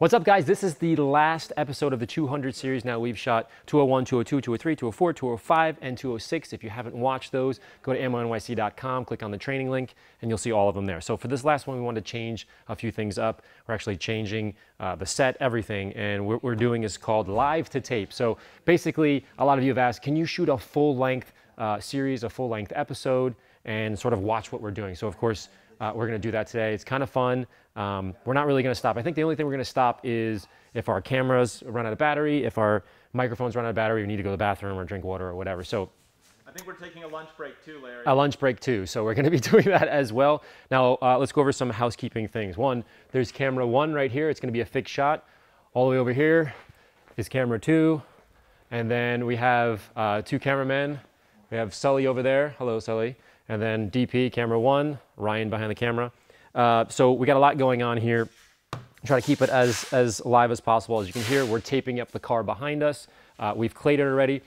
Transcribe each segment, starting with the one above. What's up, guys? This is the last episode of the 200 series. Now we've shot 201, 202, 203, 204, 205, and 206. If you haven't watched those, go to ammonyc.com, click on the training link, and you'll see all of them there. So for this last one, we wanted to change a few things up. We're actually changing the set, everything, and what we're doing is called live to tape. So basically, a lot of you have asked, can you shoot a full-length series, a full-length episode, and sort of watch what we're doing? So of course, we're gonna do that today. It's kind of fun. We're not really gonna stop. I think the only thing we're gonna stop is if our cameras run out of battery, if our microphones run out of battery, we need to go to the bathroom or drink water or whatever. So I think we're taking a lunch break too, Larry. A lunch break too. So we're gonna be doing that as well. Now let's go over some housekeeping things. One, there's camera one right here. It's gonna be a fixed shot. All the way over here is camera two. And then we have two cameramen. We have Sully over there. Hello, Sully. And then DP, camera one, Ryan behind the camera. So we got a lot going on here. Try to keep it as live as possible. As you can hear, we're taping up the car behind us. We've clayed it already.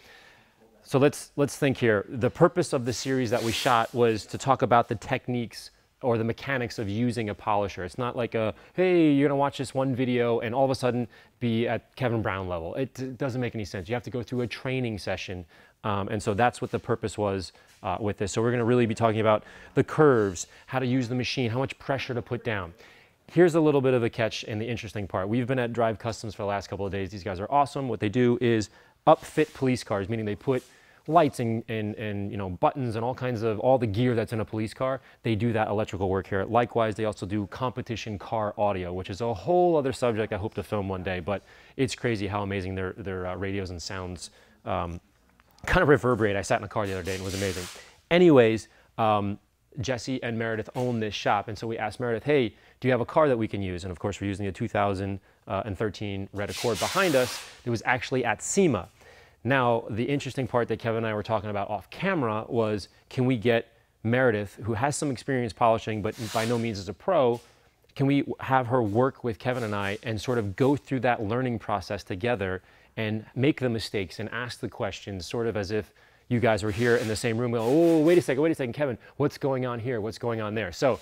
So let's think here. The purpose of the series that we shot was to talk about the techniques or the mechanics of using a polisher. It's not like a, hey, you're gonna watch this one video and all of a sudden be at Kevin Brown level. It doesn't make any sense. You have to go through a training session. And so that's what the purpose was with this. So we're gonna really be talking about the curves, how to use the machine, how much pressure to put down. Here's a little bit of a catch and the interesting part. We've been at Drive Customs for the last couple of days. These guys are awesome. What they do is upfit police cars, meaning they put lights and you know, buttons and all kinds of all the gear that's in a police car. They do that electrical work here. Likewise, they also do competition car audio, which is a whole other subject I hope to film one day, but it's crazy how amazing their radios and sounds kind of reverberate. I sat in a car the other day and it was amazing. Anyways, Jesse and Meredith own this shop, and so we asked Meredith, hey, do you have a car that we can use? And of course, we're using the 2013 Red Accord behind us. It was actually at SEMA. Now, the interesting part that Kevin and I were talking about off camera was, can we get Meredith, who has some experience polishing, but by no means is a pro, can we have her work with Kevin and I and sort of go through that learning process together and make the mistakes and ask the questions, sort of as if you guys were here in the same room. Oh, wait a second, Kevin, what's going on here? What's going on there? So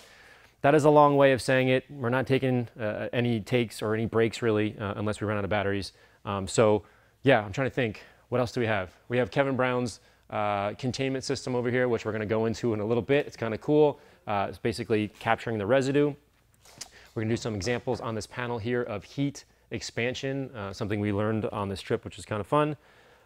that is a long way of saying it. We're not taking any takes or any breaks really, unless we run out of batteries. So yeah, I'm trying to think, what else do we have? We have Kevin Brown's containment system over here, which we're gonna go into in a little bit. It's kind of cool. It's basically capturing the residue. We're gonna do some examples on this panel here of heat expansion, something we learned on this trip, which is kind of fun.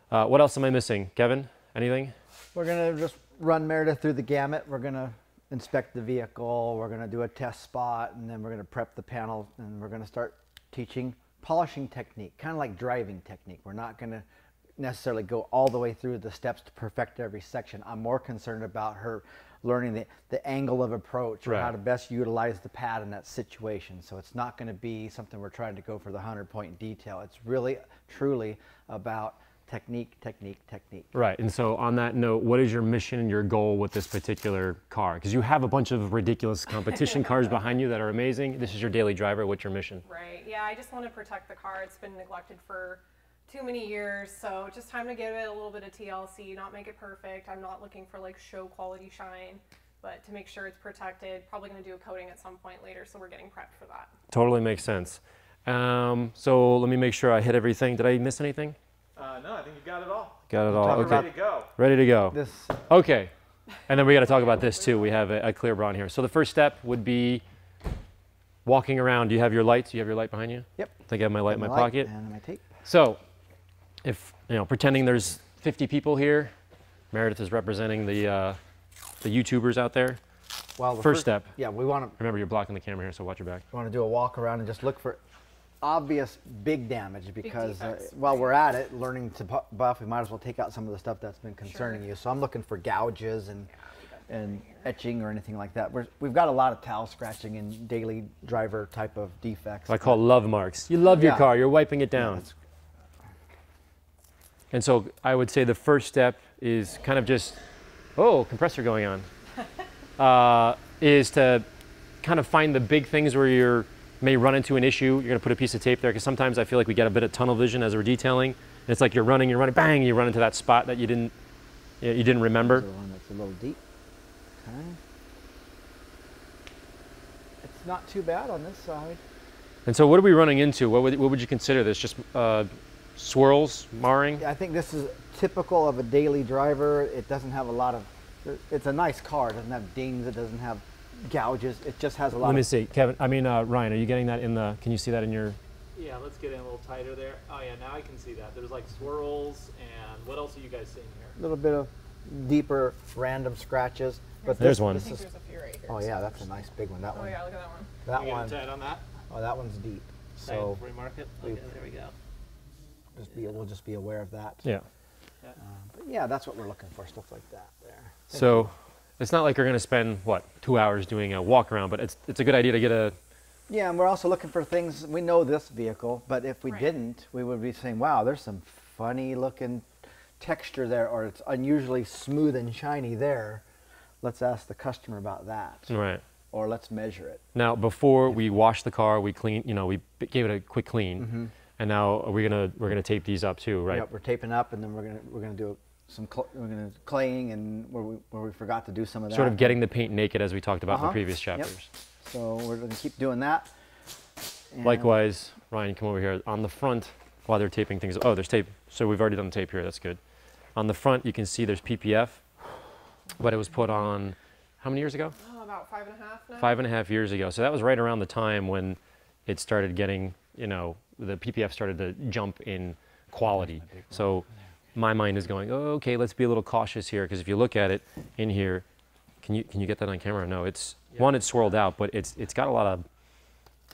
What else am I missing? Kevin, anything? We're gonna just run Meredith through the gamut. We're gonna inspect the vehicle, we're gonna do a test spot, and then we're gonna prep the panel, and we're gonna start teaching polishing technique, kind of like driving technique. We're not gonna necessarily go all the way through the steps to perfect every section. I'm more concerned about her learning the angle of approach, right, or how to best utilize the pad in that situation. So it's not going to be something we're trying to go for the 100-point detail. It's really, truly about technique, technique, technique. Right, and so on that note, what is your mission and your goal with this particular car? Because you have a bunch of ridiculous competition cars behind you that are amazing. This is your daily driver. What's your mission? Right, yeah, I just want to protect the car. It's been neglected for too many years, so just time to give it a little bit of TLC, not make it perfect. I'm not looking for like show quality shine, but to make sure it's protected. Probably going to do a coating at some point later, so we're getting prepped for that. Totally makes sense. So let me make sure I hit everything. Did I miss anything? No, I think you got it all. Got it all. Okay. Ready to go. Ready to go. This. Okay. And then we got to talk about this too. We have a clear brown here. So the first step would be walking around. Do you have your lights? Do you have your light behind you? Yep. I think I have my light in my pocket. And my tape. So, if, you know, pretending there's 50 people here, Meredith is representing the YouTubers out there. Well, the first step. Yeah, we want to. Remember, you're blocking the camera here, so watch your back. We want to do a walk around and just look for obvious big damage, because while we're at it, learning to buff, we might as well take out some of the stuff that's been concerning you. So I'm looking for gouges and etching or anything like that. We've got a lot of towel scratching and daily driver type of defects. I call love marks. You love your car, you're wiping it down. Yeah, and so I would say the first step is kind of just, oh, compressor going on, is to kind of find the big things where you may run into an issue. You're going to put a piece of tape there, because sometimes I feel like we get a bit of tunnel vision as we're detailing. And it's like you're running, bang, you run into that spot that you didn't remember. That's the one that's a little deep. Okay. It's not too bad on this side. And so what are we running into? What would you consider this? Just swirls, marring? I think this is typical of a daily driver. It doesn't have a lot of, it's a nice car. It doesn't have dings. It doesn't have gouges. It just has a lot of. Let me see, Kevin, I mean, Ryan, are you getting that in the, can you see that in your? Yeah, let's get in a little tighter there. Oh yeah, now I can see that. There's like swirls, and what else are you guys seeing here? A little bit of deeper random scratches. But there's one. This is, there's a few right here. Oh yeah, that's a nice big one. That one. Oh yeah, look at that one. That one. Tight on that? Oh, that one's deep. So remark it. Okay, there we go. We'll just be aware of that. Yeah. But yeah, that's what we're looking for, stuff like that there. So it's not like you're going to spend, what, 2 hours doing a walk around, but it's a good idea to get a... Yeah, and we're also looking for things, we know this vehicle, but if we didn't, we would be saying, wow, there's some funny looking texture there, or it's unusually smooth and shiny there. Let's ask the customer about that. Right. Or let's measure it. Now, before we wash the car, we clean, you know, we gave it a quick clean. Mm-hmm. And now we're gonna tape these up too, right? Yep, we're taping up, and then we're gonna do some claying, and where we forgot to do some of that. Sort of getting the paint naked, as we talked about in the previous chapters. Yep. So we're gonna keep doing that. And likewise, Ryan, come over here on the front while they're taping things. Oh, there's tape. So we've already done the tape here. That's good. On the front, you can see there's PPF, but it was put on how many years ago? Oh, about 5 and a half. Now. 5 and a half years ago. So that was right around the time when it started getting, you know, the PPF started to jump in quality. So my mind is going, oh, okay, let's be a little cautious here, because if you look at it in here, can you get that on camera? No, it's one, it's swirled out, but it's got a lot of,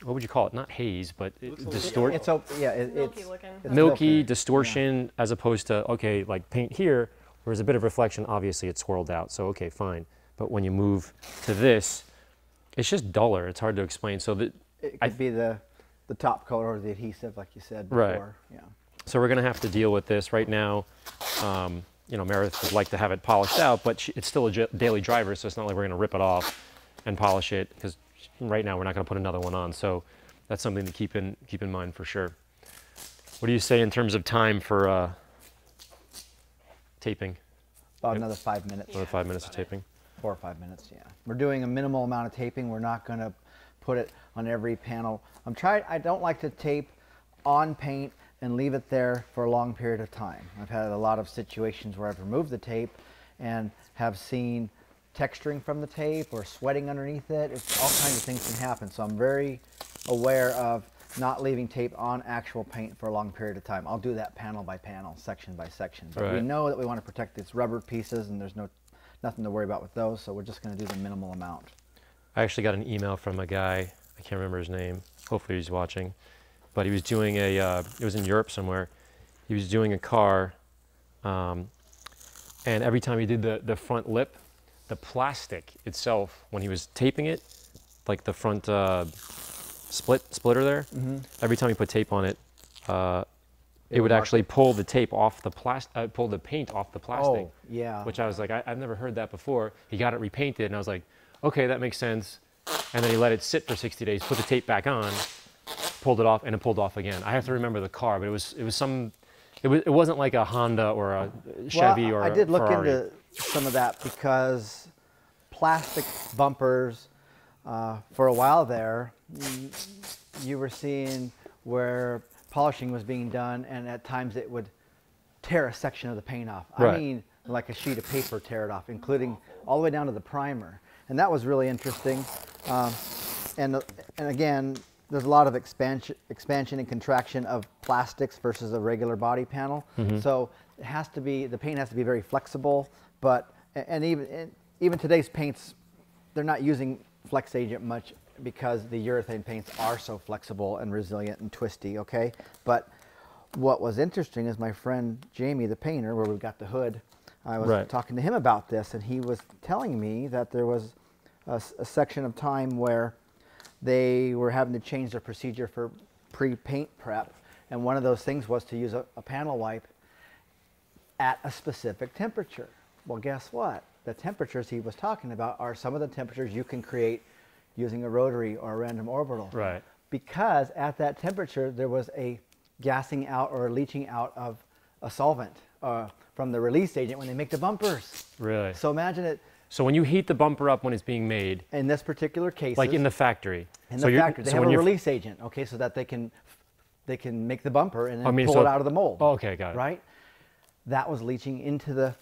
what would you call it? Not haze, but distortion. It's milky distortion, as opposed to, okay, like paint here, where's a bit of reflection. Obviously, it's swirled out, so okay, fine. But when you move to this, it's just duller. It's hard to explain. So that it could be the top coat or the adhesive, like you said before. Right. Yeah. So we're going to have to deal with this right now. You know, Meredith would like to have it polished out, but it's still a daily driver, so it's not like we're going to rip it off and polish it, because right now we're not going to put another one on. So that's something to keep in mind for sure. What do you say in terms of time for taping? About another 5 minutes. Yeah, another 5 minutes of taping. 4 or 5 minutes. Yeah. We're doing a minimal amount of taping. We're not going to put it on every panel. I don't like to tape on paint and leave it there for a long period of time. I've had a lot of situations where I've removed the tape and have seen texturing from the tape or sweating underneath it. It's all kinds of things can happen. So I'm very aware of not leaving tape on actual paint for a long period of time. I'll do that panel by panel, section by section. But we know that we want to protect these rubber pieces, and there's nothing to worry about with those. So we're just going to do the minimal amount. I actually got an email from a guy, I can't remember his name, hopefully he's watching, but he was doing a, it was in Europe somewhere, he was doing a car, and every time he did the front lip, the plastic itself, when he was taping it, like the front splitter there, every time he put tape on it, it would actually pull the tape off the plastic, pull the paint off the plastic. Oh, yeah. Which I was like, I've never heard that before. He got it repainted, and I was like, okay, that makes sense. And then he let it sit for 60 days, put the tape back on, pulled it off, and it pulled off again. I have to remember the car, but it wasn't like a Honda or a Chevy or a Ferrari. I did look into some of that, because plastic bumpers, for a while there, you were seeing where polishing was being done, and at times it would tear a section of the paint off. Right. I mean, like a sheet of paper tear it off, including all the way down to the primer. And that was really interesting. And again, there's a lot of expansion and contraction of plastics versus a regular body panel. So it has to be, the paint has to be very flexible, but, and even today's paints, they're not using flex agent much, because the urethane paints are so flexible and resilient and twisty, okay? But what was interesting is my friend Jamie, the painter, where we've got the hood, I was talking to him about this, and he was telling me that there was a section of time where they were having to change their procedure for pre-paint prep, and one of those things was to use a panel wipe at a specific temperature. Well, guess what? The temperatures he was talking about are some of the temperatures you can create using a rotary or a random orbital. Right. Because at that temperature, there was a gassing out or a leaching out of a solvent from the release agent when they make the bumpers. Really? So imagine it. So when you heat the bumper up when it's being made. In this particular case. Like in the factory. in the factory. They have a release agent, okay, so that they can make the bumper and then pull it out of the mold. Oh, okay, got it. Right? That was leaching into the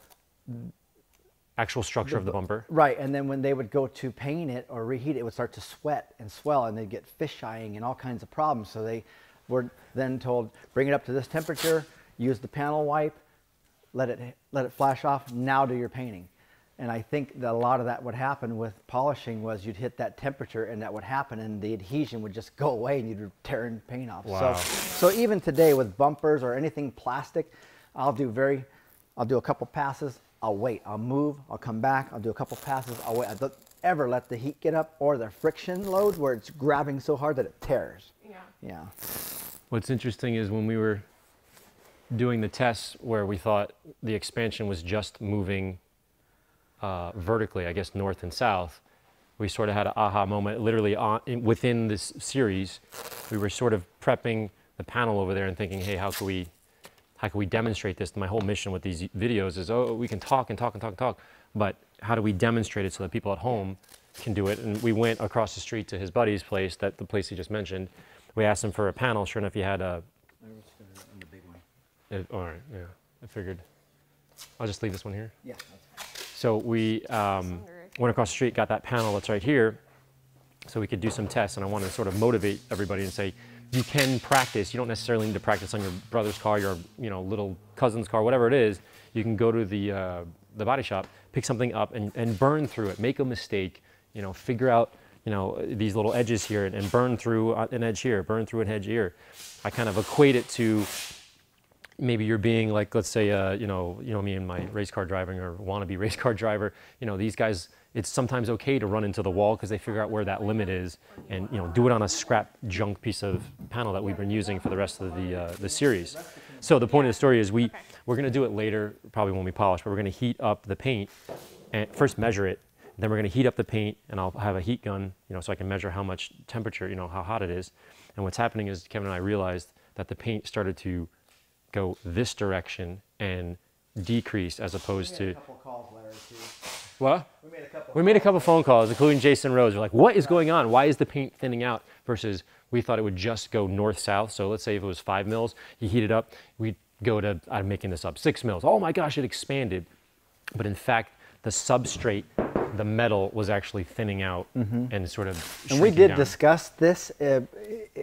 actual structure of the bumper. Right, and then when they would go to paint it or reheat it, it would start to sweat and swell, and they'd get fish eyeing and all kinds of problems. So they were then told, bring it up to this temperature, use the panel wipe, let it flash off, now do your painting. And I think that a lot of that would happen with polishing was you'd hit that temperature and that would happen and the adhesion would just go away and you'd tear paint off. Wow. So even today with bumpers or anything plastic, I'll do a couple passes, I'll wait, I'll move, I'll come back, I'll do a couple passes, I'll wait. I don't ever let the heat get up or the friction load where it's grabbing so hard that it tears. Yeah. Yeah. What's interesting is when we were doing the tests where we thought the expansion was just moving vertically, I guess, north and south, we sort of had an aha moment literally within this series. We were sort of prepping the panel over there and thinking, hey, how can we demonstrate this? My whole mission with these videos is, oh, we can talk and talk and talk and talk, but how do we demonstrate it so that people at home can do it? And we went across the street to his buddy's place, the place he just mentioned. We asked him for a panel. Sure enough, he had a... I'm the big one. All right, yeah, I figured. I'll just leave this one here. Yeah. So we went across the street, got that panel that's right here, so we could do some tests. And I wanted to sort of motivate everybody and say, you can practice. You don't necessarily need to practice on your brother's car, your little cousin's car, whatever it is. You can go to the body shop, pick something up, and burn through it. Make a mistake. Figure out these little edges here, and burn through an edge here, burn through an edge here. I kind of equate it to, maybe you're being like, let's say, me and my race car driving or wannabe race car driver, these guys, it's sometimes okay to run into the wall because they figure out where that limit is and, do it on a scrap junk piece of panel that we've been using for the rest of the series. So the point of the story is we're going to do it later, probably when we polish, but we're going to heat up the paint and first measure it. Then we're going to heat up the paint and I'll have a heat gun, so I can measure how much temperature, how hot it is. And what's happening is Kevin and I realized that the paint started to go this direction and decrease as opposed to... We made a couple calls, Larry, too. What? We made a couple phone calls, including Jason Rose. We're like, what is going on? Why is the paint thinning out? Versus we thought it would just go north-south. So let's say if it was 5 mils, you heat it up, we'd go to, I'm making this up, 6 mils. Oh my gosh, it expanded. But in fact, the substrate, the metal, was actually thinning out and sort of... And we did discuss this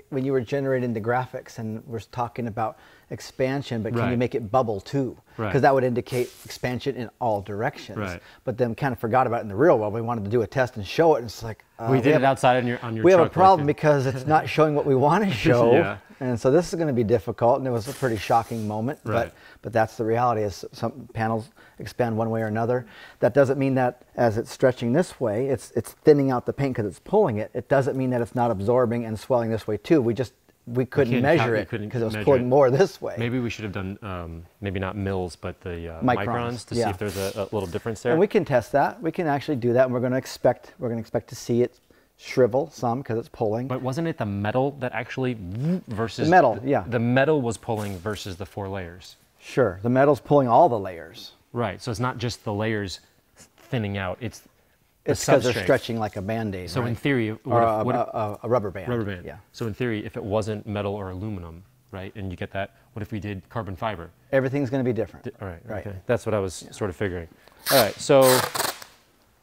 when you were generating the graphics and we're talking about expansion, but can you make it bubble too? Because that would indicate expansion in all directions. Right. But then kind of forgot about it in the real world. We wanted to do a test and show it, and it's like... we did it outside on your truck. We have a problem because it's not showing what we want to show. Yeah. And so this is going to be difficult, and it was a pretty shocking moment. Right. But that's the reality, is some panels expand one way or another. That doesn't mean that as it's stretching this way, it's thinning out the paint because it's pulling it. It doesn't mean that it's not absorbing and swelling this way too. We couldn't measure it because it was pulling more this way. Maybe we should have done, maybe not mils, but the microns to see if there's a little difference there. And we can test that. We can actually do that, and we're going to expect to see it shrivel some because it's pulling. But wasn't it the metal that actually versus... The metal, yeah. The metal was pulling versus the 4 layers. Sure. The metal's pulling all the layers. Right. So it's not just the layers thinning out. It's because they're stretching like a Band-Aid. So in theory, a rubber band. Rubber band. Yeah. So in theory, if it wasn't metal or aluminum, right, and you get that, what if we did carbon fiber? Everything's going to be different. All right. Right. Okay. That's what I was sort of figuring. All right. So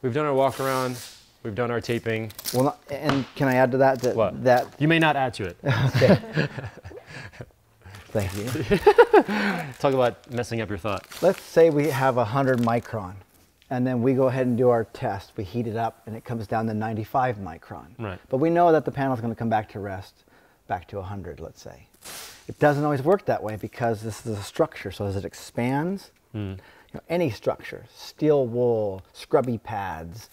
we've done our walk around. We've done our taping. Well, and can I add to that? What? That you may not add to it. Okay. Thank you. Talk about messing up your thought. Let's say we have 100 micron. And then we go ahead and do our test. We heat it up, and it comes down to 95 micron. Right. But we know that the panel's going to come back to rest, back to 100, let's say. It doesn't always work that way because this is a structure. So as it expands, any structure, steel wool, scrubby pads,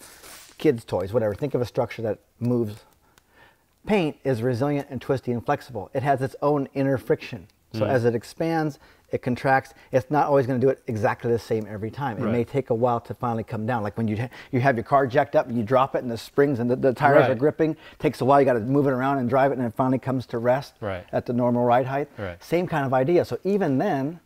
kids' toys, whatever. Think of a structure that moves. Paint is resilient and twisty and flexible. It has its own inner friction. So as it expands, it contracts. It's not always going to do it exactly the same every time. It may take a while to finally come down. Like when you have your car jacked up and you drop it and the springs and the tires are gripping. It takes a while. You got to move it around and drive it, and it finally comes to rest at the normal ride height. Right. Same kind of idea. So even then,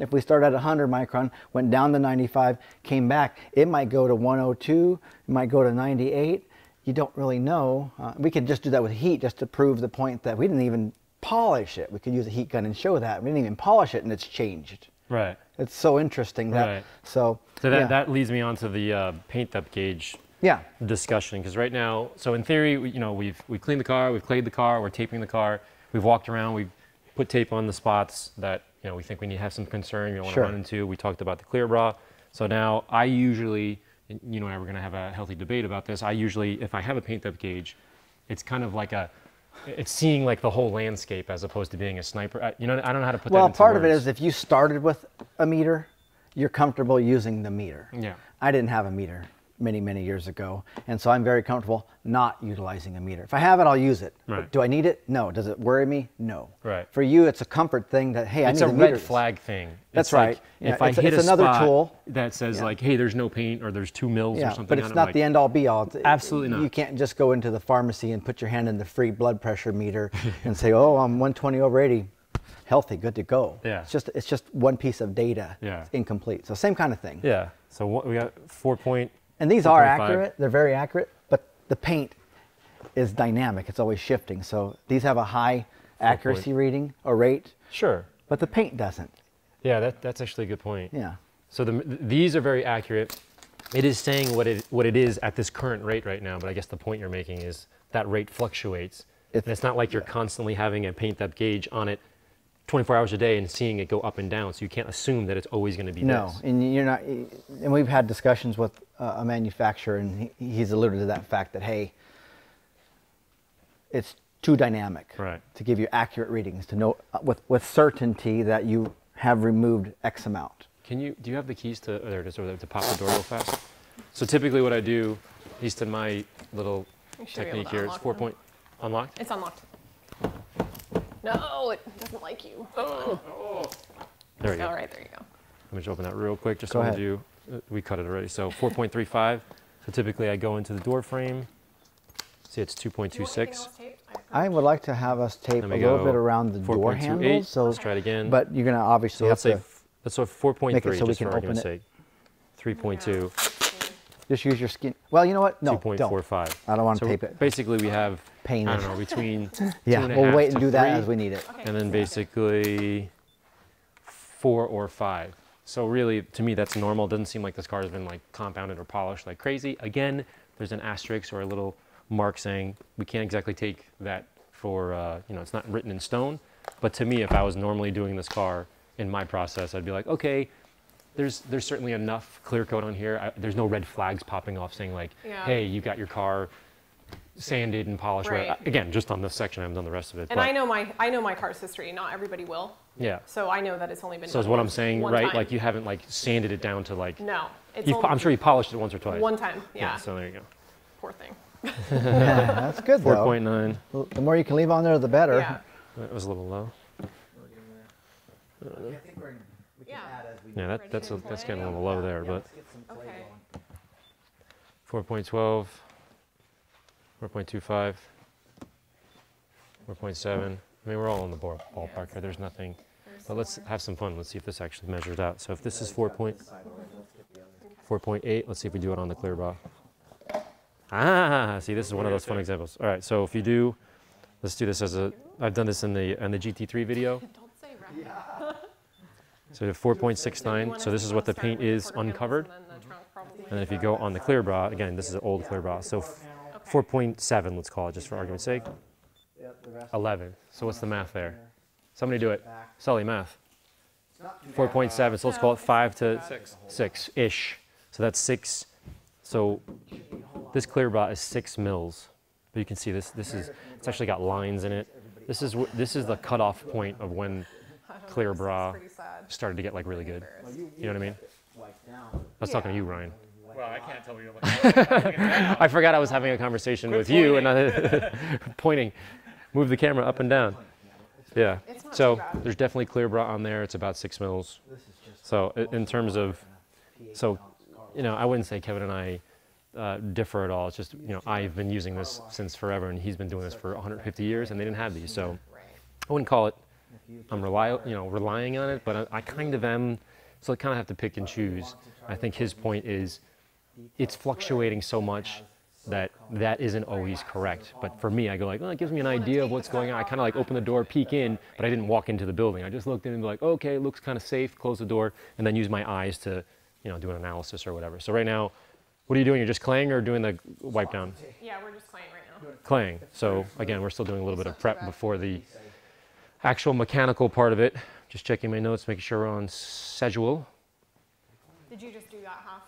if we started at 100 micron, went down to 95, came back, it might go to 102, it might go to 98. you don't really know. We could just do that with heat just to prove the point that we didn't even polish it. We could use a heat gun and show that. We didn't even polish it and it's changed. Right. It's so interesting. That, right. So that leads me on to the paint depth gauge discussion. Because right now, so in theory, we cleaned the car, we've clayed the car, we're taping the car, we've walked around, we've put tape on the spots that we think we need to have some concern, we don't want to run into. We talked about the clear bra. So now I usually, and we're going to have a healthy debate about this. I usually, if I have a paint depth gauge, it's kind of like a, it's seeing like the whole landscape as opposed to being a sniper. I don't know how to put that into words. Well, part of it is if you started with a meter, you're comfortable using the meter. Yeah. I didn't have a meter many, many years ago, and so I'm very comfortable not utilizing a meter. If I have it, I'll use it. Right. But do I need it? No. Does it worry me? No. Right. For you, it's a comfort thing that, hey, I need a meter. It's a red flag thing. That's right. Like, yeah, if I hit a another spot tool that says like, hey, there's no paint or there's 2 mils or something. But it's not the end all be all. Absolutely not. You can't just go into the pharmacy and put your hand in the free blood pressure meter and say, oh, I'm 120/80. Healthy, good to go. Yeah. It's just one piece of data. Yeah. It's incomplete. So same kind of thing. Yeah. So what, we got 4 point. And these are accurate, they're very accurate, but the paint is dynamic, it's always shifting. So these have a high accuracy reading or rate. Sure. But the paint doesn't. Yeah, that's actually a good point. Yeah. So these are very accurate. It is saying what it is at this current rate right now, but I guess the point you're making is that rate fluctuates. It's not like you're constantly having a paint depth gauge on it 24 hours a day and seeing it go up and down, so you can't assume that it's always going to be this. No, and you're not. And we've had discussions with a manufacturer, and he's alluded to that fact that, hey, it's too dynamic to give you accurate readings, to know with certainty that you have removed X amount. Do you have the keys to, there it is, to pop the door real fast? So typically what I do, at least in my little technique here, it's 4 point, unlocked? It's unlocked. No, it doesn't like you. Oh. There we go. All right, there you go. Let me just open that real quick. Just want to do, we cut it already. So 4.35. So typically I go into the door frame. See, it's 2.26. I would like to have us tape a little bit around the door handle. So let's try it again. But you're going to obviously have to. Let's say 4.3 just for argument's sake. 3.2. Just use your skin. Well, you know what? No, 2.45. I don't want to tape it. Basically, we have, I don't know, between we'll wait and do that as we need it. Okay. And then basically 4 or 5. So really, to me, that's normal. It doesn't seem like this car has been like compounded or polished like crazy. Again, there's an asterisk or a little mark saying we can't exactly take that for, it's not written in stone. But to me, if I was normally doing this car in my process, I'd be like, okay, There's certainly enough clear coat on here. There's no red flags popping off saying like, hey, you got your car sanded and polished. Right. Again, just on this section, I haven't done the rest of it. And I know my car's history. Not everybody will. Yeah. So I know that it's only been. So is what I'm saying, right? Time. Like you haven't like sanded it down to like. No. I'm sure you polished it once or twice. One time. Yeah. So there you go. Poor thing. That's good though. 4.9. Well, the more you can leave on there, the better. Yeah. That was a little low. I think we're in. Yeah, that's getting a little low there, but 4.12, 4.25, 4.7. I mean, we're all in the ballpark here. There's nothing, but let's have some fun. Let's see if this actually measures out. So if this is 4.8, let's see if we do it on the clear bra. Ah, see, this is one of those fun examples. All right, so if you do, let's do this as a. I've done this in the GT3 video. Don't say right. So 4.69, so this is what the paint is uncovered. And then if you go on the clear bra, again, this is an old clear bra. So 4.7, let's call it, just for argument's sake. 11. So what's the math there? Somebody do it. Sully, math. 4.7, so let's call it 5 to 6-ish. So that's 6. So this clear bra is 6 mils. But you can see this is, it's actually got lines in it. This is the cutoff point of when clear bra started to get like really good. You know what I mean? I was talking to you, Ryan. Well, I can't tell you. I forgot I was having a conversation with you and pointing. Move the camera up and down. Yeah. So there's definitely clear bra on there. It's about 6 mils. So in terms of, I wouldn't say Kevin and I differ at all. It's just, I've been using this since forever and he's been doing this for 150 years and they didn't have these. So I wouldn't call it. I'm relying on it, but I kind of am, so I kind of have to pick and choose. I think his point is it's fluctuating so much that that isn't always correct. But for me, I go like, well, it gives me an idea of what's going on. I kind of like open the door, peek in, but I didn't walk into the building. I just looked in and be like, okay, it looks kind of safe, close the door, and then use my eyes to, you know, do an analysis or whatever. So right now, what are you doing? You're just claying or doing the wipe down? Yeah, we're just claying right now. Claying. So again, we're still doing a little bit of prep before the actual mechanical part of it. Just checking my notes, making sure we're on schedule. Did you just do that half?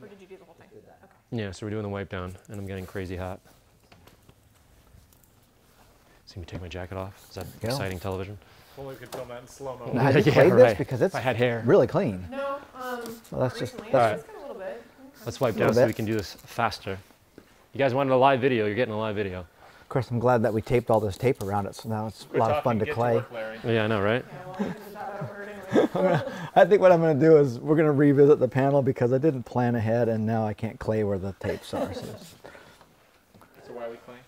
Or did you do the whole thing? Okay. Yeah, so we're doing the wipe down, and I'm getting crazy hot. See me take my jacket off. Is that exciting television? Well, we could film that in slow-mo. Have you played this? Because it's really clean. No, well, that's just a little bit. Let's wipe down so we can do this faster. You guys wanted a live video. You're getting a live video. Of course, I'm glad that we taped all this tape around it, so now it's a lot of fun to clay. To work, yeah, I know, right? Yeah, well, I think what I'm going to do is we're going to revisit the panel because I didn't plan ahead, and now I can't clay where the tapes are. So, why are we claying?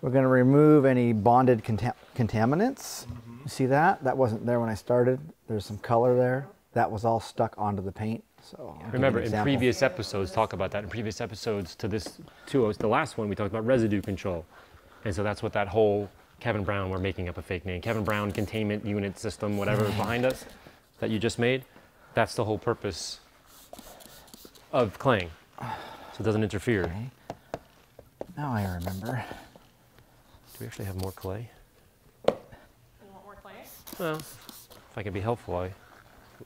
We're going to remove any bonded contaminants. Mm-hmm. You see that? That wasn't there when I started. There's some color there. That was all stuck onto the paint. So remember, in previous episodes, talk about that. In previous episodes to this, the last one, we talked about residue control. And so that's what that whole Kevin Brown, we're making up a fake name, Kevin Brown containment unit system, whatever behind us that you just made, that's the whole purpose of claying. So it doesn't interfere. Okay. Now I remember. Do we actually have more clay? You want more clay? Well, if I can be helpful, I...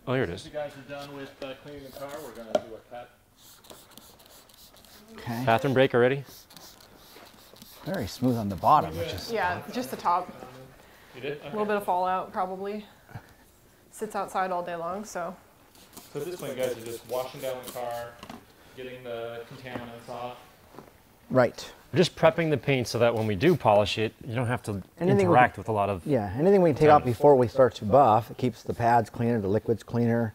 Oh, here it is. Since you guys are done with cleaning the car, we're going to do a cut. Okay. Bathroom break already? Very smooth on the bottom. Which is just the top. You did? Okay. A little bit of fallout, probably. Sits outside all day long, so. So at this point, you guys are just washing down the car, getting the contaminants off. Right. We're just prepping the paint so that when we do polish it, you don't have to interact with a lot of... Yeah, anything we can take off before we start to buff. It keeps the pads cleaner, the liquids cleaner.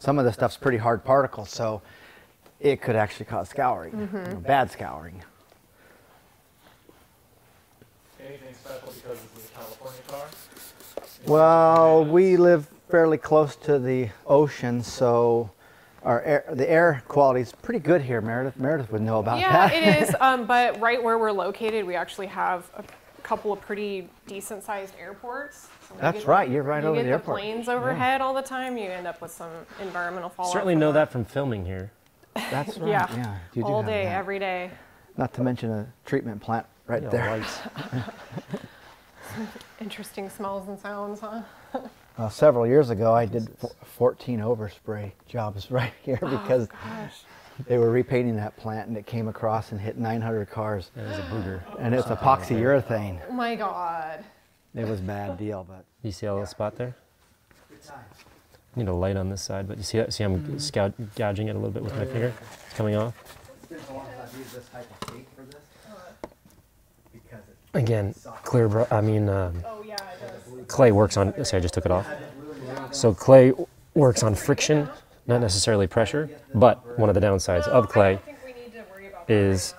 Some of the stuff's pretty hard particles, so it could actually cause scouring, you know, bad scouring. Anything special because this is a California car? Well, we live fairly close to the ocean, so... Our air, the air quality is pretty good here, Meredith. Meredith would know about that. Yeah, it is, but right where we're located, we actually have a couple of pretty decent-sized airports. So that's right, you're right over the airport. You get the planes overhead all the time, you end up with some environmental fallout. Certainly know that from filming here. That's right, yeah. You do all day, every day. Not to mention a treatment plant right there. Interesting smells and sounds, huh? Several years ago, I did 14 overspray jobs right here because they were repainting that plant, and it came across and hit 900 cars. It was a booger. And it's epoxyurethane. Oh, my God. It was a bad deal, but... You see a little spot there? I need a light on this side, but you see that? See, I'm gouging it a little bit with my finger. It's coming off. It's been a long time I've used this type of tape for this. Because it's clay works on, see I just took it off. So clay works on friction, not necessarily pressure, but one of the downsides of clay is,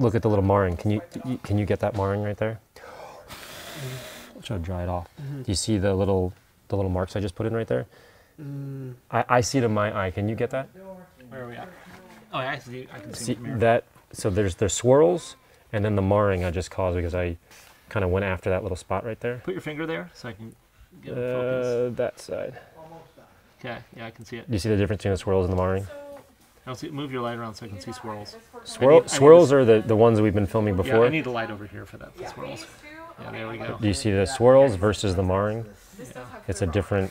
look at the little marring. Can you get that marring right there? I'll try to dry it off. Do you see the little marks I just put in right there? I see it in my eye, can you get that? Where are we at? Oh, I see, I can see that. So there's swirls, and then the marring I just caused because I kind of went after that little spot right there. Put your finger there so I can get it focused. That side. Okay, yeah, I can see it. Do you see the difference between the swirls and the marring? I'll see, move your light around so I can see swirls. Swirls are the ones that we've been filming before. Yeah, I need a light over here for that, for swirls. Yeah, there we go. Do you see the swirls versus the marring? Yeah. It's a different,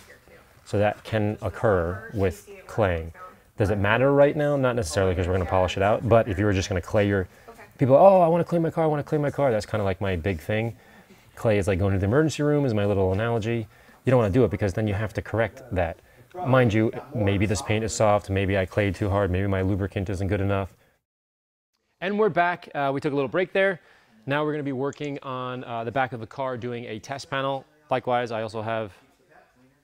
so that can occur with claying. Does it matter right now? Not necessarily because we're going to polish it out, but if you were just going to clay your... People, oh, I want to clean my car, I want to clean my car. That's kind of like my big thing. Clay is like going to the emergency room is my little analogy. You don't want to do it because then you have to correct that. Mind you, maybe this paint is soft, maybe I clayed too hard, maybe my lubricant isn't good enough. And we're back. We took a little break there. Now we're going to be working on the back of the car doing a test panel. Likewise, I also have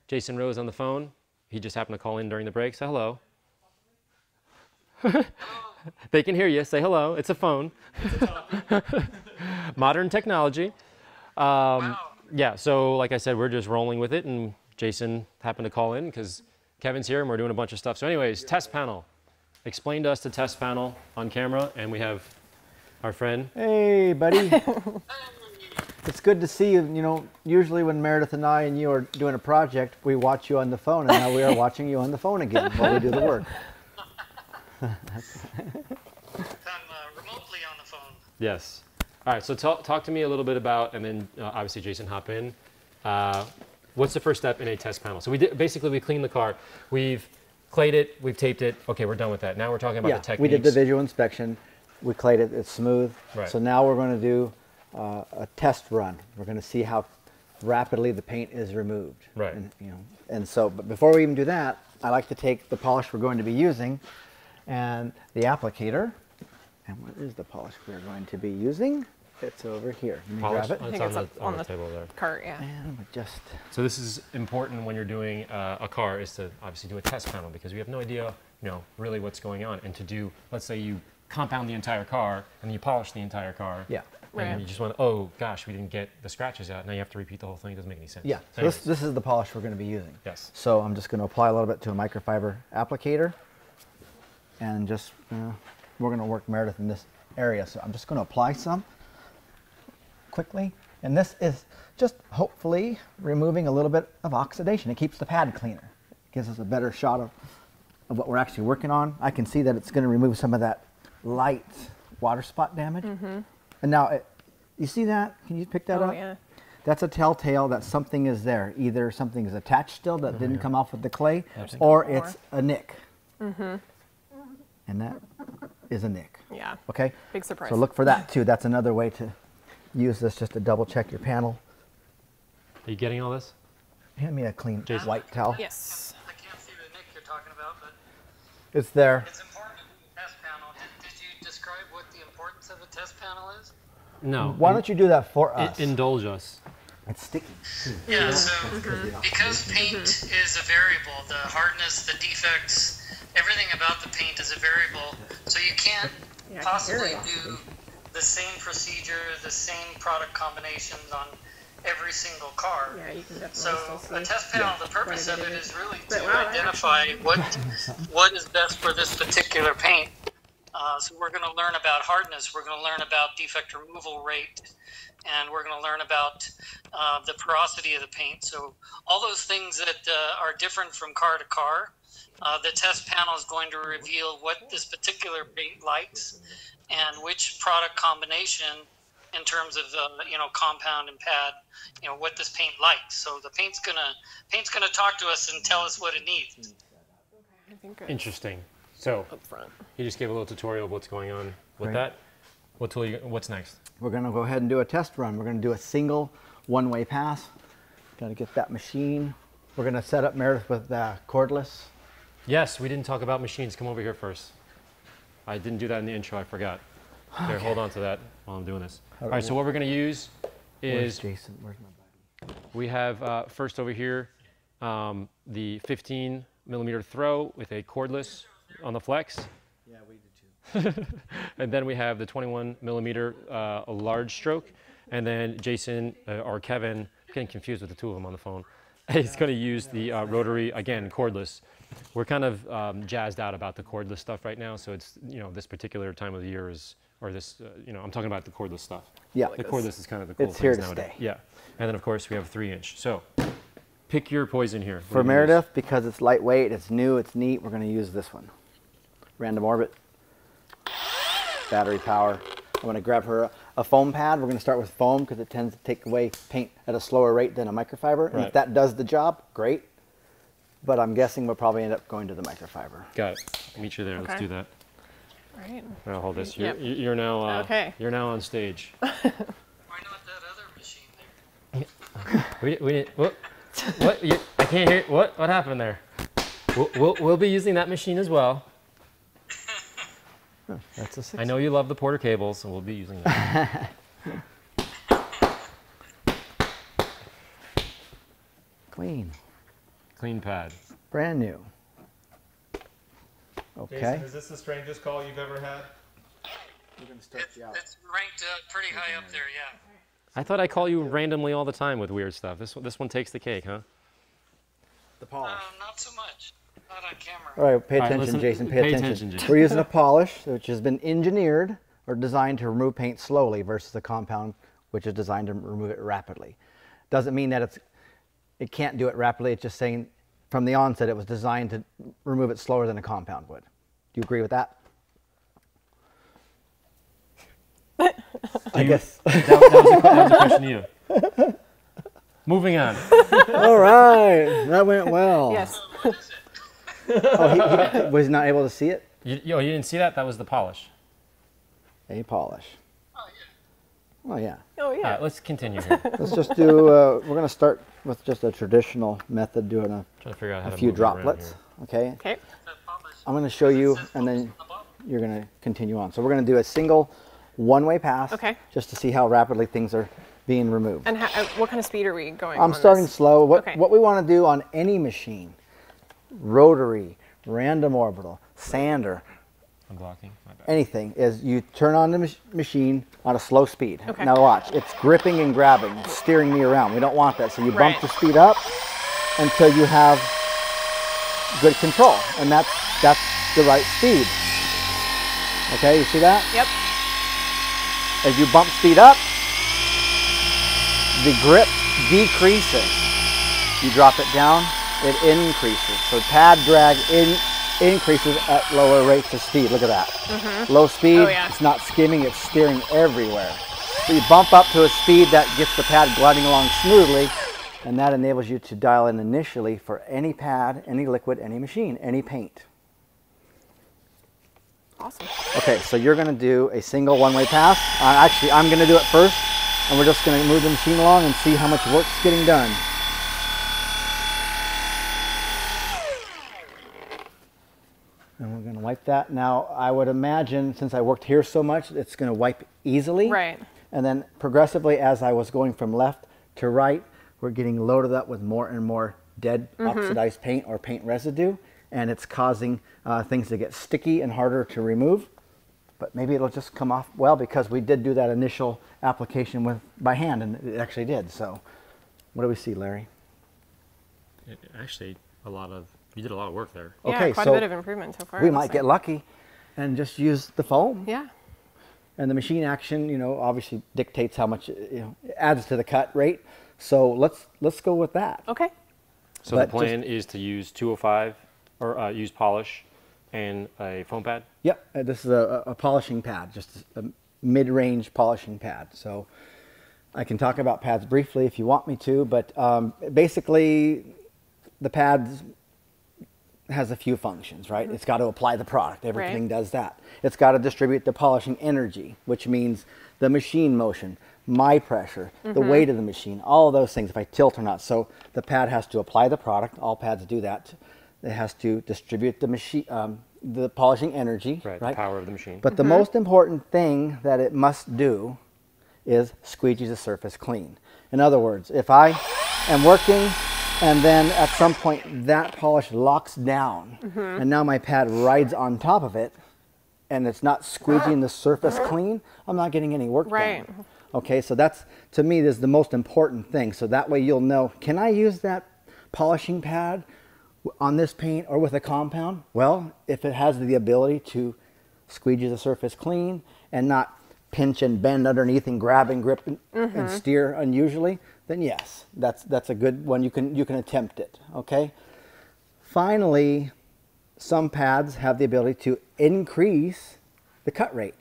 Jason Rose on the phone. He just happened to call in during the break. Say hello. They can hear you. Say hello. It's a phone. Modern technology. Yeah, so like I said, we're just rolling with it, and Jason happened to call in because Kevin's here, and we're doing a bunch of stuff. So anyways, test panel. Explain to us the test panel on camera, and we have our friend. Hey, buddy. It's good to see you. You know, usually when Meredith and I and you are doing a project, we watch you on the phone, and now we are watching you on the phone again while we do the work. I'm remotely on the phone. Yes. All right, so talk to me a little bit about, and then obviously Jason, hop in. What's the first step in a test panel? So we did, basically we cleaned the car. We've clayed it, we've taped it. Okay, we're done with that. Now we're talking about the techniques. We did the visual inspection. We clayed it, it's smooth. Right. So now we're going to do a test run. We're going to see how rapidly the paint is removed. Right. And, you know, and so, but before we even do that, I like to take the polish we're going to be using and the applicator. And what is the polish we're going to be using? It's over here. Let me grab it. It's on the table there. Cart, yeah. And just... So this is important when you're doing a car, is to obviously do a test panel, because we have no idea, you know, really what's going on. And to do, let's say you compound the entire car and you polish the entire car. Yeah. And right. You just want, oh gosh, we didn't get the scratches out. Now you have to repeat the whole thing. It doesn't make any sense. Yeah. So this is the polish we're going to be using. Yes. So I'm just going to apply a little bit to a microfiber applicator, and just we're going to work Meredith in this area. So I'm just going to apply some. Quickly, and this is just hopefully removing a little bit of oxidation. It keeps the pad cleaner. It gives us a better shot of what we're actually working on. I can see that it's going to remove some of that light water spot damage. Mm-hmm. And now, you see that? Can you pick that up? Oh, yeah. That's a telltale that something is there. Either something is attached still that didn't come off with the clay, or it's a nick. Mm-hmm. And that is a nick. Yeah. Okay? Big surprise. So look for that too. That's another way to use this, just to double check your panel. Are you getting all this? Hand me a clean white towel. Yes. I can't see the nick you're talking about, but it's there. It's important in the test panel. Did you describe what the importance of a test panel is? No. Why don't you do that for us? Indulge us. It's sticky. Yeah, so because paint is a variable, the hardness, the defects, everything about the paint is a variable, so you can't possibly do the same procedure, the same product combinations on every single car. Yeah, you can so a test panel, the purpose of it is really to identify what is best for this particular paint. So we're going to learn about hardness, we're going to learn about defect removal rate, and we're going to learn about the porosity of the paint. So all those things that are different from car to car, the test panel is going to reveal what this particular paint likes, and which product combination, in terms of you know, compound and pad, you know, what this paint likes. So the paint's gonna talk to us and tell us what it needs. Interesting. So up front, you just gave a little tutorial of what's going on with that. What tool? What's next? We're gonna go ahead and do a test run. We're gonna do a single one-way pass. Gotta get that machine. We're gonna set up Meredith with cordless. Yes, we didn't talk about machines. Come over here first. I didn't do that in the intro, I forgot. There, hold on to that while I'm doing this. All right, so what we're gonna use is... Where's Jason? Where's my buddy? We have, first over here, the 15 millimeter throw with a cordless on the flex. Yeah, we did too. And then we have the 21 millimeter, a large stroke. And then Jason, or Kevin, I'm getting confused with the two of them on the phone. He's gonna use the rotary, again, cordless. We're kind of jazzed out about the cordless stuff right now, so it's, you know, this particular time of the year is, or this, you know, I'm talking about the cordless stuff. Yeah. The cordless is kind of the cool thing nowadays. It's here to stay. Yeah. And then, of course, we have 3-inch. So, pick your poison here. For Meredith, because it's lightweight, it's new, it's neat, we're going to use this one. Random orbit, battery power. I'm going to grab her a foam pad. We're going to start with foam because it tends to take away paint at a slower rate than a microfiber. Right. And if that does the job, great. But I'm guessing we'll probably end up going to the microfiber. Got it. Meet you there. Okay. Let's do that. All right. I'll hold this. You're now. Okay. You're now on stage. Why not that other machine there? we didn't. What? I can't hear. What happened there? We'll be using that machine as well. Oh, that's a 6. I know you love the Porter cables, so we'll be using that. Clean. Clean pad. Brand new. Okay. Jason, is this the strangest call you've ever had? We're gonna start you out. It's ranked pretty high up there, yeah. I thought I call you randomly all the time with weird stuff. This one takes the cake, huh? The polish. Not so much. Not on camera. All right, pay attention, Jason. Pay attention. We're using a polish which has been engineered are designed to remove paint slowly versus the compound, which is designed to remove it rapidly. Doesn't mean that it can't do it rapidly. It's just saying from the onset it was designed to remove it slower than a compound would. Do you agree with that? I guess. That was a question to you. Moving on. All right. That went well. Yes. Oh, he was not able to see it? You didn't see that? That was the polish. A polish. Oh, yeah. Oh, yeah. Oh, yeah. All right, let's continue here. Let's just do, we're going to start with just a traditional method, doing a few droplets. Okay. Okay. I'm going to show you, and then you're going to continue on. So we're going to do a single one-way pass, okay, just to see how rapidly things are being removed. And how, what kind of speed are we going? I'm starting slow. What we want to do on any machine, rotary, random orbital, sander, I'm blocking. My bad. Anything, is you turn on the machine on a slow speed. Okay. Now watch, it's gripping and grabbing, steering me around. We don't want that. So you bump the speed up until you have good control. And that's the right speed. Okay, you see that? Yep. As you bump speed up, the grip decreases. You drop it down, it increases. So pad drag increases at lower rates of speed. Look at that. Mm-hmm. Low speed, oh, yeah. It's not skimming, it's steering everywhere. So you bump up to a speed that gets the pad gliding along smoothly, and that enables you to dial in initially for any pad, any liquid, any machine, any paint. Awesome. Okay, so you're going to do a single one-way pass. Actually, I'm going to do it first, and we're just going to move the machine along and see how much work's getting done. And we're going to wipe that. Now, I would imagine, since I worked here so much, it's going to wipe easily. Right. And then progressively, as I was going from left to right, we're getting loaded up with more and more dead oxidized paint or paint residue. And it's causing things to get sticky and harder to remove. But maybe it'll just come off well, because we did do that initial application by hand, and it actually did. So what do we see, Larry? Actually, you did a lot of work there. Yeah, okay, quite a bit of improvement so far. We might get lucky and just use the foam. Yeah. And the machine action, obviously dictates how much it adds to the cut rate. So let's go with that. Okay. So the plan is to use 205. Or use polish and a foam pad? Yep, this is a polishing pad, just a mid-range polishing pad. So I can talk about pads briefly if you want me to, but basically the pad has a few functions, right? Mm-hmm. It's got to apply the product, everything does that. It's got to distribute the polishing energy, which means the machine motion, my pressure, the weight of the machine, all of those things, if I tilt or not. So the pad has to apply the product, all pads do that. It has to distribute the machine, the polishing energy, right? The power of the machine. But the most important thing that it must do is squeegee the surface clean. In other words, if I am working and then at some point that polish locks down and now my pad rides on top of it and it's not squeegeeing the surface clean, I'm not getting any work done. Okay, so that's, to me, is the most important thing. So that way you'll know, can I use that polishing pad on this paint or with a compound? Well, if it has the ability to squeegee the surface clean and not pinch and bend underneath and grab and grip and steer unusually, then yes, that's a good one. You can attempt it, okay? Finally, some pads have the ability to increase the cut rate.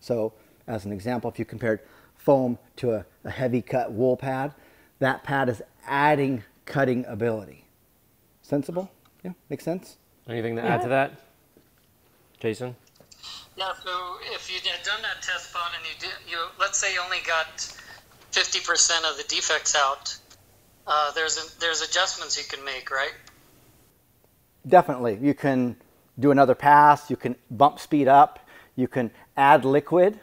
So as an example, if you compared foam to a heavy cut wool pad, that pad is adding cutting ability. Sensible? Yeah, makes sense. Anything to add to that, Jason? Yeah, so if you had done that test pot and you let's say you only got 50% of the defects out, there's adjustments you can make, right? Definitely. You can do another pass. You can bump speed up. You can add liquid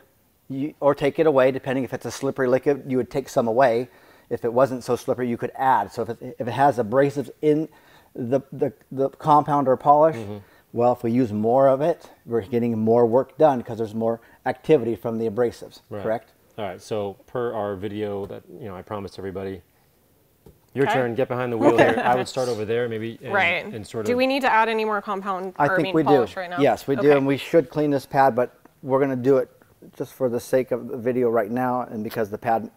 or take it away, depending if it's a slippery liquid. You would take some away. If it wasn't so slippery, you could add. So if it has abrasives in the compound or polish, well, if we use more of it, we're getting more work done because there's more activity from the abrasives, correct? All right, so per our video that I promised everybody, your turn, get behind the wheel here. I would start over there maybe and sort of... Do we need to add any more compound or polish right now? Yes, we do, and we should clean this pad, but we're going to do it just for the sake of the video right now, and because the pad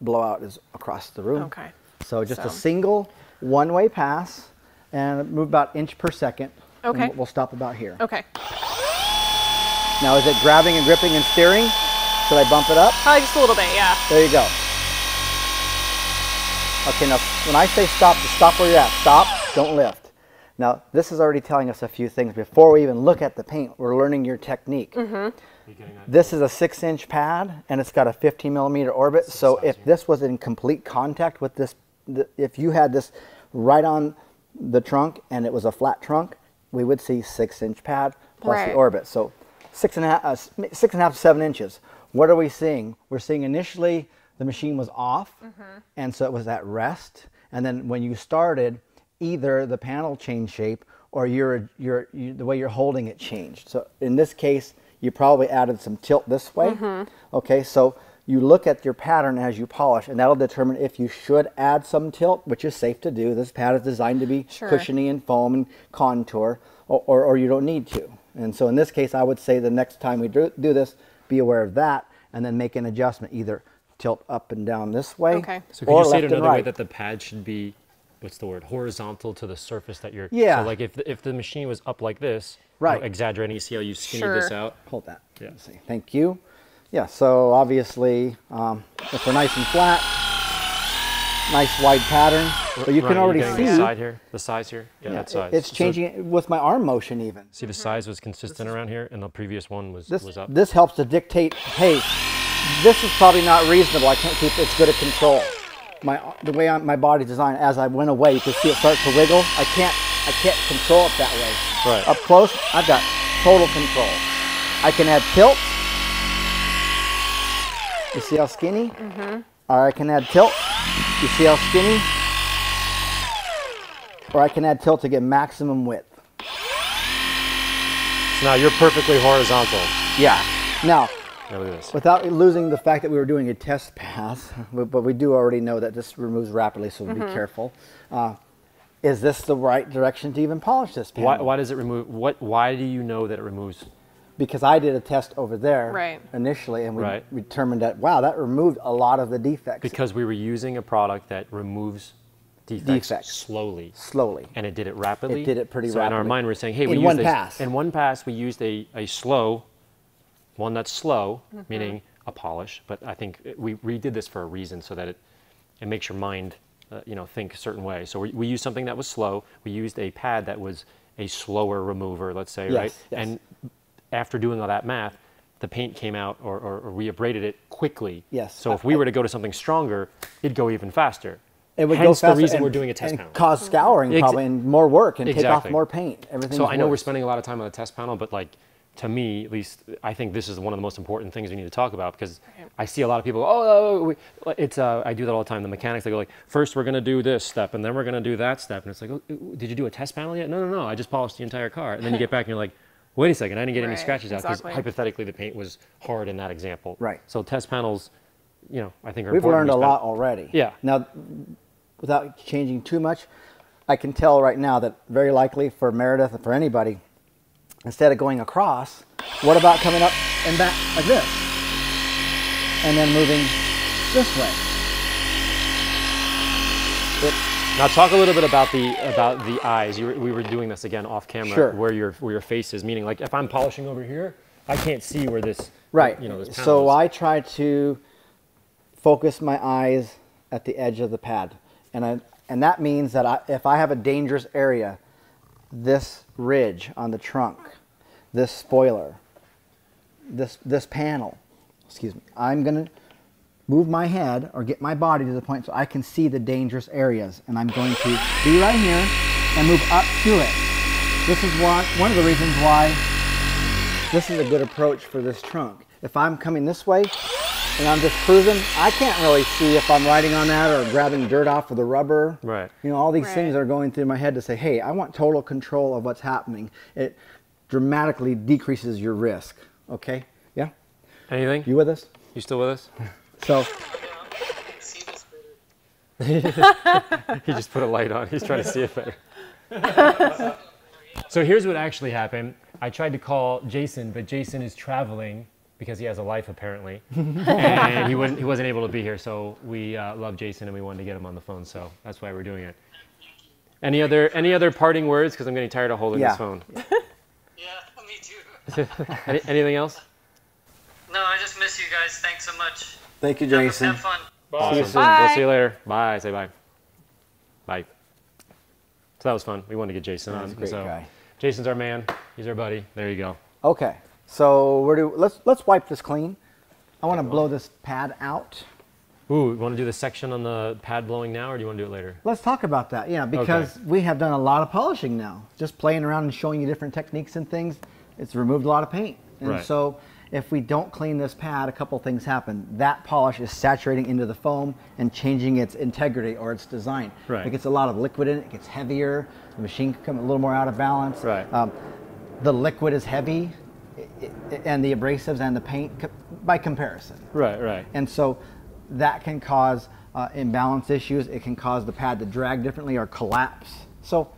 blowout is across the room. Okay. So just a single one-way pass, and move about inch per second. Okay. We'll stop about here. Okay. Now is it grabbing and gripping and steering? Should I bump it up? Probably just a little bit, yeah. There you go. Okay, now when I say stop, just stop where you're at. Stop, don't lift. Now this is already telling us a few things. Before we even look at the paint, we're learning your technique. Mm-hmm. This is a 6-inch pad, and it's got a 15mm orbit. So if this was in complete contact with this, if you had this right on the trunk and it was a flat trunk, we would see 6-inch pad plus the orbit. So 6.5 to 7 inches. What are we seeing? We're seeing initially the machine was off, and so it was at rest. And then when you started, either the panel changed shape or the way you're holding it changed. So in this case, you probably added some tilt this way. Okay, so you look at your pattern as you polish, and that'll determine if you should add some tilt, which is safe to do. This pad is designed to be cushiony and foam and contour, or you don't need to. And so in this case, I would say the next time we do this, be aware of that, and then make an adjustment, either tilt up and down this way. Okay. So can you say it another way, that the pad should be, what's the word, horizontal to the surface that you're, so like if the machine was up like this, you know, exaggerating, you see how you skinny this out? Hold that. Yeah. Let's see. Thank you. Yeah, so obviously, if they're nice and flat, nice wide pattern, but you can already see the side here, yeah, that size. It's changing with my arm motion even. See, the size was consistent around here, and the previous one was up. This helps to dictate, hey, this is probably not reasonable. I can't keep it's good at control. The way my body designed, as I went away, you can see it start to wiggle. I can't control it that way. Right. Up close, I've got total control. I can add tilt. You see how skinny? Or I can add tilt. You see how skinny? Or I can add tilt to get maximum width. So now you're perfectly horizontal. Yeah. Now, look at this. Without losing the fact that we were doing a test pass, but we do already know that this removes rapidly, so be careful. Is this the right direction to even polish this panel? Why does it remove? Why do you know that it removes? Because I did a test over there initially, and we determined that, wow, that removed a lot of the defects. Because we were using a product that removes defects, slowly. And it did it rapidly. It did it pretty rapidly. So in our mind, we're saying, hey, we used this. In one pass, we used a slow, one that's slow, meaning a polish. But I think we redid this for a reason so that it makes your mind you know, think a certain way. So we used something that was slow. We used a pad that was a slower remover, let's say, and after doing all that math, the paint came out, or we abraded it quickly. Yes. So if we were to go to something stronger, it'd go even faster. It would go faster. Hence the reason we're doing a test panel. Cause scouring probably, and more work, and take off more paint. So I know we're spending a lot of time on the test panel, but like, to me, at least, I think this is one of the most important things we need to talk about, because I see a lot of people, I do that all the time. The mechanics, they go like, first we're going to do this step, and then we're going to do that step. And it's like, oh, did you do a test panel yet? No, no, no, I just polished the entire car. And then you get back and you're like, wait a second, I didn't get any scratches out, because hypothetically the paint was hard in that example. Right. So test panels, you know, I think are important. We've learned a lot already. Yeah. Now, without changing too much, I can tell right now that very likely for Meredith and for anybody, instead of going across, what about coming up and back like this? And then moving this way. Now talk a little bit about the eyes. We were doing this again off camera, where your face is. Meaning, like if I'm polishing over here, I can't see where this you know, this panel is. So I try to focus my eyes at the edge of the pad, and that means that if I have a dangerous area, this ridge on the trunk, this spoiler, this panel, excuse me, I'm gonna move my head or get my body to the point so I can see the dangerous areas, and I'm going to be right here and move up to it. This is one of the reasons why this is a good approach for this trunk. If I'm coming this way and I'm just cruising, I can't really see if I'm riding on that or grabbing dirt off of the rubber. Right. You know, all these things are going through my head to say, hey, I want total control of what's happening. It dramatically decreases your risk. Okay? Yeah? Anything? You with us? You still with us? So he just put a light on. He's trying to see it better. So here's what actually happened. I tried to call Jason, but Jason is traveling because he has a life apparently, and he wasn't able to be here. So we love Jason and we wanted to get him on the phone, so that's why we're doing it. Any other parting words? Because I'm getting tired of holding this phone. Yeah, me too. Anything else? No, I just miss you guys. Thanks so much. Thank you, Jason. Have fun. Bye. See you soon. Bye. We'll see you later. Bye. Say bye. Bye. So that was fun. We wanted to get Jason on. Great guy. Jason's our man. He's our buddy. There you go. Okay. So let's wipe this clean. I want to blow this pad out. Ooh, you want to do the section on the pad blowing now, or do you want to do it later? Let's talk about that, yeah, because we have done a lot of polishing now. Just playing around and showing you different techniques and things, it's removed a lot of paint. And so if we don't clean this pad, a couple things happen. That polish is saturating into the foam and changing its integrity or its design. Right. It gets a lot of liquid in it, it gets heavier, the machine can come a little more out of balance. Right. The liquid is heavy, and the abrasives and the paint, by comparison. Right, right. And so that can cause imbalance issues. It can cause the pad to drag differently or collapse. So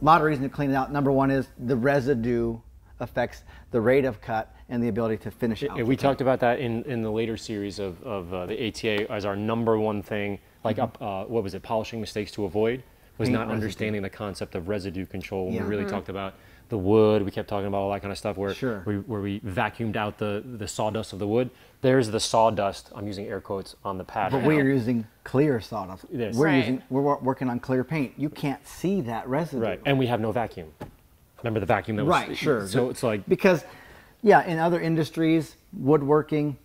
a lot of reasons to clean it out. Number one is the residue affects the rate of cut and the ability to finish out. We talked about that in the later series of the ATA as our number one thing, like what was it, polishing mistakes to avoid, was not understanding the concept of residue control. We really talked about the wood, we kept talking about all that kind of stuff where, we vacuumed out the sawdust of the wood. There's the sawdust, I'm using air quotes, on the pad. But we're using clear sawdust. Yes. We're working on clear paint. You can't see that residue. Right, and we have no vacuum. Remember the vacuum that was... Right, sure. So it's like... Because, yeah, in other industries, woodworking,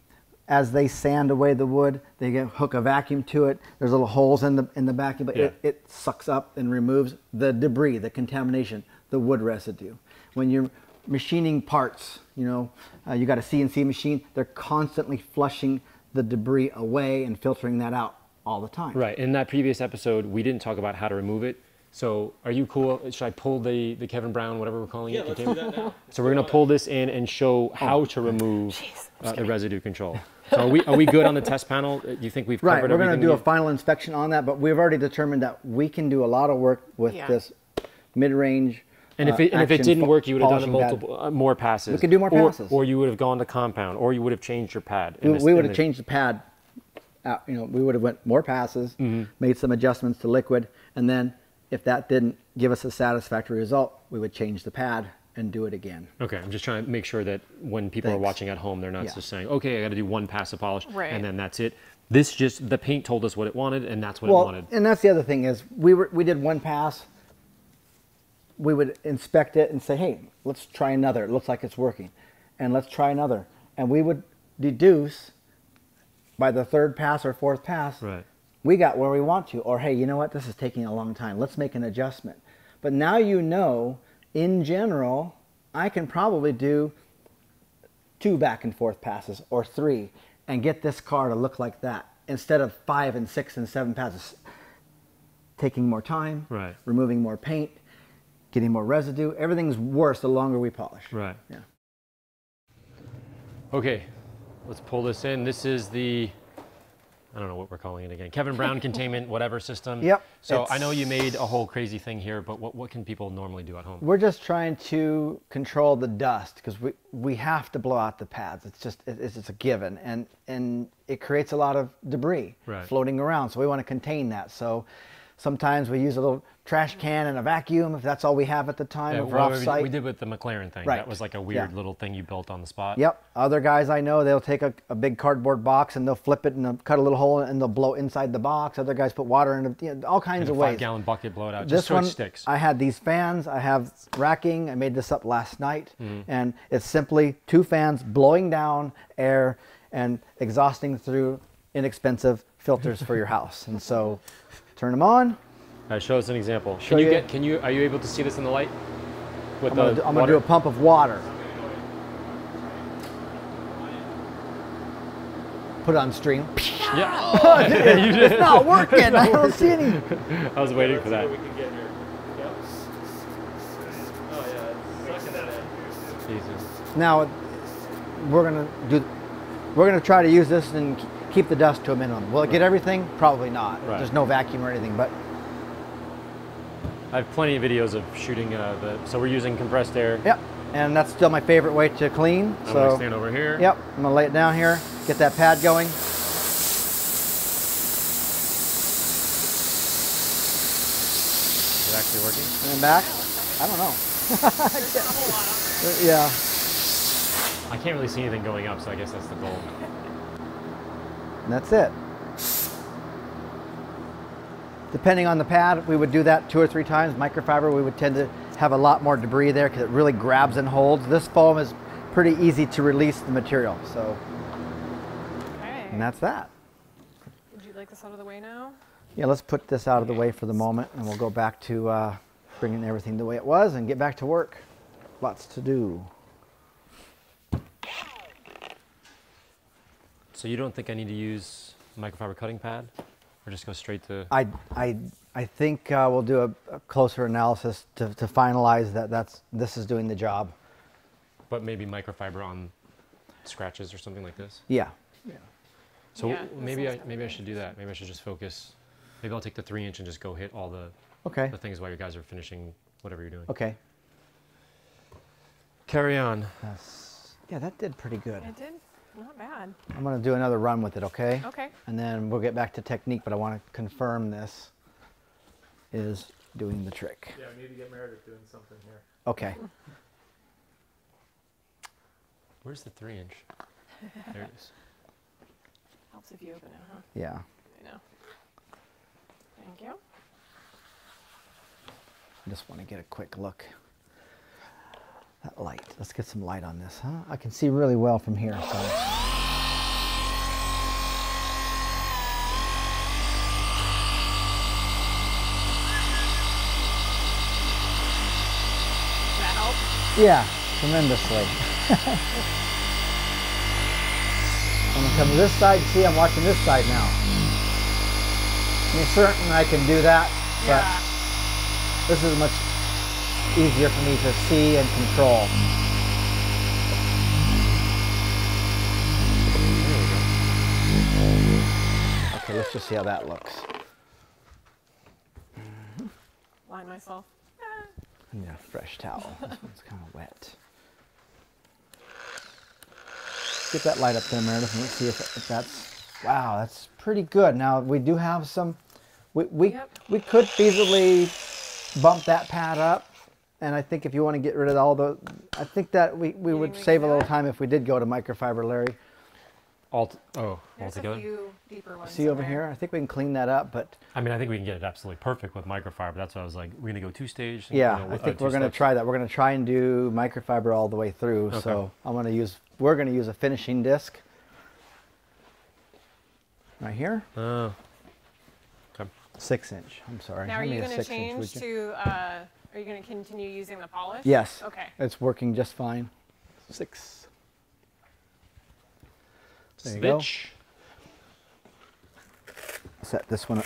as they sand away the wood, they hook a vacuum to it. There's little holes in the vacuum, but it sucks up and removes the debris, the contamination, the wood residue. When you're machining parts, you got a CNC machine, they're constantly flushing the debris away and filtering that out all the time. Right, in that previous episode, we didn't talk about how to remove it. So are you cool? Should I pull the Kevin Brown, whatever we're calling it? Yeah, let's do that now. So we're gonna pull this in and show how to remove the residue control. So are we good on the test panel? Do you think we've covered everything? Right, we're gonna do a final inspection on that, but we've already determined that we can do a lot of work with this mid-range. And if it didn't work, you would have done multiple more passes. We could do more passes. Or you would have gone to compound, or you would have changed your pad. We would have changed the pad. We would have went more passes, made some adjustments to liquid, and then if that didn't give us a satisfactory result, we would change the pad and do it again. Okay, I'm just trying to make sure that when people are watching at home, they're not just saying, okay, I got to do one pass of polish, and then that's it. This just, the paint told us what it wanted, and that's what it wanted. And that's the other thing is, we did one pass. We would inspect it and say, hey, let's try another. It looks like it's working. And let's try another. And we would deduce by the third pass or fourth pass, we got where we want to. Or, hey, you know what? This is taking a long time. Let's make an adjustment. But now you know, in general, I can probably do 2 back and forth passes or 3 and get this car to look like that instead of 5 and 6 and 7 passes. Taking more time, removing more paint, getting more residue. Everything's worse the longer we polish. Right. Yeah. Okay, let's pull this in. This is the, I don't know what we're calling it again, Kevin Brown containment, whatever system. Yep. So I know you made a whole crazy thing here, but what can people normally do at home? We're just trying to control the dust because we have to blow out the pads. It's just a given, and it creates a lot of debris floating around. So we want to contain that. So sometimes we use a little trash can and a vacuum if that's all we have at the time. Yeah, off-site. We did with the McLaren thing. Right. That was like a weird little thing you built on the spot. Yep. Other guys I know, they'll take a big cardboard box and they'll flip it and they'll cut a little hole and they'll blow inside the box. Other guys put water in it, all kinds of ways. 5-gallon bucket, blow it out. Just so it sticks. I had these fans. I have racking. I made this up last night. And it's simply 2 fans blowing down air and exhausting through inexpensive filters for your house. And so... Turn them on. All right, show us an example. Can you get? Can you? Are you able to see this in the light? With I'm gonna do a pump of water. Put it on stream. Yeah. You did. It's not working. It's not working. I don't see any. I was waiting for that. Let's see what we can get here. Yep. Oh yeah, it's sucking that in. Jesus. Now we're gonna try to use this and keep the dust to a minimum. Will it get everything? Probably not. There's no vacuum or anything, but. I have plenty of videos of shooting, so we're using compressed air. Yep, and that's still my favorite way to clean. I'm gonna stand over here. Yep, I'm gonna lay it down here, get that pad going. Is it actually working? And back? I don't know. Yeah. I can't really see anything going up, so I guess that's the goal. And that's it. Depending on the pad, we would do that 2 or 3 times. Microfiber, we would tend to have a lot more debris there because it really grabs and holds. This foam is pretty easy to release the material, so. Okay. And that's that. Would you like this out of the way now? Yeah, let's put this out of the way for the moment, and we'll go back to bringing everything the way it was and get back to work. Lots to do. So you don't think I need to use a microfiber cutting pad? Or just go straight to... I think we'll do a closer analysis to finalize that this is doing the job. But maybe microfiber on scratches or something like this? Yeah. Yeah. So yeah, maybe I should do that. Maybe I should just focus. Maybe I'll take the 3-inch and just go hit all the, the things while you guys are finishing whatever you're doing. Okay. Carry on. Yeah, that did pretty good. It did. Not bad. I'm going to do another run with it, okay? Okay. And then we'll get back to technique, but I want to confirm this is doing the trick. Yeah, we need to get Meredith doing something here. Okay. Where's the 3-inch? There it is. Helps if you open it, huh? Yeah. I know. Thank you. I just want to get a quick look. That light. Let's get some light on this, huh? I can see really well from here. So. That help? Yeah, tremendously. I'm gonna come to this side. See, I'm watching this side now. I'm certain I can do that, but this is much easier for me to see and control. Okay, let's just see how that looks. Line myself. I need a fresh towel. This one's kind of wet. Get that light up there, Meredith, and let's see if that's... Wow, that's pretty good. Now, we do have some... We could feasibly bump that pad up. And I think if you want to get rid of all the, I think that we would save a little time if we did go to microfiber, Larry. All together? There's a few deeper ones. See over here? I think we can clean that up, but. I mean, I think we can get it absolutely perfect with microfiber. That's why I was like, we're going to go 2-stage. Yeah, I think we're going to try that. We're going to try and do microfiber all the way through. Okay. So I'm going to use, we're going to use a finishing disc. Right here. Oh. Okay. 6-inch, I'm sorry. Now are you going to change to, are you going to continue using the polish? Yes. Okay. It's working just fine. 6. There you go. Set this one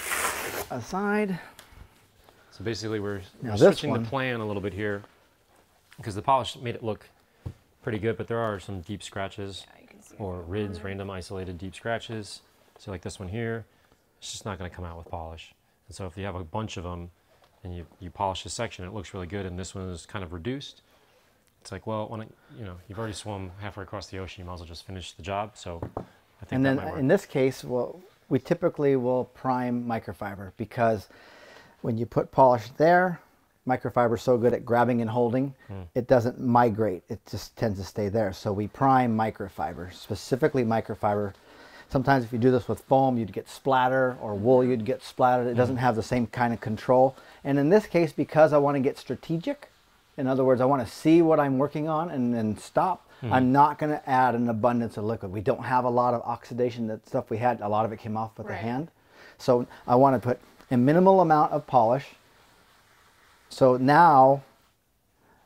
aside. So basically we're switching the plan a little bit here because the polish made it look pretty good, but there are some deep scratches or rids, random isolated deep scratches. So like this one here, it's just not going to come out with polish. And so if you have a bunch of them, and you polish this section, it looks really good, and this one is kind of reduced. It's like, well, when you know, you've already swum halfway across the ocean, you might as well just finish the job, so I think and that might work. In this case, well, we typically will prime microfiber, because when you put polish there, microfiber is so good at grabbing and holding, it doesn't migrate, it just tends to stay there. So we prime microfiber, specifically microfiber. Sometimes if you do this with foam, you'd get splatter, or wool, you'd get splattered. It doesn't have the same kind of control. And in this case, because I want to get strategic, in other words, I want to see what I'm working on and then stop, I'm not going to add an abundance of liquid. We don't have a lot of oxidation. That stuff we had, a lot of it came off with the hand. So I want to put a minimal amount of polish. So now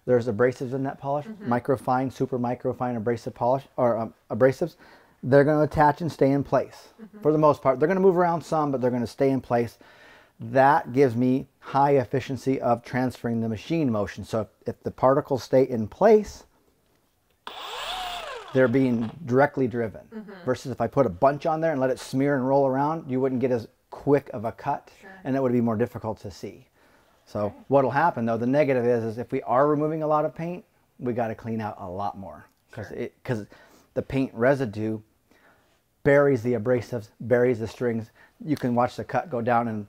there's abrasives in that polish, microfine, super microfine abrasive polish, or abrasives. They're going to attach and stay in place. For the most part, they're going to move around some, but they're going to stay in place. That gives me high efficiency of transferring the machine motion. So if the particles stay in place, they're being directly driven. Versus if I put a bunch on there and let it smear and roll around, you wouldn't get as quick of a cut, and it would be more difficult to see. So what'll happen though, the negative is if we are removing a lot of paint, we got to clean out a lot more because the paint residue buries the abrasives, buries the strings. You can watch the cut go down, and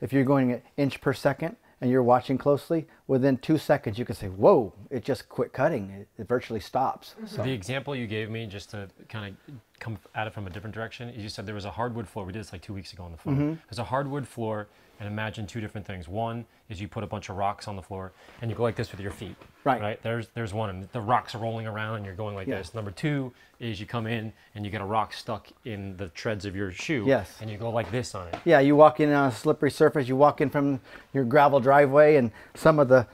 if you're going an inch per second and you're watching closely, within 2 seconds you can say, whoa, it just quit cutting. It virtually stops. So the example you gave me, just to kind of come at it from a different direction, is you said there was a hardwood floor. We did this like 2 weeks ago on the phone. There's a hardwood floor, and imagine two different things. One is you put a bunch of rocks on the floor and you go like this with your feet. Right? There's one, and the rocks are rolling around and you're going like this. Number two is you come in and you get a rock stuck in the treads of your shoe. And you go like this on it. You walk in on a slippery surface, you walk in from your gravel driveway, and some of the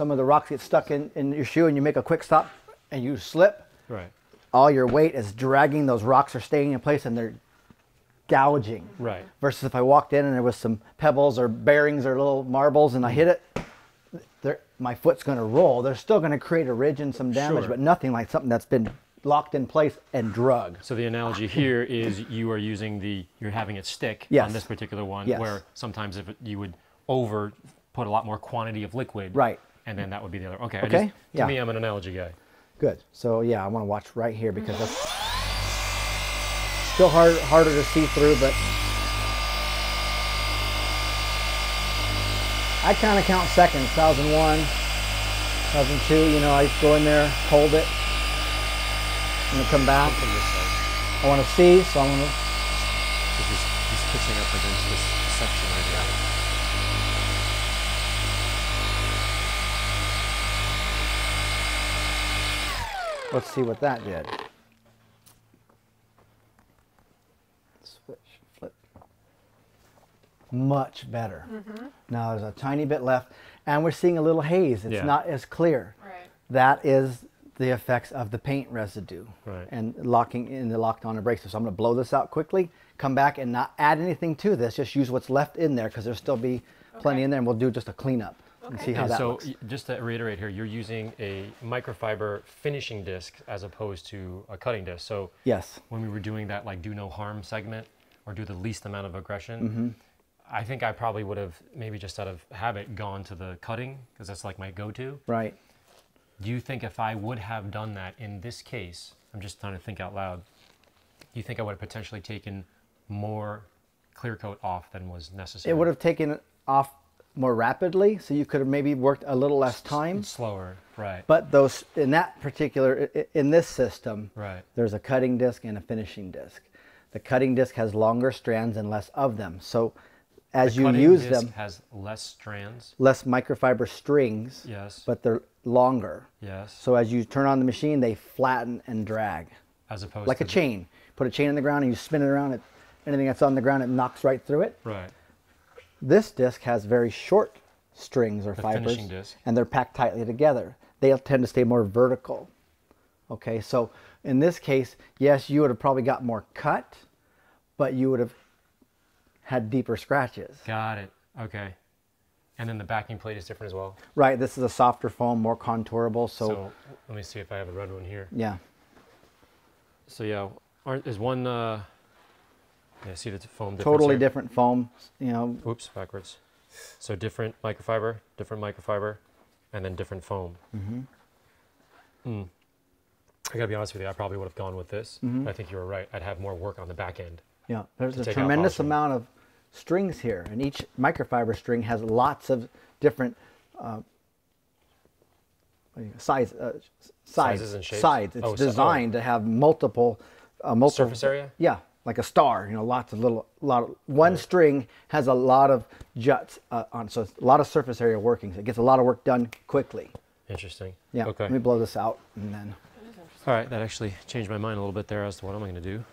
rocks get stuck in your shoe, and you make a quick stop and you slip. All your weight is dragging, those rocks are staying in place and they're gouging. Versus if I walked in and there was some pebbles or bearings or little marbles and I hit it, my foot's going to roll. They're still going to create a ridge and some damage, but nothing like something that's been locked in place and drug. So the analogy here is you are using you're having it stick on this particular one, where sometimes if you would over put a lot more quantity of liquid, and then that would be the other. Okay. To me, I'm an analogy guy. Good. So yeah, I want to watch right here because that's still harder to see through, but I kind of count seconds, 1001, 1002, you know, I just go in there, hold it, and then come back. I want to see, so I'm going to... He's pushing up against this section right now. Let's see what that did. Much better. Now there's a tiny bit left and we're seeing a little haze. It's not as clear. That is the effects of the paint residue and locking in the locked on abrasive. So I'm going to blow this out quickly, come back and not add anything to this, just use what's left in there because there'll still be plenty in there, and we'll do just a cleanup and see how that looks. Just to reiterate here, you're using a microfiber finishing disc as opposed to a cutting disc. So when we were doing that like do no harm segment or do the least amount of aggression, I think I probably would have maybe just out of habit gone to the cutting because that's like my go-to. Do you think if I would have done that in this case, I'm just trying to think out loud, do you think I would have potentially taken more clear coat off than was necessary? It would have taken it off more rapidly, so you could have maybe worked a little less time. Slower, But those in that particular, in this system, there's a cutting disc and a finishing disc. The cutting disc has longer strands and less of them. So as you use them, the cutting disc has less strands, less microfiber strings, but they're longer. So as you turn on the machine, they flatten and drag. As opposed like to a chain. Put a chain on the ground and you spin it around. Anything that's on the ground, it knocks right through it. This disc has very short strings or fibers, and they're packed tightly together. They'll tend to stay more vertical. Okay, so in this case, yes, you would have probably got more cut, but you would have had deeper scratches. Got it. Okay. And then the backing plate is different as well? This is a softer foam, more contourable. So let me see if I have a red one here. So yeah, there's one, yeah, see the foam difference Totally here? Different foam, you know. Oops, backwards. So different microfiber, and then different foam. I gotta be honest with you, I probably would have gone with this. I think you were right. I'd have more work on the back end. There's a tremendous amount of strings here, and each microfiber string has lots of different sizes and shapes. It's designed to have multiple surface area. Like a star, you know, lots of one string has a lot of juts on, so it's a lot of surface area working. So it gets a lot of work done quickly. Interesting. Okay. Let me blow this out, and then. All right, that actually changed my mind a little bit there as to what I'm going to do.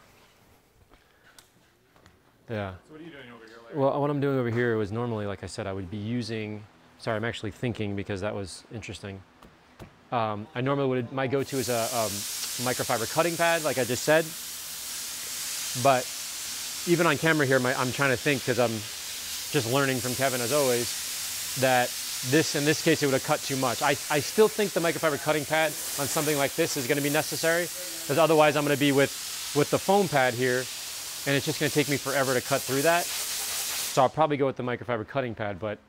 So what are you doing over here, Larry? Well, what I'm doing over here was normally, like I said, I would be using, sorry, I'm actually thinking because that was interesting. I normally would, my go-to is a microfiber cutting pad, like I just said. But even on camera here, I'm trying to think because I'm just learning from Kevin as always, that in this case, it would have cut too much. I still think the microfiber cutting pad on something like this is going to be necessary because otherwise I'm going to be with the foam pad here, and it's just going to take me forever to cut through that. So I'll probably go with the microfiber cutting pad, but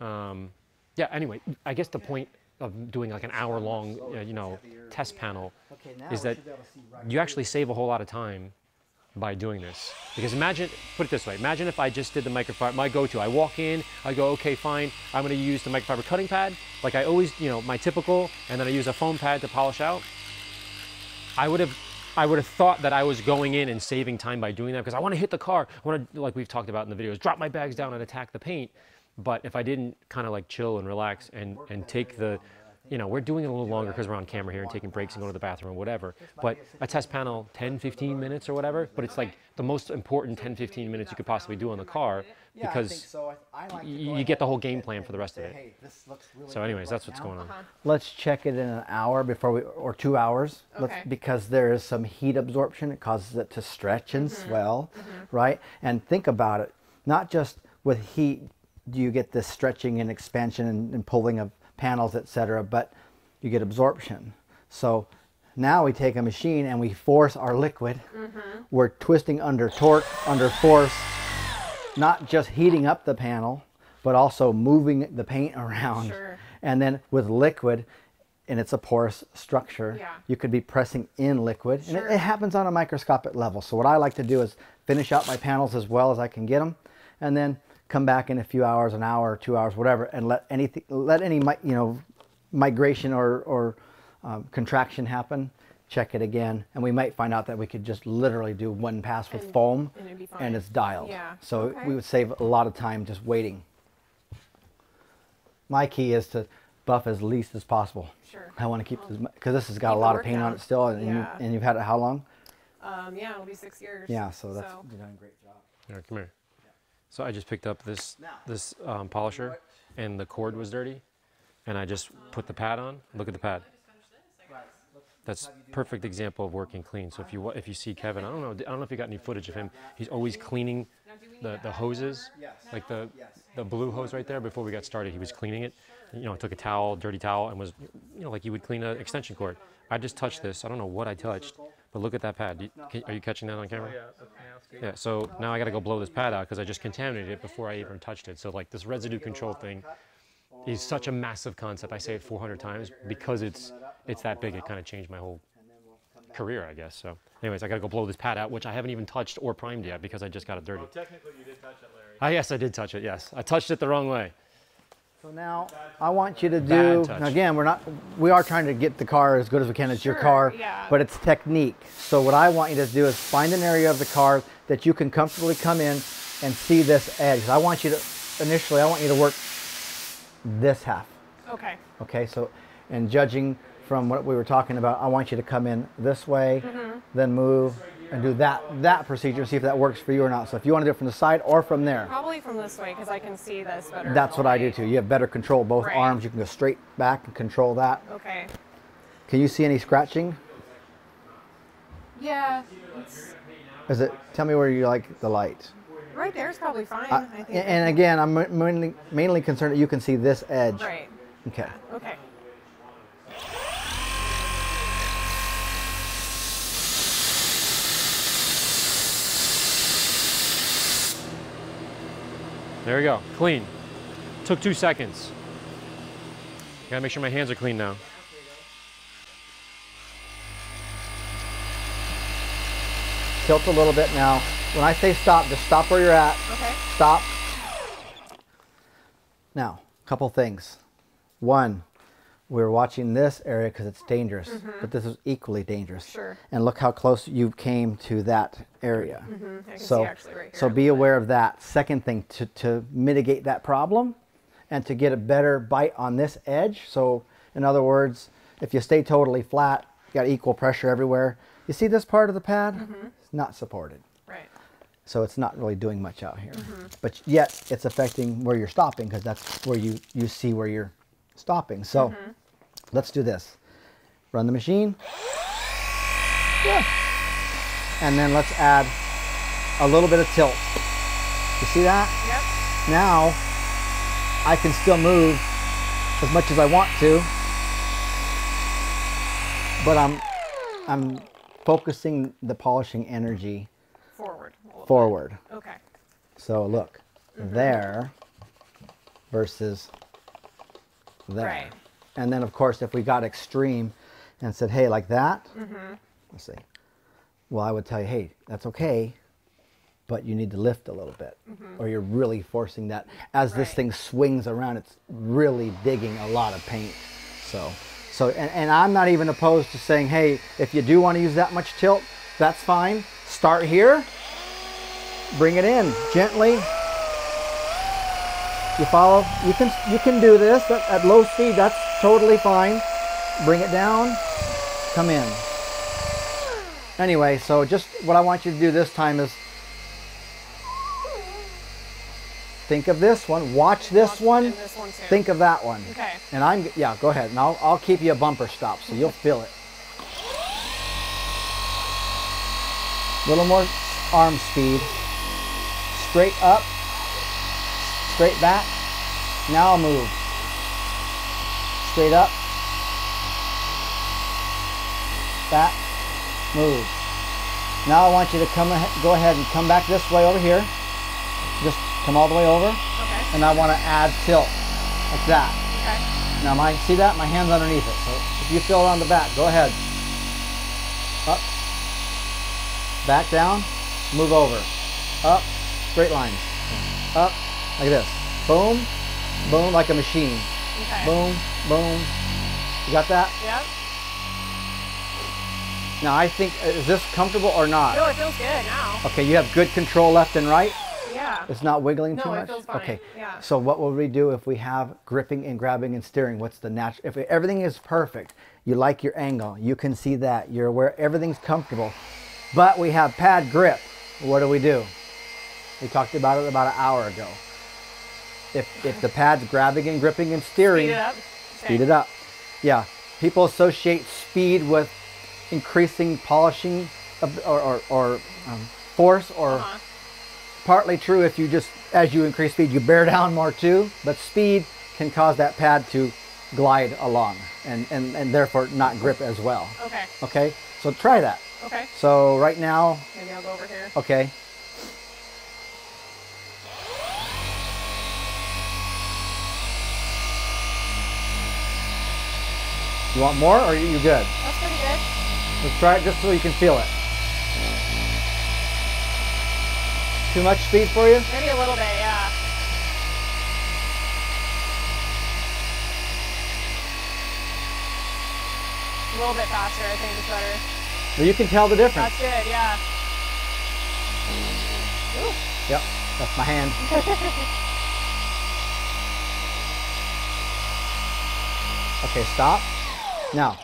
yeah, anyway, I guess the point of doing like an hour-long, test panel, is that you actually save a whole lot of time by doing this. Because imagine, put it this way, imagine if I just did the microfiber, my go-to. I walk in, I go, okay, fine, I'm gonna use the microfiber cutting pad, like I always, my typical, and then I use a foam pad to polish out. I would have thought that I was going in and saving time by doing that because I wanna hit the car. I wanna, like we've talked about in the videos, drop my bags down and attack the paint. But if I didn't kind of like chill and relax and take the, we're doing it a little longer because we're on camera here and taking breaks and going to the bathroom or whatever. But a test panel, 10, 15 minutes or whatever, but it's like the most important 10, 15 minutes you could possibly do on the car because you get the whole game plan for the rest of it. So anyways, that's what's going on. Let's check it in an hour before we, or 2 hours, because there is some heat absorption. It causes it to stretch and swell, right? And think about it, not just with heat, do you get this stretching and expansion and pulling of panels, etc., but you get absorption. So now we take a machine and we force our liquid. We're twisting under torque, under force, not just heating up the panel, but also moving the paint around. And then with liquid, and it's a porous structure, you could be pressing in liquid. And it happens on a microscopic level. So what I like to do is finish out my panels as well as I can get them, and then come back in a few hours, an hour, 2 hours, whatever, and let anything, let any migration or contraction happen. Check it again, and we might find out that we could just literally do one pass with foam, and it'd be fine. And it's dialed. So we would save a lot of time just waiting. My key is to buff as least as possible. I want to keep this because this has got a lot of paint on it still, and you've had it how long? Yeah, it'll be 6 years. Yeah, so that's you've done a great job. Yeah, come here. So I just picked up this polisher, and the cord was dirty, and I just put the pad on. Look at the pad. That's perfect example of working clean. So if you see Kevin, I don't know if you got any footage of him. He's always cleaning the hoses, like the blue hose right there. Before we got started, he was cleaning it. Took a towel, dirty towel, and was like you would clean an extension cord. I just touched this. I don't know what I touched. But look at that pad. Are you catching that on camera? Yeah, so now I got to go blow this pad out because I just contaminated it before I even touched it. So like this residue control thing is such a massive concept. I say it 400 times because it's that big. It kind of changed my whole career, I guess. So anyways, I got to go blow this pad out, which I haven't even touched or primed yet because I just got it dirty. Well, technically you did touch it, Larry. Yes, I did touch it, yes. I touched it the wrong way. So now I want you to do, again, we are trying to get the car as good as we can. It's your car, but it's technique. So what I want you to do is find an area of the car that you can comfortably come in and see this edge. I want you to, initially, I want you to work this half. Okay, so, and judging from what we were talking about, I want you to come in this way, then move and do that procedure, see if that works for you or not. So if you want to do it from the side or from there. Probably from this way because I can see this better. That's what I do too. You have better control both arms. You can go straight back and control that. Can you see any scratching? Is it? Tell me where you like the light. Right there is probably fine. I think. And again, I'm mainly concerned that you can see this edge. Okay. There we go, clean. Took 2 seconds. Gotta make sure my hands are clean now. Tilt a little bit now. When I say stop, just stop where you're at. Stop. Now, a couple things. One, we're watching this area because it's dangerous, but this is equally dangerous. And look how close you came to that area. I can see actually right here. So be aware of that. Second thing, to mitigate that problem and to get a better bite on this edge. So in other words, if you stay totally flat, you got equal pressure everywhere. You see this part of the pad? It's not supported. So it's not really doing much out here. But yet it's affecting where you're stopping because that's where you see where you're stopping. So let's do this. Run the machine. And then let's add a little bit of tilt. You see that? Now I can still move as much as I want to, but I'm focusing the polishing energy forward. So look, there versus there. And then, of course, if we got extreme and said, hey, like that, let's see. Well, I would tell you, hey, that's okay, but you need to lift a little bit, or you're really forcing that. As this thing swings around, it's really digging a lot of paint. So and I'm not even opposed to saying, hey, if you do want to use that much tilt, that's fine. Start here, bring it in gently. You follow? You can do this at low speed. That's totally fine. Bring it down. Come in. Anyway, so just what I want you to do this time is think of this one. Watch this one. Think of that one. Okay. And yeah, go ahead. And I'll keep you a bumper stop so you'll feel it. A little more arm speed. Straight up. Straight back. Now I'll move. Straight up. Back. Move. Now I want you to go ahead and come back this way over here. Just come all the way over. Okay. And I want to add tilt. Like that. Okay. Now see that? My hand's underneath it. So if you feel it on the back, go ahead. Up. Back down. Move over. Up. Straight lines. Up. Like this. Boom, boom, like a machine. Okay. Boom, boom. You got that? Yep. Now I think, is this comfortable or not? No, it feels good now. Okay, you have good control left and right? Yeah. It's not wiggling too much? No, it feels fine. Okay. Yeah. So what will we do if we have gripping and grabbing and steering? What's the natural, if everything is perfect, you like your angle, you can see that, you're aware, everything's comfortable, but we have pad grip. What do? We talked about it about an hour ago. If the pad's grabbing and gripping and steering, speed it up. Okay. Speed it up. Yeah, people associate speed with increasing polishing or force, or partly true if you just, as you increase speed, you bear down more too, but speed can cause that pad to glide along and therefore not grip as well. Okay. Okay, so try that. Okay. So right now. Maybe I'll go over here. Okay. You want more, or are you good? That's pretty good. Let's try it just so you can feel it. Too much speed for you? Maybe a little bit, yeah. A little bit faster, I think it's better. Well, you can tell the difference. That's good, yeah. Ooh. Yep, that's my hand. Okay, stop. Now,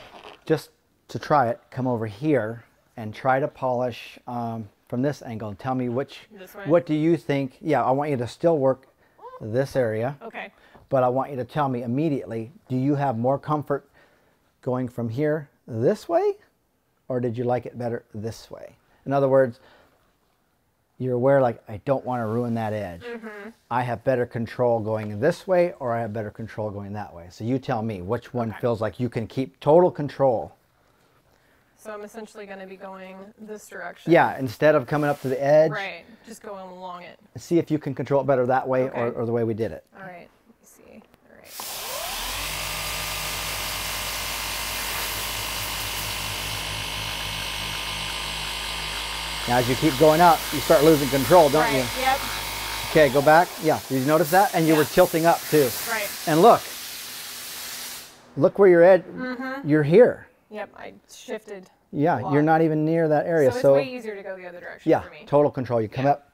just to try it, come over here and try to polish from this angle and tell me what do you think? Yeah, I want you to still work this area. Okay. But I want you to tell me immediately, do you have more comfort going from here this way, or did you like it better this way? In other words, you're aware, like, I don't want to ruin that edge. I have better control going this way, or I have better control going that way. So you tell me which one feels like you can keep total control. So I'm essentially going to be going this direction. Yeah, instead of coming up to the edge. Right, just going along it. See if you can control it better that way, or the way we did it. All right, let me see. All right. Now, as you keep going up, you start losing control, don't you? Yep. Okay, go back. Yeah, did you notice that? And you were tilting up, too. Right. And look where you're at. You're here. Yep, I shifted. Yeah, you're not even near that area. So it's way easier to go the other direction for me. Yeah, total control. You come up,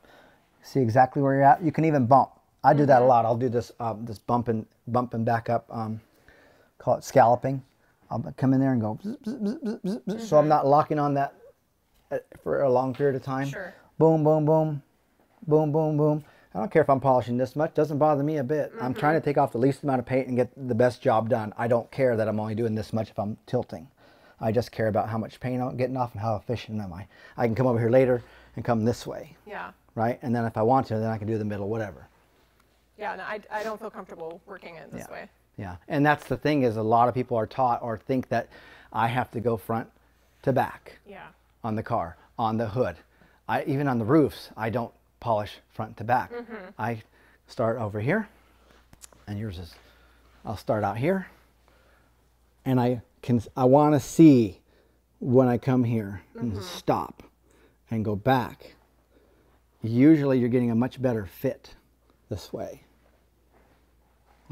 see exactly where you're at. You can even bump. I do that a lot. I'll do this this bumping back up, call it scalloping. I'll come in there and go, bzz, bzz, bzz, bzz, bzz, so I'm not locking on that for a long period of time. Sure. Boom, boom, boom, boom, boom, boom. I don't care if I'm polishing this much. Doesn't bother me a bit. I'm trying to take off the least amount of paint and get the best job done. I don't care that I'm only doing this much if I'm tilting. I just care about how much paint I'm getting off and how efficient am I. I can come over here later and come this way. Yeah. Right? And then if I want to, then I can do the middle, whatever. Yeah, no, I don't feel comfortable working it this way. Yeah, and that's the thing is a lot of people are taught or think that I have to go front to back. Yeah. On the car, on the hood, even on the roofs, I don't polish front to back. I start over here, and yours is, I'll start out here, and I want to see when I come here and stop and go back. Usually you're getting a much better fit this way.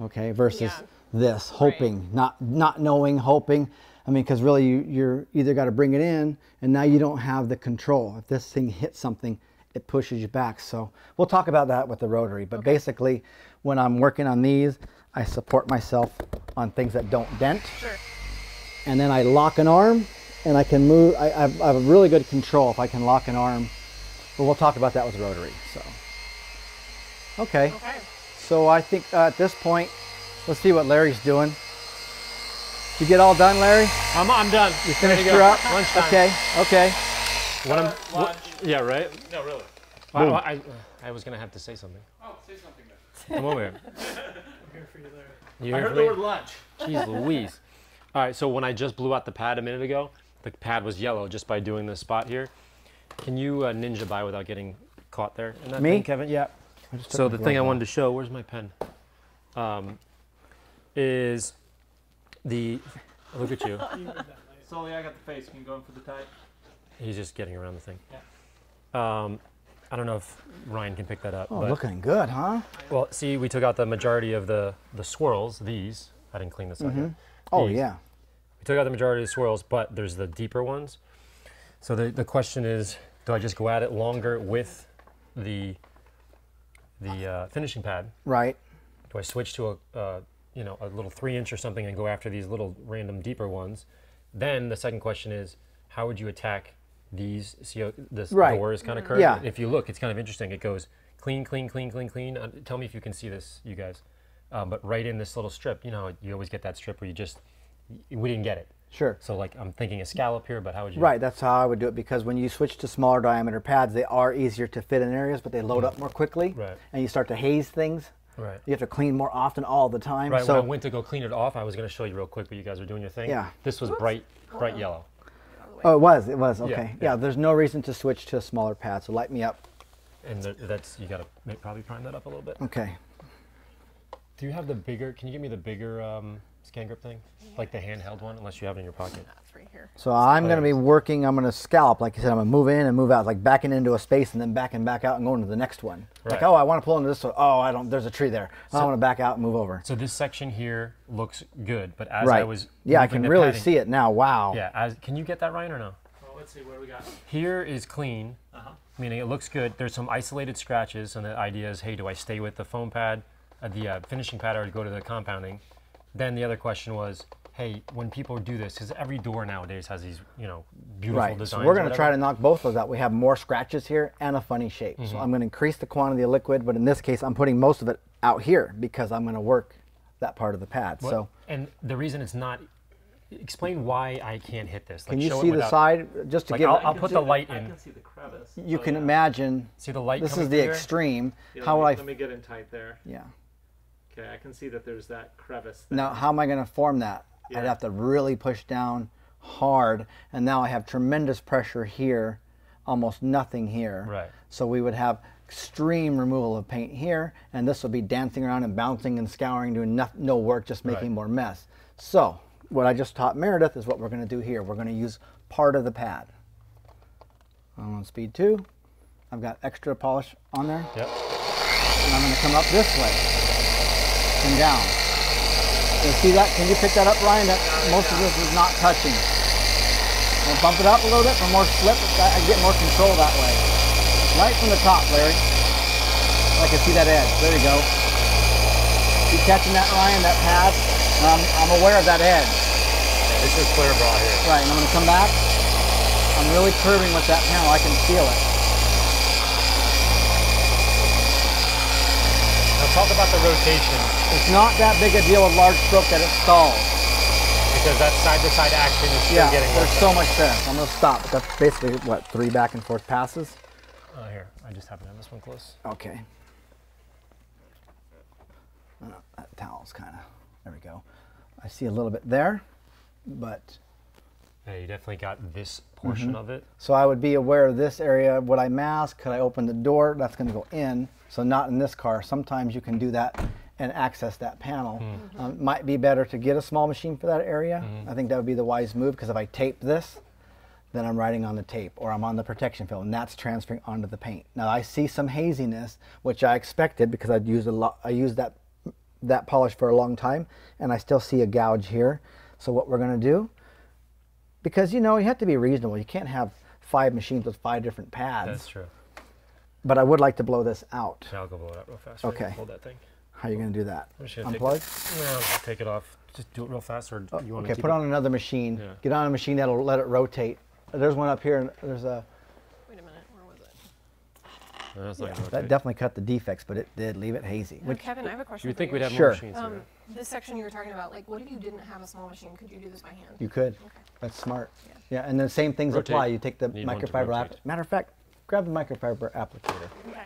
Okay, versus this hoping, not knowing, hoping. I mean, because really you're either got to bring it in, and now you don't have the control. If this thing hits something, it pushes you back. So we'll talk about that with the rotary. But basically, when I'm working on these, I support myself on things that don't dent. Sure. And then I lock an arm, and I can move. I have a really good control if I can lock an arm. But we'll talk about that with the rotary. So okay. So I think at this point, let's see what Larry's doing. You get all done, Larry? I'm done. You finished her up? Lunchtime. Okay. Yeah, right? No, really. Well, I was going to have to say something. Oh, say something then. Come over here. I'm here for you, Larry. I heard the word lunch. Jeez Louise. All right, so when I just blew out the pad a minute ago, the pad was yellow just by doing this spot here. Can you ninja by without getting caught there? And that thing, Kevin? Yeah. So the thing I wanted to show, where's my pen? Is the, look at you. Sully, I got the face. Can you go in for the tie? He's just getting around the thing. Yeah. I don't know if Ryan can pick that up. Oh, but, looking good, huh? Well, see, we took out the majority of the swirls, these. I didn't clean this up yet. Oh, yeah. We took out the majority of the swirls, but there's the deeper ones. So the question is, do I just go at it longer with the finishing pad? Right. Do I switch to a little 3-inch or something and go after these little random deeper ones? Then the second question is, how would you attack these? See how this door is kind of curved? Yeah. If you look, it's kind of interesting. It goes clean, clean, clean, clean, clean. Tell me if you can see this, you guys. But right in this little strip, you know, you always get that strip where you just, we didn't get it. Sure. So like I'm thinking a scallop here, but how would you? Right, that's how I would do it, because when you switch to smaller diameter pads, they are easier to fit in areas, but they load up more quickly. Right. And you start to haze things. Right. You have to clean more often all the time. Right, so when I went to go clean it off, I was going to show you real quick, but you guys were doing your thing. Yeah. This was bright yellow. Oh, it was, okay. Yeah, there's no reason to switch to a smaller pad, so light me up. And that's, you got to probably prime that up a little bit. Okay. Do you have the bigger, can you give me the bigger scan grip thing? Yeah. Like the handheld one, unless you have it in your pocket. That's right here. So I'm going to be working, I'm going to scallop, like you said, I'm going to move in and move out, like backing into a space and then back out and going to the next one. Right. Like, oh, I want to pull into this one. Oh, I don't, there's a tree there. So, I want to back out and move over. So this section here looks good, but as I was I can really see it now. Wow. Yeah, can you get that, Ryan, or no? Well, let's see, what do we got? Here is clean, meaning it looks good. There's some isolated scratches, and the idea is, hey, do I stay with the foam pad, the finishing pad, or go to the compounding? Then the other question was, hey, when people do this, because every door nowadays has these, you know, beautiful designs. So we're going to try to knock both of those out. We have more scratches here and a funny shape. So I'm going to increase the quantity of liquid, but in this case, I'm putting most of it out here because I'm going to work that part of the pad. What? So, and the reason it's not, explain why I can't hit this. Like, can you see the side? Just to like, give I'll put the light in. I can see the crevice. You can imagine. See the light. This is the extreme. Yeah, let me get in tight there. Yeah. Okay, I can see that there's that crevice there. Now, how am I going to form that? Yeah. I'd have to really push down hard, and now I have tremendous pressure here, almost nothing here. Right. So we would have extreme removal of paint here, and this would be dancing around and bouncing and scouring, doing no work, just making more mess. So what I just taught Meredith is what we're going to do here. We're going to use part of the pad. I'm on speed 2. I've got extra polish on there. Yep. And I'm going to come up this way. And down. You see that? Can you pick that up, Ryan? That most of this is not touching. We'll bump it up a little bit for more slip. I get more control that way. Right from the top, Larry. I can see that edge. There you go. You catching that, Ryan? That path? I'm aware of that edge. This is clear bra here. Right, and I'm going to come back. I'm really curving with that panel. I can feel it. Talk about the rotation. It's not that big a deal with large stroke that it stalls. Because that side-to-side action is still getting there's so much there. I'm going to stop. But that's basically, what, 3 back-and-forth passes? Here, I just happen to have this one close. Okay. That towel's kind of, there we go. I see a little bit there, but... Yeah, you definitely got this portion of it. So I would be aware of this area. Would I mask? Could I open the door? That's going to go in. So not in this car. Sometimes you can do that and access that panel. Mm-hmm. Might be better to get a small machine for that area. Mm-hmm. I think that would be the wise move, because if I tape this, then I'm writing on the tape, or I'm on the protection film, and that's transferring onto the paint. Now I see some haziness, which I expected because I'd used a lot. I used that polish for a long time, and I still see a gouge here. So what we're going to do, because you know you have to be reasonable. You can't have 5 machines with 5 different pads. That's true. But I would like to blow this out. Yeah, I'll go blow it out real fast. Okay. Hold that thing. How are you going to do that? Unplug? No, I'll take it off. Just do it real fast, or you want to keep it? Okay, put on another machine. Yeah. Get on a machine that'll let it rotate. There's one up here, and there's a... Wait a minute, where was it? No, that's like that definitely cut the defects, but it did leave it hazy. Now, Kevin, I have a question. You think we'd have more machines here? This section you were talking about, like, what if you didn't have a small machine? Could you do this by hand? You could. Okay. That's smart. Yeah, and the same things apply. You take the microfiber applicator. Matter of fact, grab the microfiber applicator. Okay.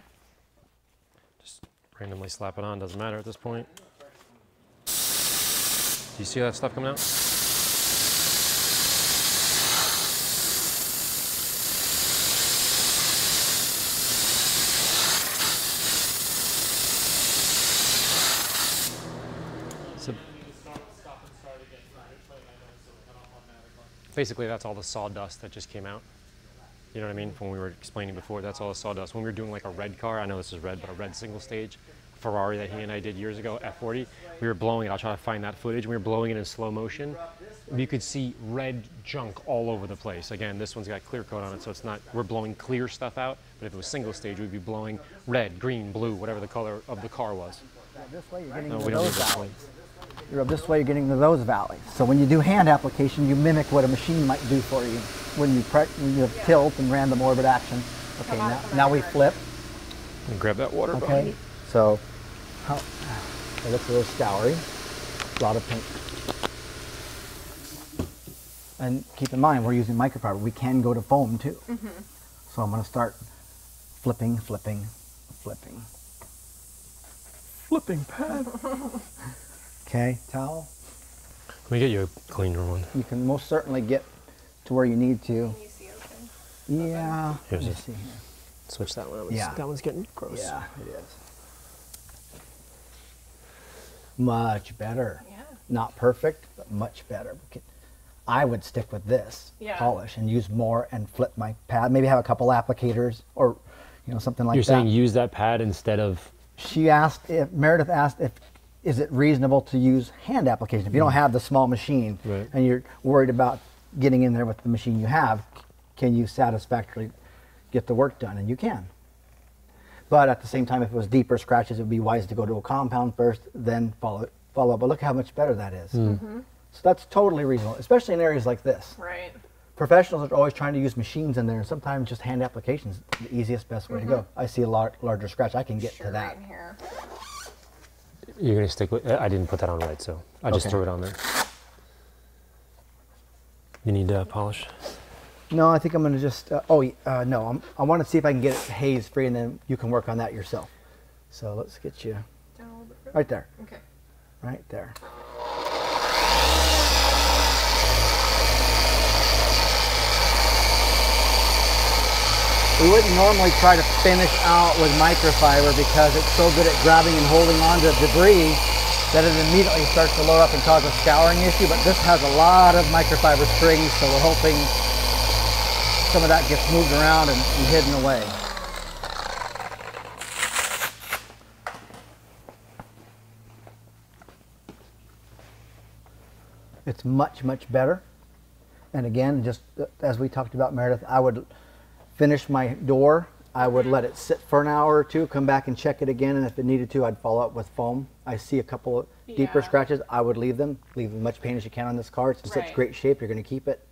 Just randomly slap it on. Doesn't matter at this point. Do you see that stuff coming out? Basically, that's all the sawdust that just came out. You know what I mean? When we were explaining before, that's all the sawdust. When we were doing like a red car, I know this is red, but a red single stage Ferrari that he and I did years ago, F40, we were blowing it. I'll try to find that footage. We were blowing it in slow motion. You could see red junk all over the place. Again, this one's got clear coat on it, so it's not, we're blowing clear stuff out, but if it was single stage, we'd be blowing red, green, blue, whatever the color of the car was. This way, you're getting those valleys. You rub this way, you're getting to those valleys. So when you do hand application, you mimic what a machine might do for you. When you have tilt and random orbit action. Okay, now we flip. And grab that water bottle. Okay, so it looks a little scoury. A lot of paint. And keep in mind, we're using microfiber. We can go to foam too. Mm-hmm. So I'm going to start flipping, flipping, flipping. Flipping pad. Okay, towel. Let me get you a cleaner one. You can most certainly get to where you need to. Can you see okay? Yeah. Here's it. See here. Switch that one. That one's getting gross. Yeah, it is. Much better. Yeah. Not perfect, but much better. I would stick with this polish and use more and flip my pad. Maybe have a couple applicators or something like that. You're saying use that pad instead of... She asked if... Meredith asked if... Is it reasonable to use hand application? If you don't have the small machine and you're worried about getting in there with the machine you have, can you satisfactorily get the work done? And you can. But at the same time, if it was deeper scratches, it would be wise to go to a compound first, then follow up. But look how much better that is. Mm-hmm. So that's totally reasonable, especially in areas like this. Right. Professionals are always trying to use machines in there, and sometimes just hand applications is the easiest, best way to go. I see a larger scratch. I can get to that. Right here. You're going to stick with... I didn't put that on right, so I just threw it on there. You need polish? No, I think I'm going to just... no, I want to see if I can get it haze-free, and then you can work on that yourself. So let's get you... Down a little bit further. Right there. Okay. Right there. We wouldn't normally try to finish out with microfiber because it's so good at grabbing and holding on to debris that it immediately starts to load up and cause a scouring issue, but this has a lot of microfiber strings, so we're hoping some of that gets moved around and hidden away. It's much, much better. And again, just as we talked about, Meredith, I would finish my door, I would let it sit for an hour or two, come back and check it again, and if it needed to, I'd follow up with foam. I see a couple of deeper scratches, I would leave as much paint as you can on this car. It's in such great shape, you're going to keep it.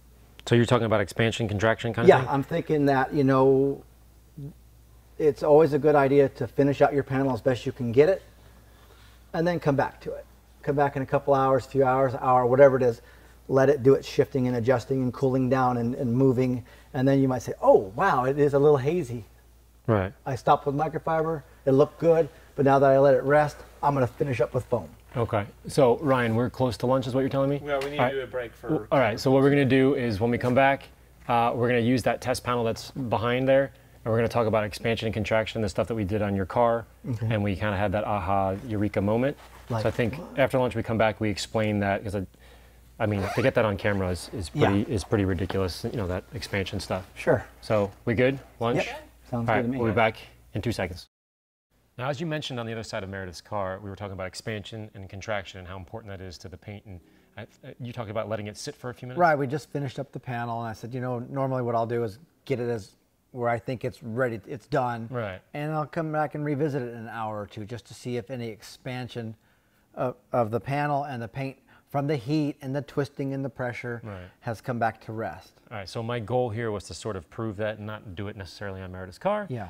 So you're talking about expansion, contraction kind of thing? Yeah, I'm thinking that, it's always a good idea to finish out your panel as best you can get it, and then come back to it. Come back in a couple hours, few hours, an hour, whatever it is. Let it do its shifting and adjusting and cooling down and moving. And then you might say, oh, wow, it is a little hazy. Right. I stopped with microfiber. It looked good. But now that I let it rest, I'm going to finish up with foam. Okay. So, Ryan, we're close to lunch is what you're telling me? Yeah, we need to do a break for... All right. So what we're going to do is when we come back, we're going to use that test panel that's behind there And we're going to talk about expansion and contraction, the stuff that we did on your car. Okay. And we kind of had that aha, eureka moment. Like, so I think after lunch we come back, we explain that, because I mean, to get that on camera is pretty ridiculous, you know, that expansion stuff. Sure. So we good? Lunch? Yep. Sounds good to me. We'll be back in 2 seconds. Now, as you mentioned on the other side of Meredith's car, we were talking about expansion and contraction and how important that is to the paint. And you talked about letting it sit for a few minutes? Right. We just finished up the panel, and I said, you know, normally what I'll do is get it as where I think it's ready, it's done. Right. And I'll come back and revisit it in an hour or two just to see if any expansion of the panel and the paint from the heat and the twisting and the pressure has come back to rest. All right, so my goal here was to sort of prove that and not do it necessarily on Meredith's car. Yeah.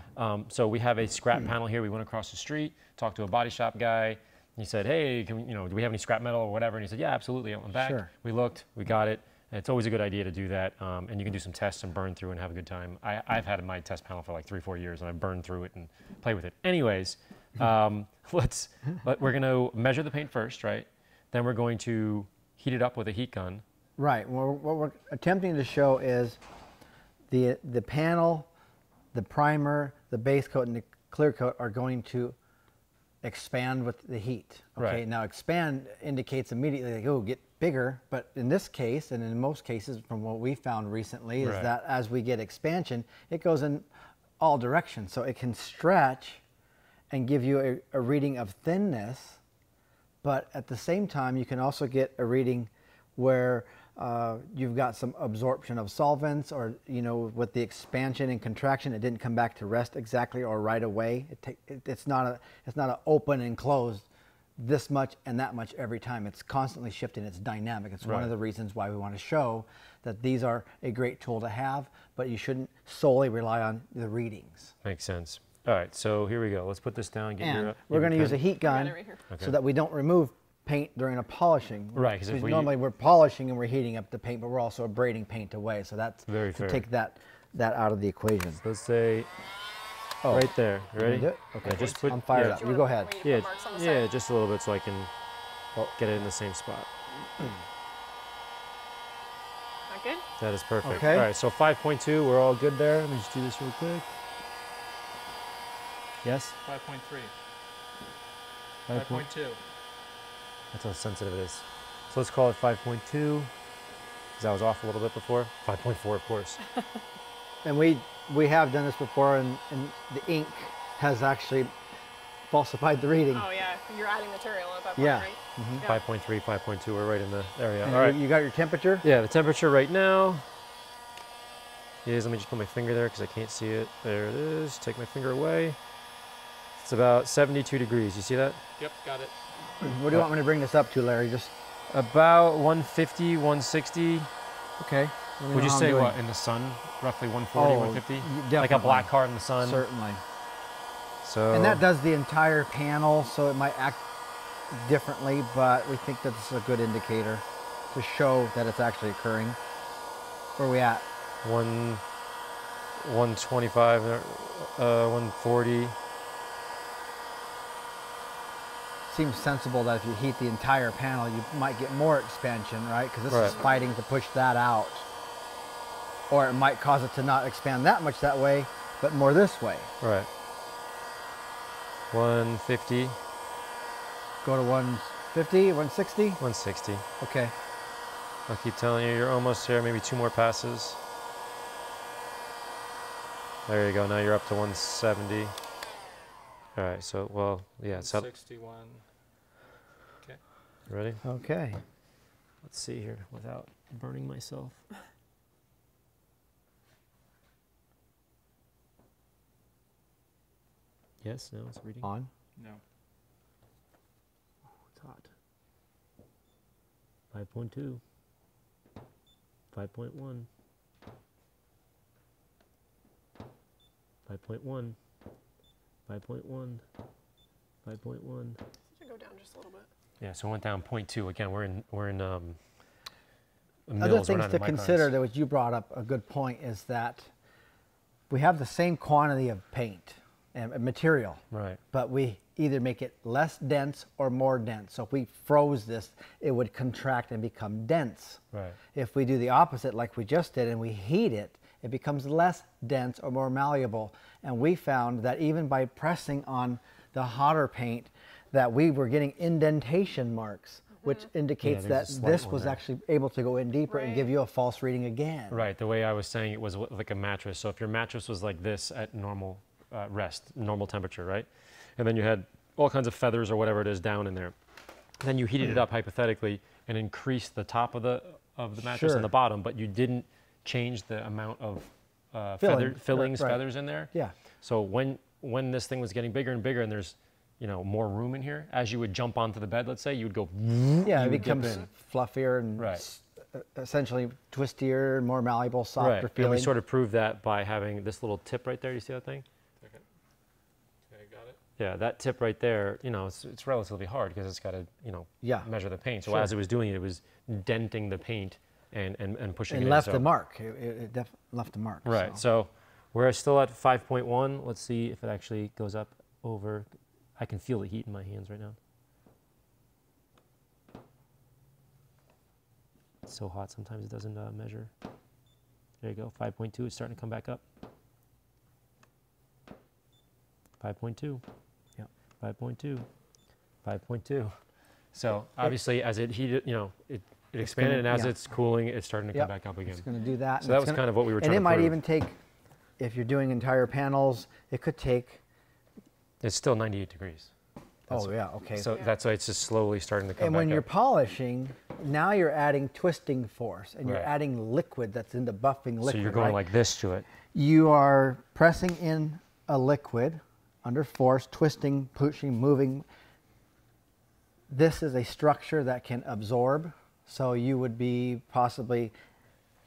So we have a scrap panel here. We went across the street, talked to a body shop guy. He said, hey, can we, you know, do we have any scrap metal or whatever? And he said, yeah, absolutely, I went back. Sure. We looked, we got it. And it's always a good idea to do that. And you can do some tests and burn through and have a good time. I've had my test panel for like 3 or 4 years, and I burned through it and play with it. Anyways, we're gonna measure the paint first, right? Then we're going to heat it up with a heat gun. Right, well, what we're attempting to show is the panel, the primer, the base coat, and the clear coat are going to expand with the heat. Okay, right. Now expand indicates immediately, like, oh, get bigger, but in this case, and in most cases from what we found recently, is that as we get expansion, it goes in all directions. So it can stretch and give you a reading of thinness, but at the same time, you can also get a reading where you've got some absorption of solvents, or, you know, with the expansion and contraction, it didn't come back to rest exactly or right away. It's not an open and closed this much and that much every time. It's constantly shifting. It's dynamic. It's one of the reasons why we want to show that these are a great tool to have, but you shouldn't solely rely on the readings. Makes sense. All right, so here we go. Let's put this down. We're going to use a heat gun so that we don't remove paint during a polishing. Right, because normally we're polishing and we're heating up the paint, but we're also abrading paint away. So that's very fair. Take that out of the equation. So let's say right there. You ready? Okay, just put. I'm fired up. You go ahead. Yeah, just a little bit so I can get it in the same spot. Not good. That is perfect. Okay. All right, so 5.2. We're all good there. Let me just do this real quick. Yes? 5.3. 5.2. That's how sensitive it is. So let's call it 5.2, because I was off a little bit before. 5.4, of course. And we have done this before, and the ink has actually falsified the reading. Oh, yeah. You're adding material at 5.3. Yeah. Mm-hmm. 5.3, 5.2, we're right in the area. And all right. You got your temperature? Yeah, the temperature right now is, let me just put my finger there because I can't see it. There it is. Take my finger away. It's about 72 degrees. You see that? Yep, got it. What do you want me to bring this up to, Larry? Just about 150, 160. Okay. Would you say what in the sun? Roughly 140, 150. Like a black car in the sun. Certainly. So. And that does the entire panel, so it might act differently, but we think that this is a good indicator to show that it's actually occurring. Where are we at? 125, 140. Seems sensible that if you heat the entire panel, you might get more expansion, right? Because this is fighting to push that out. Or it might cause it to not expand that much that way, but more this way. Right. 150. Go to 150, 160? 160. Okay. I'll keep telling you, you're almost there. Maybe two more passes. There you go. Now you're up to 170. All right, so, well, yeah, it's up. 61. Okay. Ready? Okay. Let's see here without burning myself. Yes, no, it's reading. On? No. Oh, it's hot. 5.2. 5.1. 5.1. 5.1, 5.1. Should go down just a little bit. Yeah, so it went down 0.2. Again, we're in mills. Other things to consider that what you brought up, a good point, is that we have the same quantity of paint and material, right? But we either make it less dense or more dense. So if we froze this, it would contract and become dense. Right. If we do the opposite, like we just did, and we heat it, it becomes less dense or more malleable. And we found that even by pressing on the hotter paint, that we were getting indentation marks, which indicates that this was actually able to go in deeper and give you a false reading again. Right, the way I was saying it was like a mattress. So if your mattress was like this at normal rest, normal temperature, right? And then you had all kinds of feathers or whatever it is down in there. Then you heated it up hypothetically and increased the top of the mattress and the bottom, but you didn't change the amount of feathers in there. Yeah. So when this thing was getting bigger and bigger and there's, you know, more room in here, as you would jump onto the bed, let's say, you would go... Yeah, it becomes fluffier and essentially twistier and more malleable, softer feeling. And we sort of proved that by having this little tip right there. You see that thing? Okay. Okay, got it. Yeah, that tip right there, you know, it's relatively hard because it's got to, you know, measure the paint. So as it was doing it, it was denting the paint and pushing it in. It left the mark. It definitely left the mark. Right, so we're still at 5.1. Let's see if it actually goes up over... I can feel the heat in my hands right now. It's so hot sometimes it doesn't measure. There you go, 5.2 is starting to come back up. 5.2, yeah, 5.2, 5.2. So obviously as it heated, you know, it expanded, and as it's cooling, it's starting to come back up again. It's gonna do that. So that was kind of what we were trying to do. And it might even take, if you're doing entire panels, it could take, it's still 98 degrees. That's okay. So that's why it's just slowly starting to come back up. And when you're polishing, now you're adding twisting force, and you're adding liquid that's in the buffing liquid. So you're going like this to it. You are pressing in a liquid under force, twisting, pushing, moving. This is a structure that can absorb, so you would be possibly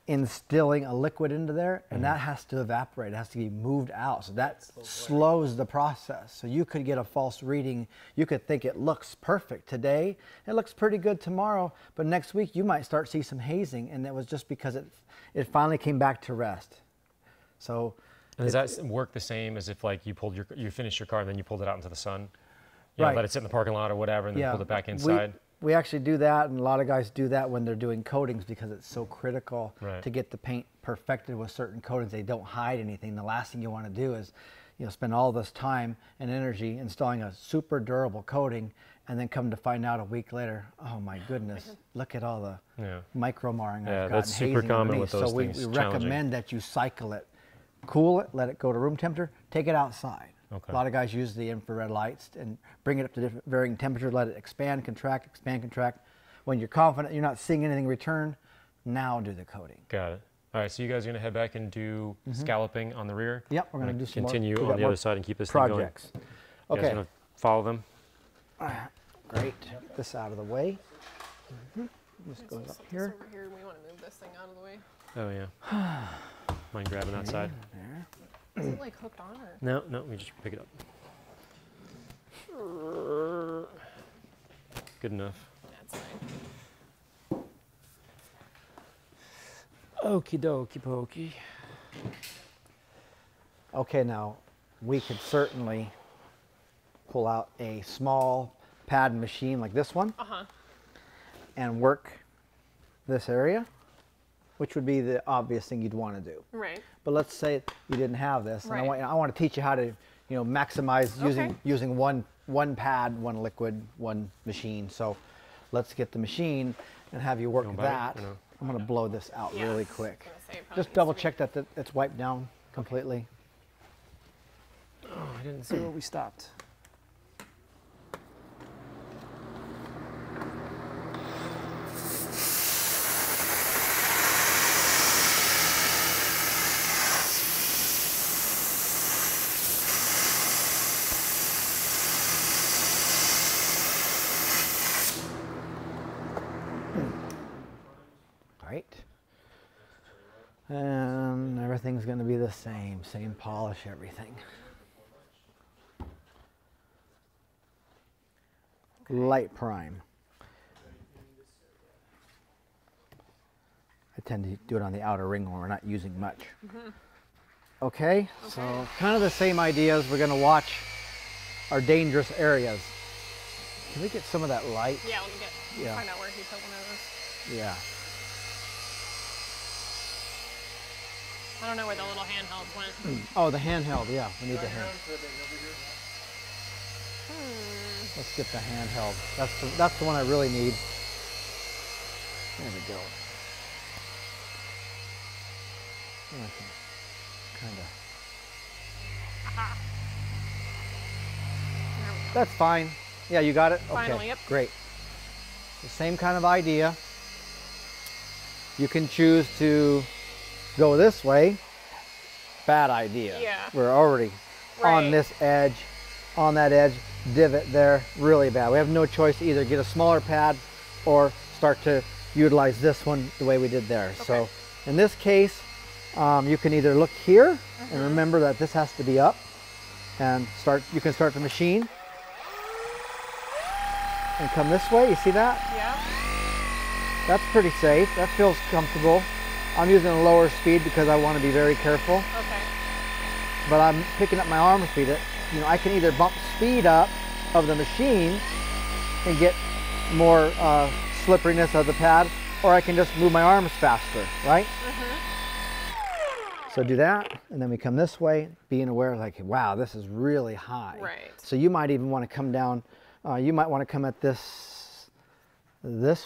instilling a liquid into there, and that has to evaporate. It has to be moved out. So that slows the process. So you could get a false reading. You could think it looks perfect today. It looks pretty good tomorrow, but next week you might start see some hazing, and that was just because it finally came back to rest. So does that work the same as if like you finished your car and then you pulled it out into the sun? You know, let it sit in the parking lot or whatever, and then pulled it back inside? We actually do that, and a lot of guys do that when they're doing coatings because it's so critical to get the paint perfected with certain coatings. They don't hide anything. The last thing you want to do is, you know, spend all this time and energy installing a super durable coating and then come to find out a week later, oh my goodness, look at all the micro marring I've gotten. That's super common with those things. So we recommend that you cycle it, cool it, let it go to room temperature, take it outside. Okay. A lot of guys use the infrared lights and bring it up to different varying temperatures, let it expand, contract, expand, contract. When you're confident you're not seeing anything return, now do the coating. Got it. All right, so you guys are going to head back and do scalloping on the rear? Yep, we're going to do some continue more, on the other side and keep this thing going. Okay. You guys going to follow them? Great. Get this out of the way. This goes up here. Over here. We want to move this thing out of the way. Oh, yeah. Mind grabbing outside? There. Is it like hooked on or? No, no, we just pick it up. Good enough. That's fine. Okie dokie pokey. Okay, now we could certainly pull out a small pad machine like this one and work this area, which would be the obvious thing you'd want to do. Right. But let's say you didn't have this. And I want to teach you how to, you know, maximize using one pad, one liquid, one machine. So let's get the machine and have you work that. No. I'm going to blow this out really quick. Just double check that it's wiped down completely. Oh, I didn't see where we stopped. And everything's going to be the same polish, everything. Light prime. I tend to do it on the outer ring when we're not using much. Okay, so kind of the same ideas. We're going to watch our dangerous areas. Can we get some of that light? Yeah, let me find out where he put one of those. Yeah. I don't know where the little handheld went. Oh, the handheld, yeah. We need the hand. Let's get the handheld. That's the one I really need. There we go. I can kind of. That's fine. Yeah, you got it? Finally, okay, yep. Great. The same kind of idea. You can choose to go this way. Bad idea. Yeah. We're already on this edge, on that edge, divot there, really bad. We have no choice to either get a smaller pad or start to utilize this one the way we did there. Okay. So in this case, you can either look here and remember that this has to be up and start, you can start the machine and come this way. You see that? Yeah. That's pretty safe. That feels comfortable. I'm using a lower speed because I want to be very careful. Okay. But I'm picking up my arm speed. You know, I can either bump speed up of the machine and get more slipperiness of the pad, or I can just move my arms faster, right? So do that, and then we come this way, being aware like, wow, this is really high. Right. So you might even want to come down, you might want to come at this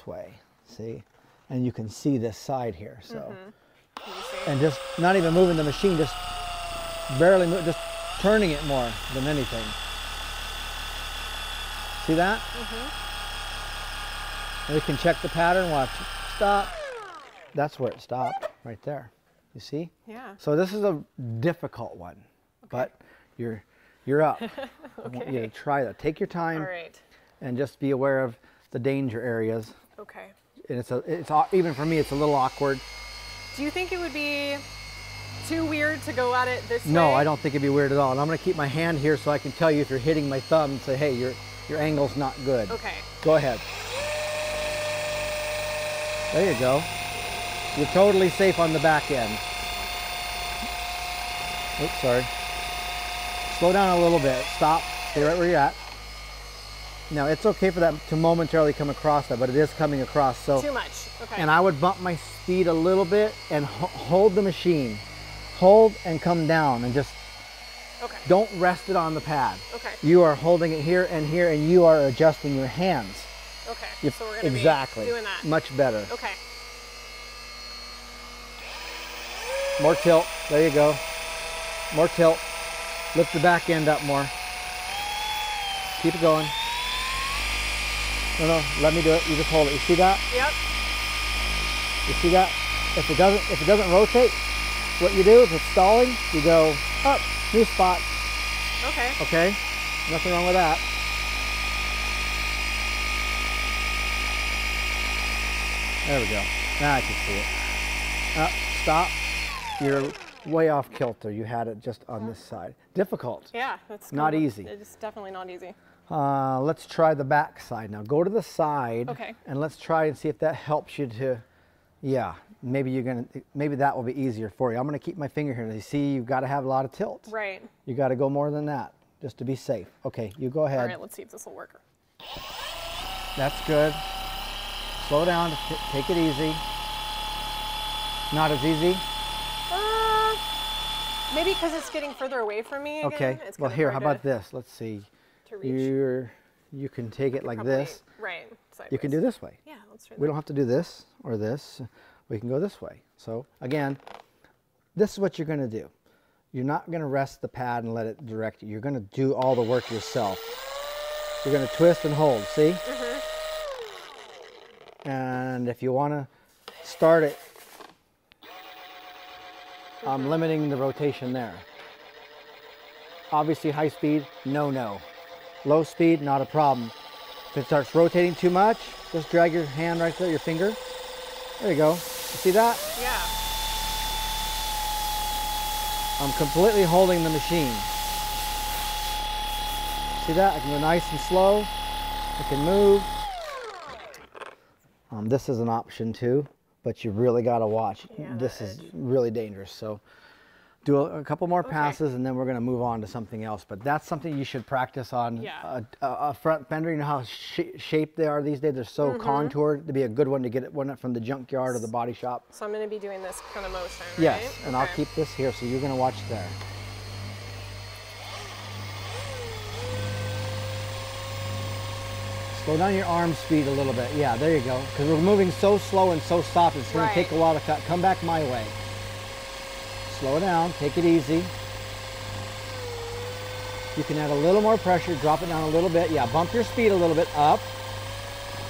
way, see? And you can see this side here, so. And just not even moving the machine, just barely move, just turning it more than anything. See that? And we can check the pattern, watch it stop. That's where it stopped, right there. You see? Yeah. So this is a difficult one, but you're up. I want you to try that. Take your time. All right. And just be aware of the danger areas. Okay. And it's even for me, it's a little awkward. Do you think it would be too weird to go at it this way? No, I don't think it'd be weird at all. And I'm going to keep my hand here so I can tell you if you're hitting my thumb and say, hey, your angle's not good. Okay. Go ahead. There you go. You're totally safe on the back end. Oops, sorry. Slow down a little bit. Stop. Stay right where you're at. Now, it's okay for that to momentarily come across that, but it is coming across, so. Too much, okay. And I would bump my speed a little bit and hold the machine. Hold and come down and just don't rest it on the pad. Okay. You are holding it here, and you are adjusting your hands. Okay, so we're gonna be doing that. Much better. Okay. More tilt, there you go. More tilt, lift the back end up more. Keep it going. No, no, let me do it, you just hold it. You see that? Yep. You see that? If it doesn't rotate, what you do, if it's stalling, you go up, new spot. Okay. Okay, nothing wrong with that. There we go, now I can see it. Up, stop. You're way off kilter. You had it just on this side. Difficult. Yeah, it's not easy. It's definitely not easy. Let's try the back side now. Go to the side and let's try and see if that helps you to, maybe you're gonna, maybe that will be easier for you. I'm gonna keep my finger here. You see, you've got to have a lot of tilt. Right. You got to go more than that just to be safe. Okay, you go ahead. All right, let's see if this will work. That's good. Slow down, take it easy. Not as easy. Maybe because it's getting further away from me again. Okay, it's well here, how about this? Let's see. To reach. You can take it like this. Right, sideways. You can do this way. Yeah, let's try that. We don't have to do this or this. We can go this way. So again, this is what you're gonna do. You're not gonna rest the pad and let it direct you. You're gonna do all the work yourself. You're gonna twist and hold, see? And if you wanna start it, I'm limiting the rotation there. Obviously high speed, no. Low speed, not a problem. If it starts rotating too much, just drag your hand right there, your finger. There you go. You see that? Yeah. I'm completely holding the machine. See that? I can go nice and slow. I can move. This is an option too, but you really got to watch. This is really dangerous. So do a couple more passes, and then we're going to move on to something else. But that's something you should practice on. Yeah. A front fender, you know how shaped they are these days? They're so contoured. It'd be a good one to get one from the junkyard or the body shop. So I'm going to be doing this kind of motion, right? Yes, and I'll keep this here, so you're going to watch there. Slow down your arm speed a little bit. Yeah, there you go. Because we're moving so slow and so soft, it's going to take a while to cut. Come back my way. Slow down. Take it easy. You can add a little more pressure. Drop it down a little bit. Yeah, bump your speed a little bit up,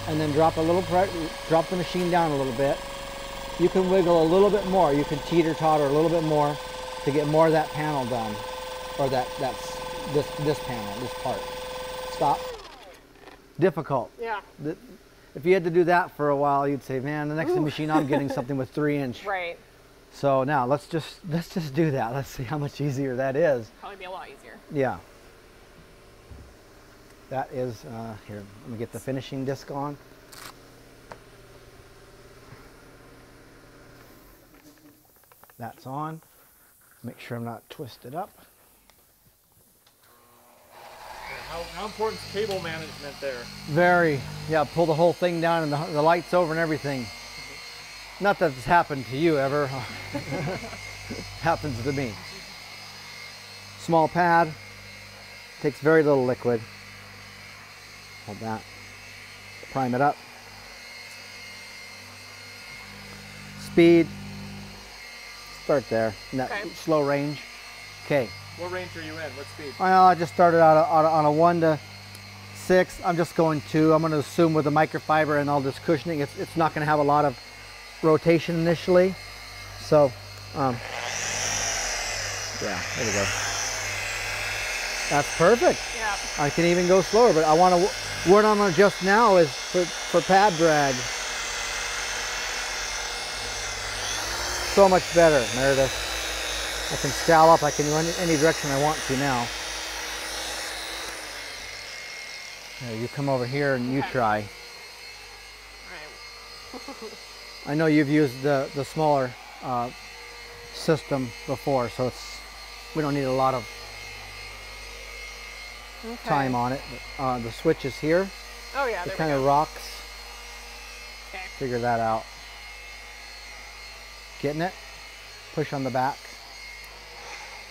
and then drop a little drop the machine down a little bit. You can wiggle a little bit more. You can teeter-totter a little bit more to get more of that panel done, or this panel, this part. Stop. Difficult. Yeah. If you had to do that for a while, you'd say, man, the next machine I'm getting something with 3-inch. Right. So now let's just do that. Let's see how much easier that is. Probably be a lot easier. Yeah. That is, here, let me get the finishing disc on. That's on. Make sure I'm not twisted up. How important is cable management there? Very. Yeah, pull the whole thing down and the lights over and everything. Not that it's happened to you ever. Happens to me. Small pad. Takes very little liquid. Hold that. Prime it up. Speed. Start there. In that slow range. Okay. What range are you in? What speed? Well, I just started out on a 1 to 6. I'm just going 2. I'm going to assume with the microfiber and all this cushioning, it's not going to have a lot of rotation initially. So, yeah, there we go. That's perfect. Yeah. I can even go slower, but I want to. What I'm going to adjust now is for pad drag. So much better, Meredith. I can scallop, I can run in any direction I want to now. Now you come over here and you try. All right. I know you've used the smaller system before, so we don't need a lot of time on it. The switch is here. Oh yeah, there we go. It kind of rocks. Okay. Figure that out. Getting it? Push on the back.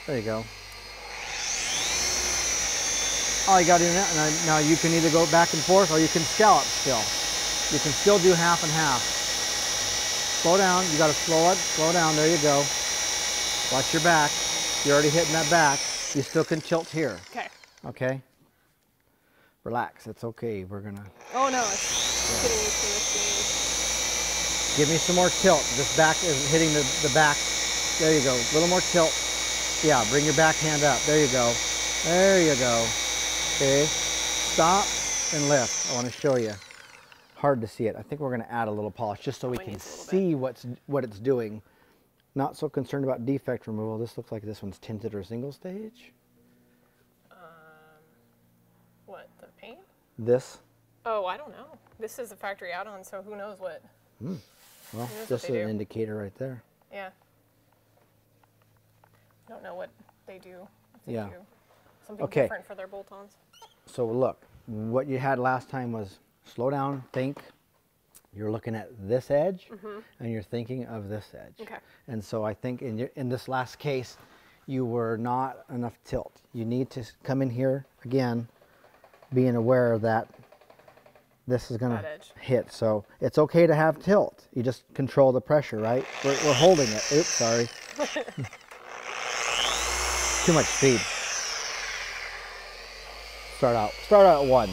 There you go. All you got to do now you can either go back and forth or you can scallop still. You can still do half and half. Slow down. You got to slow it. Slow down. There you go. Watch your back. You're already hitting that back. You still can tilt here. Okay. Okay. Relax. It's okay. We're gonna. Oh no! It's hitting me from this thing. Give me some more tilt. This back is hitting the back. There you go. A little more tilt. Yeah, bring your back hand up. There you go. There you go. Okay. Stop and lift. I want to show you. Hard to see it. I think we're going to add a little polish just so we can see what it's doing. Not so concerned about defect removal. This looks like this one's tinted or single stage. What, the paint? This. Oh, I don't know. This is a factory add-on, so who knows what. Well, this is an indicator right there. Yeah. Don't know what they do. If they do something different for their bolt-ons. So look, what you had last time was slow down, think. You're looking at this edge, and you're thinking of this edge. Okay. And so I think in this last case, you were not enough tilt. You need to come in here again, being aware that this is going to hit. So it's okay to have tilt. You just control the pressure, right? We're holding it. Oops, sorry. Too much speed. Start out at 1.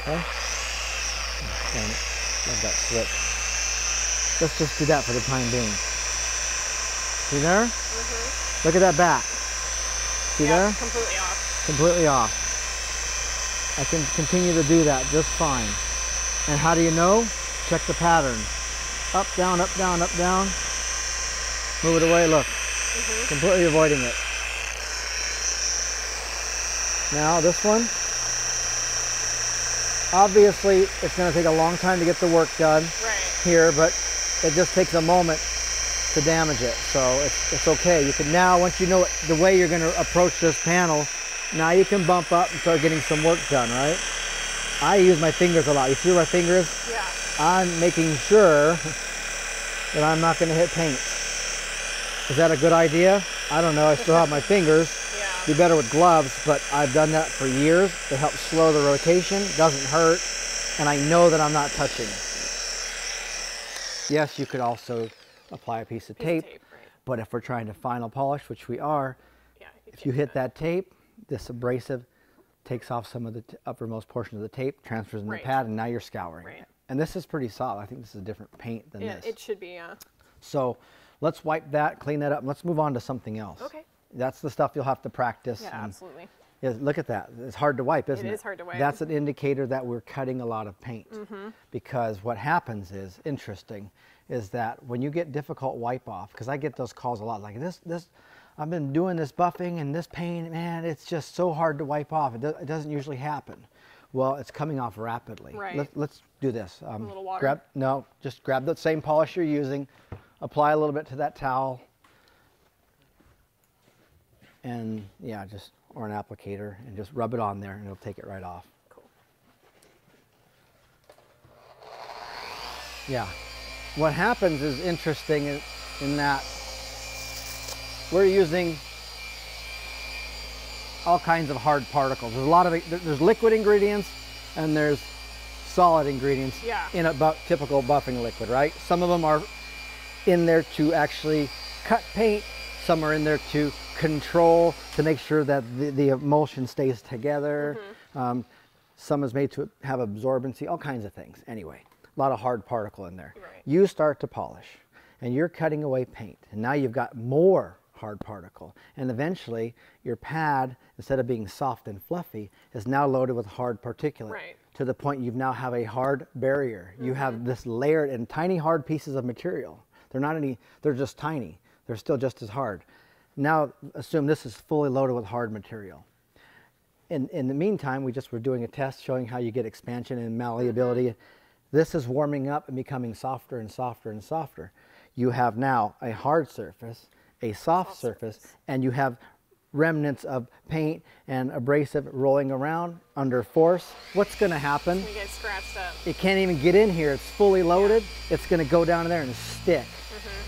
Okay. Love that switch. Let's just do that for the time being. See there? Look at that back. See there? Completely off. Completely off. I can continue to do that just fine. And how do you know? Check the pattern. Up, down, up, down, up, down. Move it away. Look. Completely avoiding it. Now this one, obviously it's going to take a long time to get the work done here, but it just takes a moment to damage it. So it's okay. You can now, once you know it, the way you're gonna approach this panel, now you can bump up and start getting some work done, right? I use my fingers a lot. You see my fingers? Yeah. I'm making sure that I'm not gonna hit paint. Is that a good idea? I don't know, I still have my fingers. Yeah. Be better with gloves, but I've done that for years. It helps slow the rotation, doesn't hurt, and I know that I'm not touching. Yes, you could also apply a piece of tape right. But if we're trying to final polish, which we are, yeah, if you hit that tape, this abrasive takes off some of the uppermost portion of the tape, transfers in right. the pad, and now you're scouring right. it. And this is pretty solid. I think this is a different paint than this. It should be, yeah. So let's wipe that, clean that up, and let's move on to something else. Okay. That's the stuff you'll have to practice. Yeah, absolutely. Yeah, look at that. It's hard to wipe, isn't it? It is hard to wipe. That's an indicator that we're cutting a lot of paint. Mm-hmm. Because what happens is, interesting, is that when you get difficult wipe off, because I get those calls a lot, like this, I've been doing this buffing and this paint, man, it's just so hard to wipe off. It doesn't usually happen. Well, it's coming off rapidly. Right. Let's do this. A little water. Just grab the same polish you're using, apply a little bit to that towel, and yeah, just, or an applicator, and just rub it on there, and it'll take it right off. Cool. Yeah. What happens is interesting in that we're using all kinds of hard particles. There's a lot of, there's liquid ingredients and there's solid ingredients yeah. in a typical buffing liquid, right? Some of them are in there to actually cut paint. Some are in there to control, to make sure that the emulsion stays together. Mm-hmm. Some is made to have absorbency, all kinds of things. Anyway, a lot of hard particle in there. Right. You start to polish and you're cutting away paint, and now you've got more hard particle, and eventually your pad, instead of being soft and fluffy, is now loaded with hard particulate. Right. To the point you now have a hard barrier. Mm-hmm. You have this layered and tiny hard pieces of material. They're not any, they're just tiny. They're still just as hard. Now assume this is fully loaded with hard material. In the meantime, we're doing a test showing how you get expansion and malleability. This is warming up and becoming softer and softer and softer. You have now a hard surface, a soft surface, and you have remnants of paint and abrasive rolling around under force. What's going to happen? It's going to get scratched up. It can't even get in here. It's fully loaded. Yeah. It's going to go down in there and stick.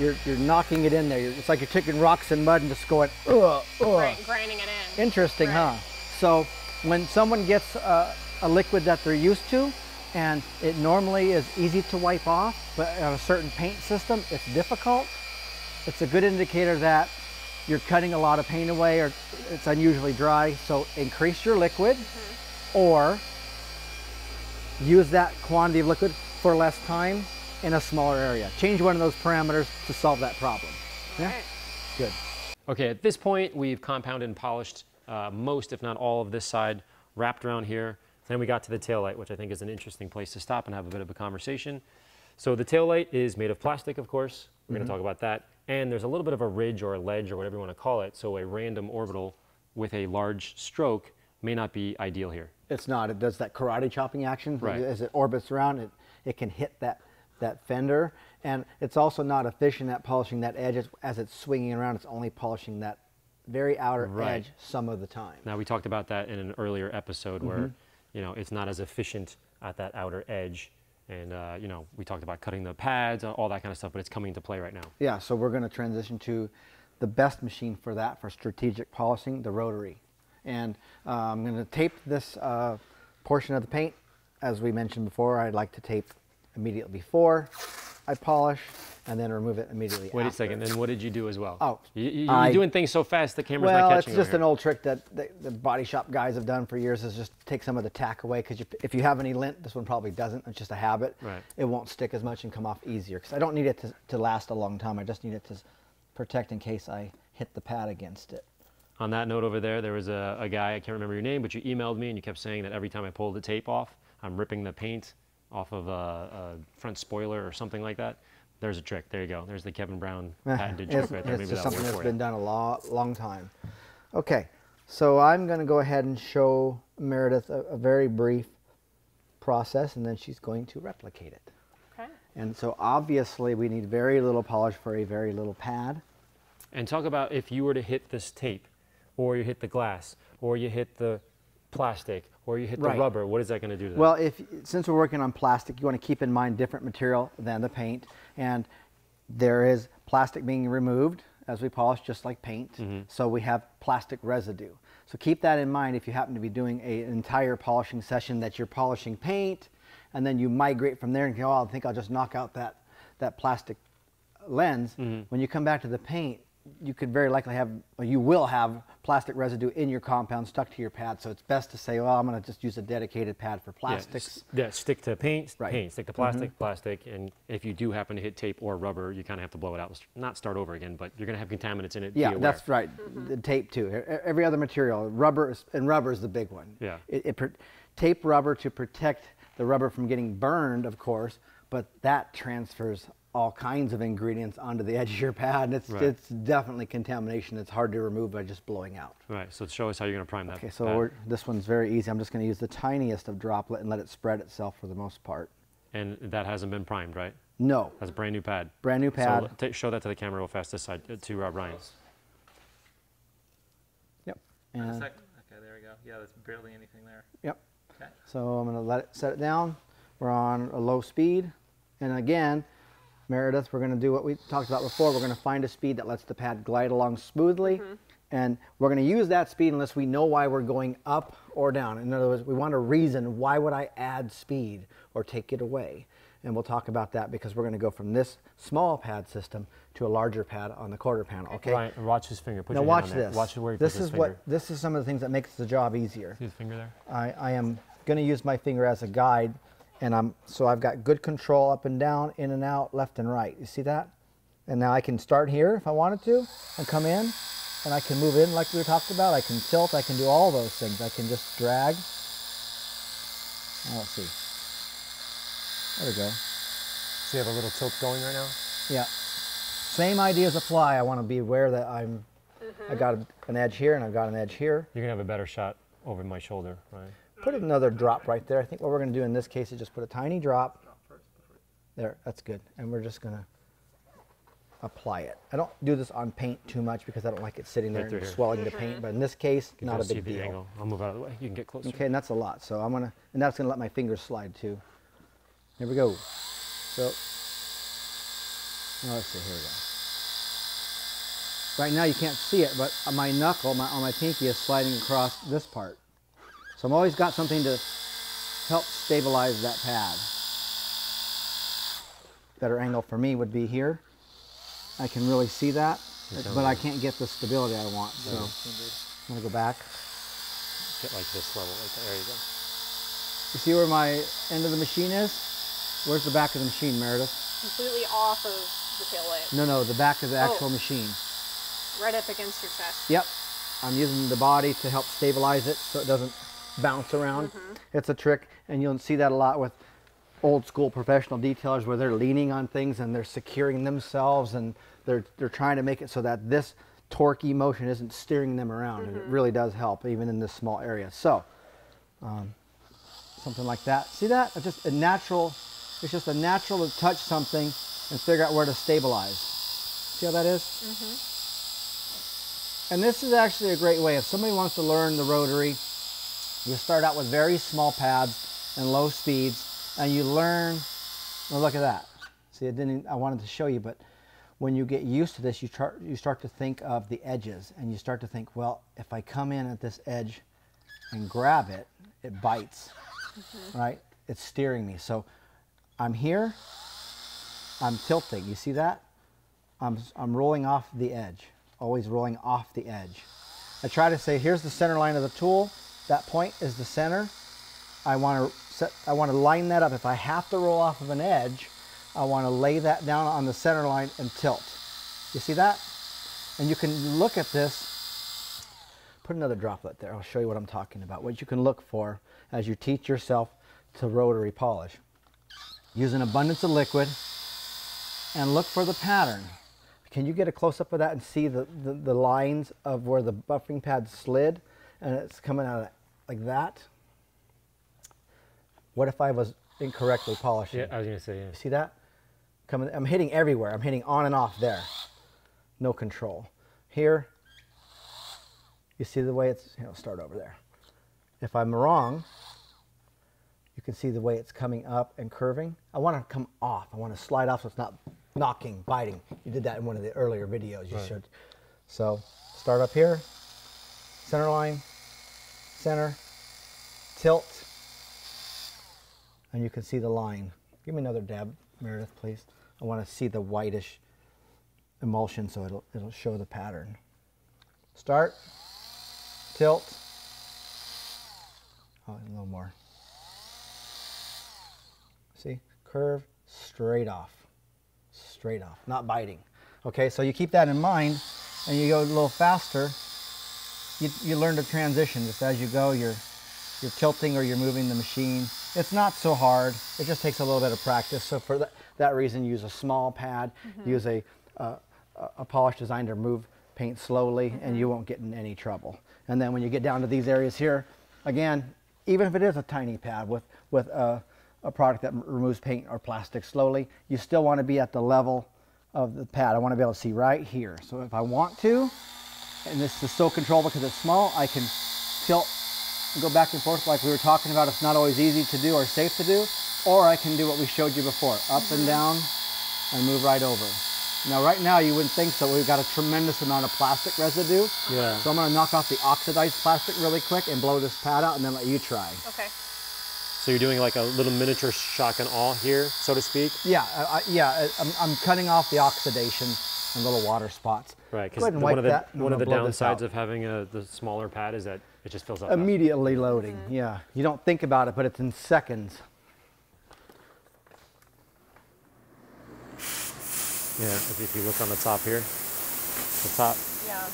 Mm-hmm. You're knocking it in there. It's like you're taking rocks and mud and just going, ugh, ugh. Right, grinding it in. Interesting, right. huh? So when someone gets a liquid that they're used to, and it normally is easy to wipe off, but on a certain paint system, it's difficult. It's a good indicator that you're cutting a lot of paint away, or it's unusually dry. So increase your liquid, mm-hmm. or use that quantity of liquid for less time in a smaller area. Change one of those parameters to solve that problem. All yeah? right. Good. Okay, at this point, we've compounded and polished most, if not all, of this side, wrapped around here. Then we got to the taillight, which I think is an interesting place to stop and have a bit of a conversation. So the taillight is made of plastic, of course. We're mm-hmm. going to talk about that. And there's a little bit of a ridge or a ledge or whatever you want to call it. So a random orbital with a large stroke may not be ideal here. It's not. It does that karate chopping action. Right. As it orbits around, it can hit that fender. And it's also not efficient at polishing that edge. As it's swinging around, it's only polishing that very outer right. edge some of the time. Now, we talked about that in an earlier episode mm-hmm. where, you know, it's not as efficient at that outer edge. And, you know, we talked about cutting the pads, all that kind of stuff, but it's coming into play right now. Yeah, so we're going to transition to the best machine for that, for strategic polishing, the rotary. And I'm going to tape this portion of the paint. As we mentioned before, I'd like to tape immediately before I polish, and then remove it immediately after. Wait a second, and what did you do as well? Oh. You're doing things so fast the camera's not catching. Well, it's just an old trick that the body shop guys have done for years, is just take some of the tack away, because if you have any lint, this one probably doesn't, it's just a habit. Right. It won't stick as much and come off easier, because I don't need it to last a long time. I just need it to protect in case I hit the pad against it. On that note over there was a guy, I can't remember your name, but you emailed me and you kept saying that every time I pull the tape off, I'm ripping the paint off of a front spoiler or something like that. There's a trick. There you go. There's the Kevin Brown patented trick right there. Maybe that's something that's been done a long time. Okay, so I'm going to go ahead and show Meredith a very brief process, and then she's going to replicate it. Okay. And so obviously we need very little polish for a very little pad. And talk about if you were to hit this tape, or you hit the glass, or you hit the plastic, or you hit the rubber, what is that going to do to that? Well, since we're working on plastic, you want to keep in mind different material than the paint. And there is plastic being removed as we polish, just like paint. Mm-hmm. So we have plastic residue. So keep that in mind if you happen to be doing an entire polishing session that you're polishing paint, and then you migrate from there and go, oh, I think I'll just knock out that plastic lens. Mm-hmm. When you come back to the paint, you could very likely have, or you will have, plastic residue in your compound stuck to your pad. So it's best to say, well, I'm going to just use a dedicated pad for plastics. Yeah, stick to paint, paint, stick to plastic, plastic. And if you do happen to hit tape or rubber, you kind of have to blow it out. Not start over again, but you're going to have contaminants in it. Yeah, that's right. The tape too. Every other material, rubber is the big one. Yeah. Tape rubber to protect the rubber from getting burned, of course, but that transfers all kinds of ingredients onto the edge of your pad, and it's definitely contamination. It's hard to remove by just blowing out. Right, so show us how you're going to prime that. Okay, so this one's very easy. I'm just going to use the tiniest of droplet and let it spread itself for the most part. And that hasn't been primed, right? No. That's a brand new pad. Brand new pad. So show that to the camera real fast, this side, to Ryan's. Yep. And okay, there we go. Yeah, there's barely anything there. Yep. Okay. So I'm going to set it down. We're on a low speed, and again, Meredith, we're going to do what we talked about before. We're going to find a speed that lets the pad glide along smoothly, and we're going to use that speed unless we know why we're going up or down. In other words, we want a reason. Why would I add speed or take it away? And we'll talk about that because we're going to go from this small pad system to a larger pad on the quarter panel. Okay. Right. Watch his finger. Put now your watch hand on this. Watch where he puts his finger. This is some of the things that makes the job easier. See his finger there? I am going to use my finger as a guide. And so I've got good control up and down, in and out, left and right. You see that? And now I can start here if I wanted to and come in, and I can move in like we talked about. I can tilt, I can do all those things. I can just drag. Let's see. There we go. So you have a little tilt going right now? Yeah. Same ideas apply. I want to be aware that I got an edge here and I've got an edge here. You're going to have a better shot over my shoulder, right? Put another drop right there. I think what we're going to do in this case is just put a tiny drop. There, that's good. And we're just going to apply it. I don't do this on paint too much because I don't like it sitting there and swelling the paint. But in this case, not a big deal. Angle. I'll move out of the way. You can get closer. Okay, and that's a lot. So I'm going to, and that's going to let my fingers slide too. Here we go. So, let's see, here we go. Right now you can't see it, but my knuckle on my pinky is sliding across this part. So I've always got something to help stabilize that pad. Better angle for me would be here. I can really see that, but I can't get the stability I want. So I'm going to go back. Get like this level. There you go. You see where my end of the machine is? Where's the back of the machine, Meredith? Completely off of the taillight. No, the back of the actual machine. Right up against your chest. Yep. I'm using the body to help stabilize it so it doesn't bounce around. It's a trick, and you'll see that a lot with old school professional detailers where they're leaning on things and they're securing themselves, and they're trying to make it so that this torquey motion isn't steering them around, and it really does help even in this small area. So something like that. See that? It's just a natural to touch something and figure out where to stabilize. See how that is? And this is actually a great way if somebody wants to learn the rotary. You start out with very small pads and low speeds, and you learn. Well, look at that. See, I wanted to show you, but when you get used to this, you start to think of the edges, and you start to think, well, if I come in at this edge and grab it, it bites, right? It's steering me. So I'm here, I'm tilting. You see that? I'm rolling off the edge, always rolling off the edge. I try to say, here's the center line of the tool. That point is the center. I want to line that up. If I have to roll off of an edge, I want to lay that down on the center line and tilt. You see that? And you can look at this. Put another droplet there. I'll show you what I'm talking about. What you can look for as you teach yourself to rotary polish. Use an abundance of liquid and look for the pattern. Can you get a close-up of that and see the lines of where the buffing pad slid? And it's coming out like that. What if I was incorrectly polishing. Yeah, I was gonna say, yeah. See that? Coming, I'm hitting everywhere. I'm hitting on and off there. No control. Here, you see the way it's, you know, start over there. If I'm wrong, you can see the way it's coming up and curving. I want to come off. I want to slide off so it's not knocking, biting. You did that in one of the earlier videos. You right. should. So start up here, center line, center, tilt, and you can see the line. Give me another dab, Meredith, please. I want to see the whitish emulsion so it'll show the pattern. Start, tilt. Oh, a little more. See, curve straight off, not biting. Okay, so you keep that in mind and you go a little faster. You learn to transition just as you go. You're tilting or you're moving the machine. It's not so hard. It just takes a little bit of practice. So for that reason, use a small pad, use a polish design to remove paint slowly, and you won't get in any trouble. And then when you get down to these areas here, again, even if it is a tiny pad with a product that removes paint or plastic slowly, you still want to be at the level of the pad. I want to be able to see right here. So if I want to, and this is so controllable because it's small, I can tilt and go back and forth like we were talking about. It's not always easy to do or safe to do, or I can do what we showed you before, up and down and move right over. Now right now you wouldn't think so. We've got a tremendous amount of plastic residue. Yeah. So I'm going to knock off the oxidized plastic really quick and blow this pad out and then let you try. Okay. So you're doing like a little miniature shock and awe here, so to speak? Yeah, I'm cutting off the oxidation and little water spots. Right, because one of the downsides of having the smaller pad is that it just fills up. Immediately loading, yeah. You don't think about it, but it's in seconds. Yeah, if you look on the top here, the top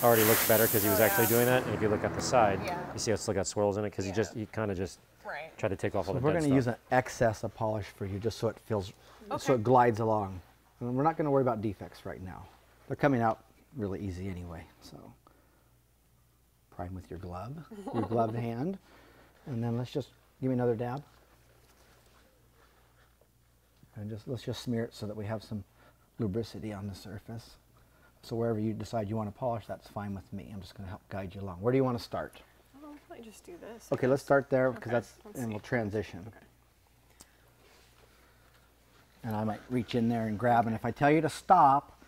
already looks better because he was actually doing that. And if you look at the side, you see it's still got swirls in it because you kind of just try to take off all the dead stuff. We're going to use an excess of polish for you just so it feels, so it glides along. And we're not going to worry about defects right now. They're coming out really easy anyway. So prime with your glove, your gloved hand. And then let's just, give me another dab. And just let's just smear it so that we have some lubricity on the surface. So wherever you decide you want to polish, that's fine with me. I'm just going to help guide you along. Where do you want to start? Well, I'll probably just do this. Okay, let's start there because and we'll transition. Okay. And I might reach in there and grab, and if I tell you to stop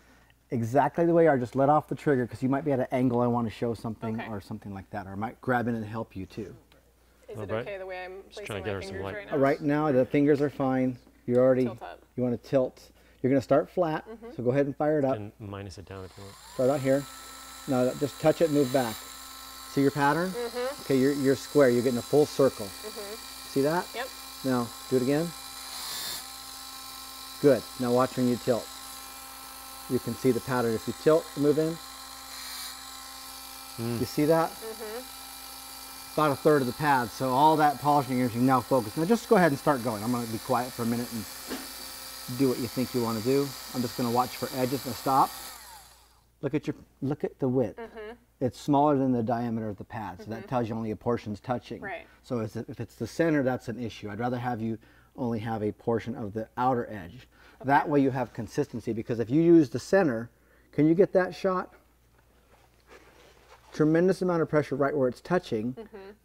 exactly the way you are, just let off the trigger because you might be at an angle I want to show something or something like that, or I might grab in and help you too. Is it okay the way I'm placing my fingers right now? Right now, the fingers are fine. You're already, you want to tilt. You're going to start flat, so go ahead and fire it up. And minus it down if you want. Start out here. Now just touch it, move back. See your pattern? Okay, you're square. You're getting a full circle. See that? Yep. Now, do it again. Good. Now watch when you tilt. You can see the pattern. If you tilt, move in. You see that? About a third of the pad, so all that polishing energy now focus. Now just go ahead and start going. I'm going to be quiet for a minute and do what you think you want to do. I'm just going to watch for edges and stop. Look at the width. It's smaller than the diameter of the pad, so that tells you only a portion's touching. Right. So if it's the center, that's an issue. I'd rather have you only have a portion of the outer edge. That way you have consistency, because if you use the center, can you get that shot? Tremendous amount of pressure right where it's touching,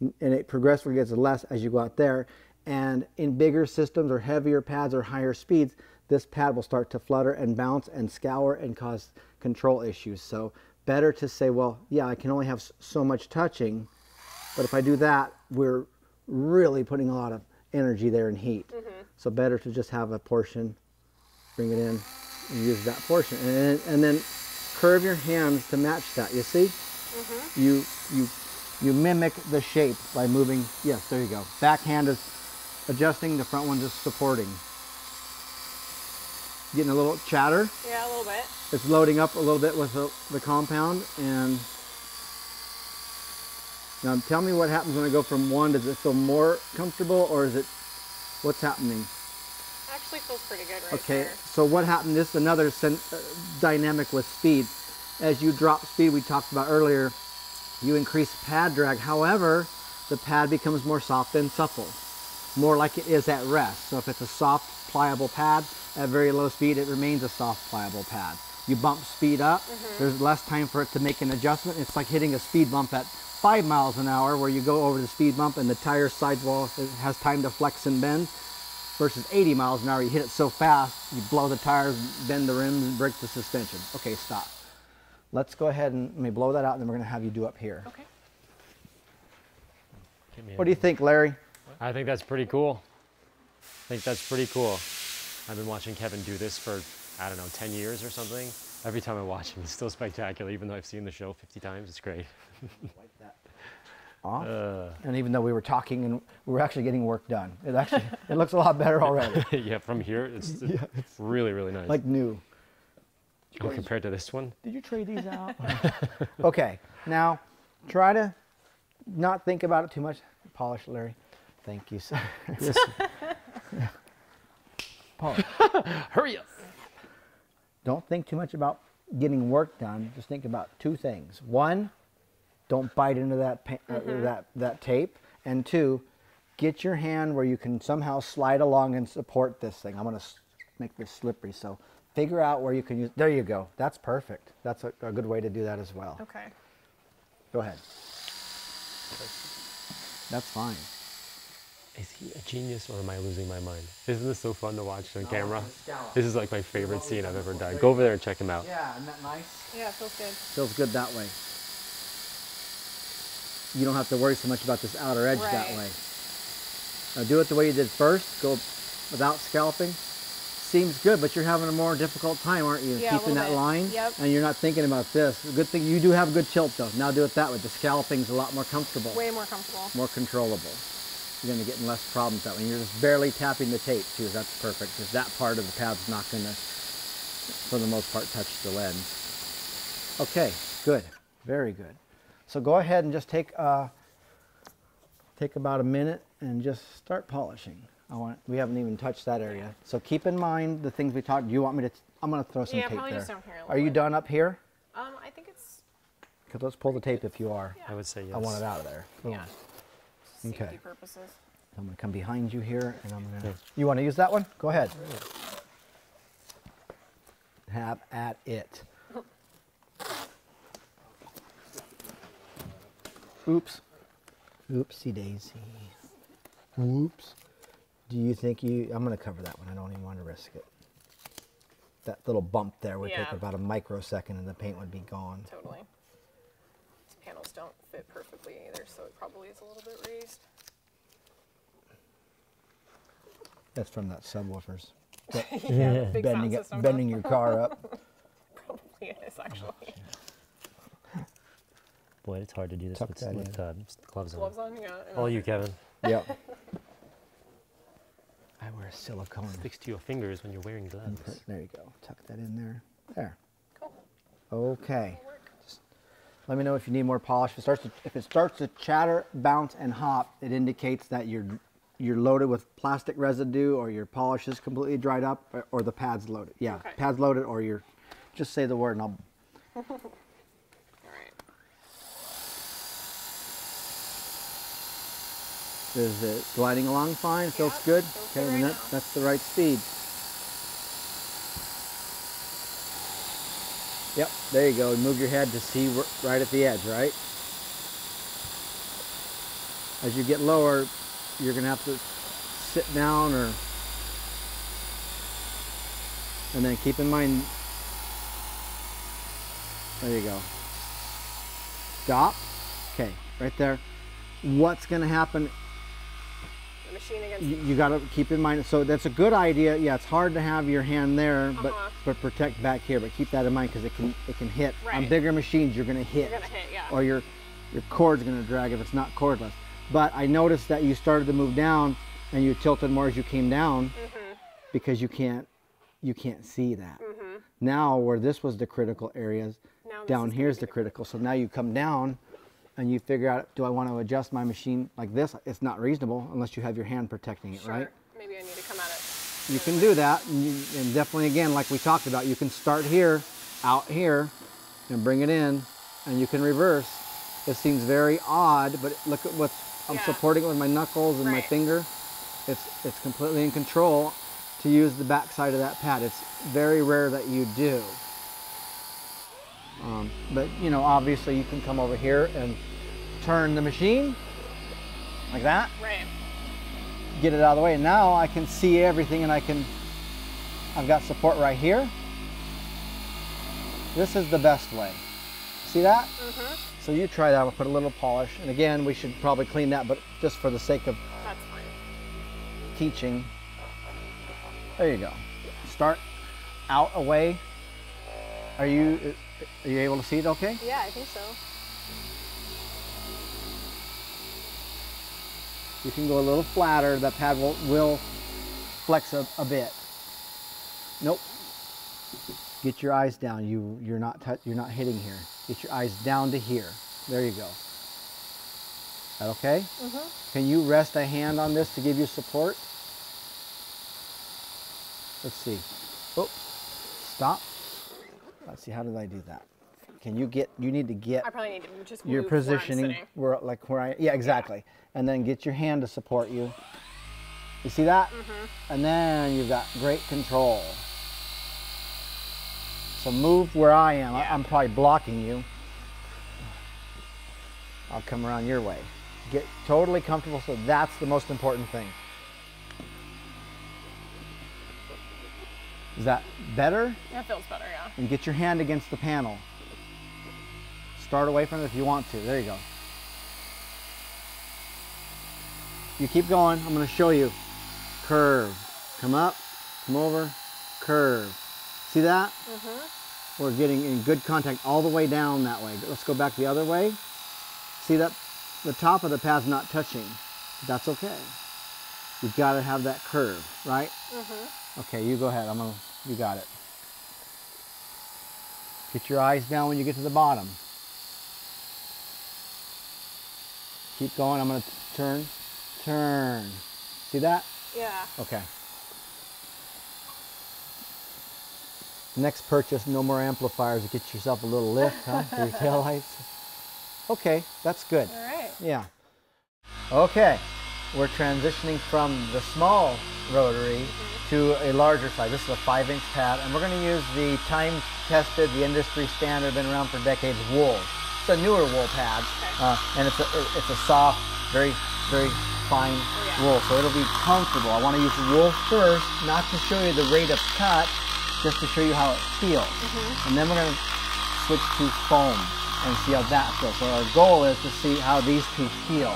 and it progressively gets less as you go out there. And in bigger systems or heavier pads or higher speeds, this pad will start to flutter and bounce and scour and cause control issues. So better to say, well, yeah, I can only have so much touching, but if I do that, we're really putting a lot of energy there and heat. So better to just have a portion, bring it in and use that portion. And then curve your hands to match that, you see? You mimic the shape by moving, yes, there you go. Back hand is adjusting, the front one just supporting. Getting a little chatter. Yeah, a little bit. It's loading up a little bit with the compound. And now tell me what happens when I go from one. Does it feel more comfortable or is it, what's happening? Actually feels pretty good right there. Okay, so what happened, this is another dynamic with speed. As you drop speed, we talked about earlier, you increase pad drag. However, the pad becomes more soft and supple. more like it is at rest. So if it's a soft, pliable pad, at very low speed, it remains a soft, pliable pad. You bump speed up, there's less time for it to make an adjustment. It's like hitting a speed bump at 5 miles an hour where you go over the speed bump and the tire sidewall has time to flex and bend, versus 80 miles an hour, you hit it so fast, you blow the tires, bend the rims, and break the suspension. Okay, stop. Let's go ahead and let me blow that out, and then we're gonna have you do up here. Okay. What do you think, Larry? I think that's pretty cool. I think that's pretty cool. I've been watching Kevin do this for, I don't know, 10 years or something. Every time I watch him, it's still spectacular, even though I've seen the show 50 times, it's great. Wipe that off. And even though we were talking and we were actually getting work done, it actually, it looks a lot better already. Yeah, from here, it's really, really nice. Like new. Oh, compared to this one? Did you trade these out? Okay, now try to not think about it too much. Polish, Larry. Thank you, sir. Hurry up. Don't think too much about getting work done. Just think about two things. One, don't bite into that tape. And two, get your hand where you can somehow slide along and support this thing. I'm going to make this slippery. So figure out where you can use. There you go. That's perfect. That's a good way to do that as well. Okay. Go ahead. That's fine. Is he a genius or am I losing my mind? Isn't this so fun to watch on camera? This is like my favorite scene I've ever done. Go over there and check him out. Yeah, isn't that nice? Yeah, it feels good. Feels good that way. You don't have to worry so much about this outer edge that way. Now do it the way you did first. Go without scalloping. Seems good, but you're having a more difficult time, aren't you? Yeah, keeping that line. Yep. And you're not thinking about this. Good thing you do have a good tilt though. Now do it that way. The scalloping's a lot more comfortable. Way more comfortable. More controllable. You're going to get in less problems that way. You're just barely tapping the tape too. That's perfect because that part of the pad's not going to, for the most part, touch the lens. Okay, good, very good. So go ahead and just take about a minute and just start polishing. We haven't even touched that area. So keep in mind the things we talked. Do you want me to? I'm going to throw some tape there. Are you done up here? I think it's. Because let's pull the tape if you are. Yeah. I would say yes. I want it out of there. Boom. Yeah. Okay. Purposes. I'm going to come behind you here, and I'm going to. You want to use that one? Go ahead. Have at it. Oops. Oopsie daisy. Whoops. Do you think you? I'm going to cover that one. I don't even want to risk it. That little bump there would take about a microsecond, and the paint would be gone. Totally. Panels don't fit perfectly either, so it probably is a little bit raised. That's from that subwoofers. Yeah, big sound system. Bending your car up. Probably is, actually. Oh, boy, it's hard to do this with gloves on. Gloves on, yeah. All you, Kevin. Yep. I wear silicone. It sticks to your fingers when you're wearing gloves. There you go. Tuck that in there. There. Cool. Okay. Let me know if you need more polish. If it starts to chatter, bounce, and hop, it indicates that you're loaded with plastic residue, or your polish is completely dried up, or the pad's loaded. Yeah, okay. Pad's loaded, or you're. Just say the word, and I'll. All right. Is it gliding along fine? Feels good. Okay, right that's the right speed. Yep, there you go. Move your head to see right at the edge, right? As you get lower, you're going to have to sit down or... And then keep in mind... There you go. Stop. Okay, right there. What's going to happen... The machine against... You got to keep in mind... So that's a good idea. Yeah, it's hard to have your hand there, but protect back here, but keep that in mind because it can hit. Right. On bigger machines, you're going to hit. You're going to hit, yeah. Or your cord's going to drag if it's not cordless. But I noticed that you started to move down and you tilted more as you came down because you can't see that. Now where this was the critical areas, now down here's the critical. So now you come down and you figure out, do I want to adjust my machine like this? It's not reasonable unless you have your hand protecting it, right? Maybe I need to come at it. You can do that, and definitely, again, like we talked about, you can start here, out here, and bring it in, and you can reverse. This seems very odd, but look at what I'm supporting it with my knuckles and my finger. it's completely in control to use the back side of that pad. It's very rare that you do. But you know, obviously you can come over here and turn the machine like that. Right. Get it out of the way. And now I can see everything, and I've got support right here. This is the best way. See that? Mm-hmm. So you try that. I'll put a little polish. And again, we should probably clean that, but just for the sake of teaching. There you go. Start out away. Are you able to see it okay? Yeah, I think so. You can go a little flatter. The pad will flex a bit. Nope. Get your eyes down. You're not hitting here. Get your eyes down to here. There you go. Is that okay? Mm-hmm. Can you rest a hand on this to give you support? Let's see. Oh, stop. Let's see. How did I do that? Can you get? You need to get. I probably need to just move your positioning where I. Yeah, exactly. Yeah. And then get your hand to support you. You see that? Mm-hmm. And then you've got great control. So move where I am. Yeah. I'm probably blocking you. I'll come around your way. Get totally comfortable. So that's the most important thing. Is that better? That feels better, yeah. And get your hand against the panel. Start away from it if you want to. There you go. You keep going. I'm going to show you. Curve. Come up. Come over. Curve. See that? Mm-hmm. We're getting in good contact all the way down that way. But let's go back the other way. See that the top of the pad's not touching. That's okay. You've got to have that curve, right? Mm-hmm. Okay, you go ahead. You got it. Get your eyes down when you get to the bottom. Keep going. I'm going to turn. Turn. See that? Yeah. Okay. Next purchase, no more amplifiers. Get yourself a little lift, huh, for your taillights. Okay, that's good. All right. Yeah. Okay, we're transitioning from the small rotary to a larger size. This is a 5-inch pad, and we're going to use the time-tested, the industry standard, been around for decades, wool. It's a newer wool pad, okay. And it's a soft, very, very fine wool, so it'll be comfortable. I want to use wool first, not to show you the rate of cut, just to show you how it feels. Mm-hmm. And then we're gonna switch to foam and see how that feels. So our goal is to see how these two feel.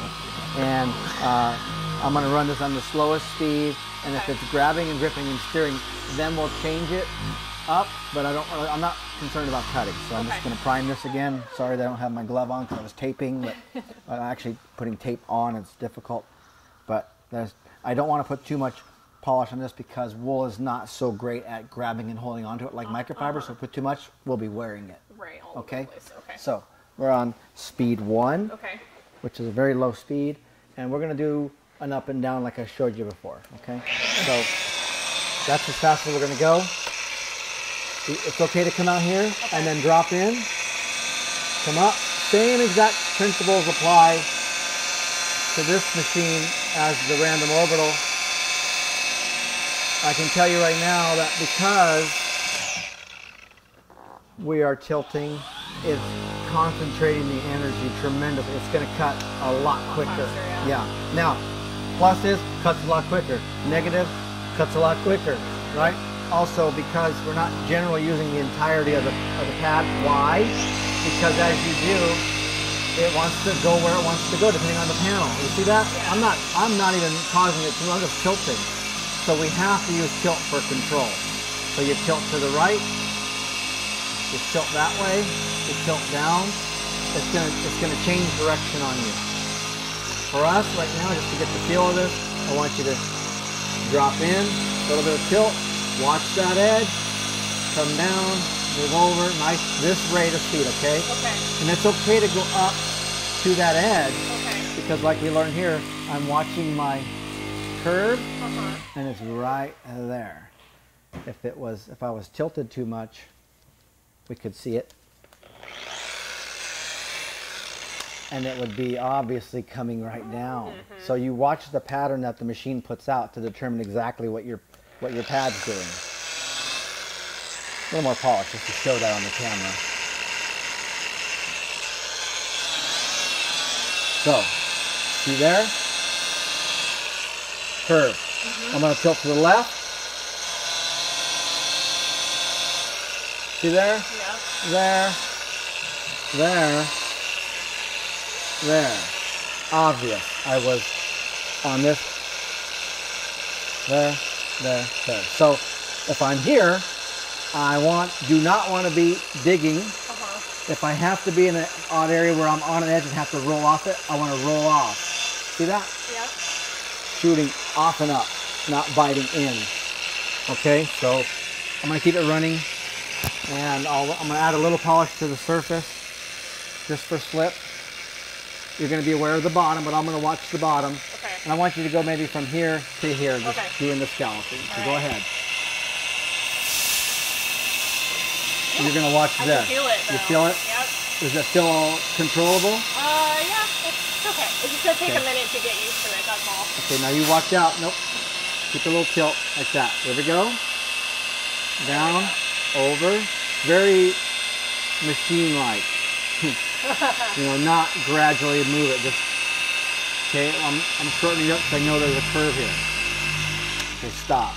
And I'm gonna run this on the slowest speed, and if it's grabbing and gripping and steering, then we'll change it up, but I'm not concerned about cutting. So I'm just gonna prime this again. Sorry that I don't have my glove on because I was taping, but actually putting tape on, it's difficult. But I don't wanna put too much polish on this because wool is not so great at grabbing and holding onto it like microfiber, so if put too much, we'll be wearing it. Right, okay. So we're on speed 1, which is a very low speed, and we're going to do an up and down like I showed you before, okay? So that's as fast as we're going to go. It's okay to come out here and then drop in, come up. Same exact principles apply to this machine as the random orbital. I can tell you right now that because we are tilting, it's concentrating the energy tremendously. It's going to cut a lot quicker. Yeah. Now, plus is cuts a lot quicker. Negative cuts a lot quicker, right? Also, because we're not generally using the entirety of the pad. Why? Because as you do, it wants to go where it wants to go depending on the panel. You see that? I'm not even causing it too long. I'm just tilting. So we have to use tilt for control. So you tilt to the right, you tilt that way, you tilt down. It's gonna change direction on you. For us right now, just to get the feel of this, I want you to drop in, a little bit of tilt, watch that edge, come down, move over, nice, this rate of speed, okay? Okay. And it's okay to go up to that edge, because like we learned here, I'm watching my curve, and it's right there. If I was tilted too much, we could see it. and it would be obviously coming right down. Mm-hmm. So you watch the pattern that the machine puts out to determine exactly what your pad's doing. A little more polish just to show that on the camera. So, see there? Curve. Mm-hmm. I'm going to tilt to the left. See there? Yep. There. There. There. Obvious. I was on this. There. There. There. So if I'm here, I do not want to be digging. Uh-huh. If I have to be in an odd area where I'm on an edge and have to roll off it, I want to roll off. See that? Yep. Shooting off and up, not biting in. Okay, so I'm going to keep it running. And I'm going to add a little polish to the surface just for slip. You're going to be aware of the bottom, but I'm going to watch the bottom. Okay. And I want you to go maybe from here to here, just doing the scalloping. So go ahead. Yeah. You're going to watch this. I can feel it, though. You feel it? Yep. Is it still controllable? Yeah, it's okay. It's just going to take a minute to get used to it, that's all. Okay, now you watch out. Nope. Keep a little tilt like that. There we go. Down. Over, very machine-like. You know, not gradually move it. Just okay. I'm shortening it up because I know there's a curve here. Okay, stop.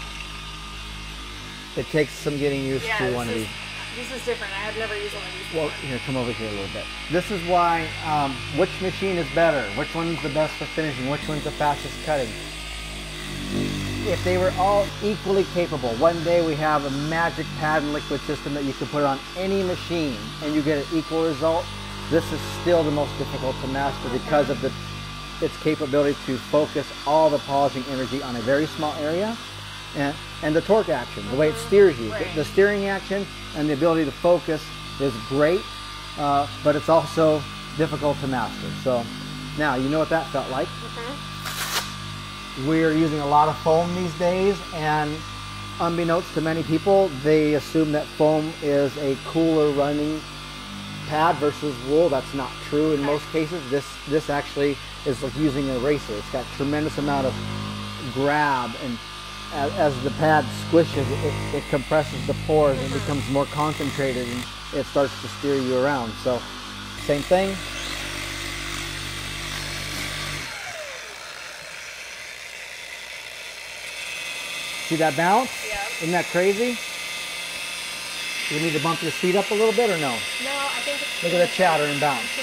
It takes some getting used to one of these. This is different. I have never used one of these before. Well, here, come over here a little bit. This is why. Which machine is better? Which one's the best for finishing? Which one's the fastest cutting? If they were all equally capable, one day we have a magic pad and liquid system that you can put on any machine and you get an equal result, this is still the most difficult to master because of its capability to focus all the polishing energy on a very small area and the torque action, the way it steers you. Right. The steering action and the ability to focus is great, but it's also difficult to master. So now you know what that felt like. We're using a lot of foam these days, and unbeknownst to many people, they assume that foam is a cooler running pad versus wool. That's not true in most cases. This actually is like using a racer. It's got a tremendous amount of grab, and as the pad squishes, it compresses the pores and becomes more concentrated, and it starts to steer you around. So, same thing. See that bounce? Yeah. Isn't that crazy? You need to bump your feet up a little bit or no? No, I think it's... Look at the chatter and bounce. It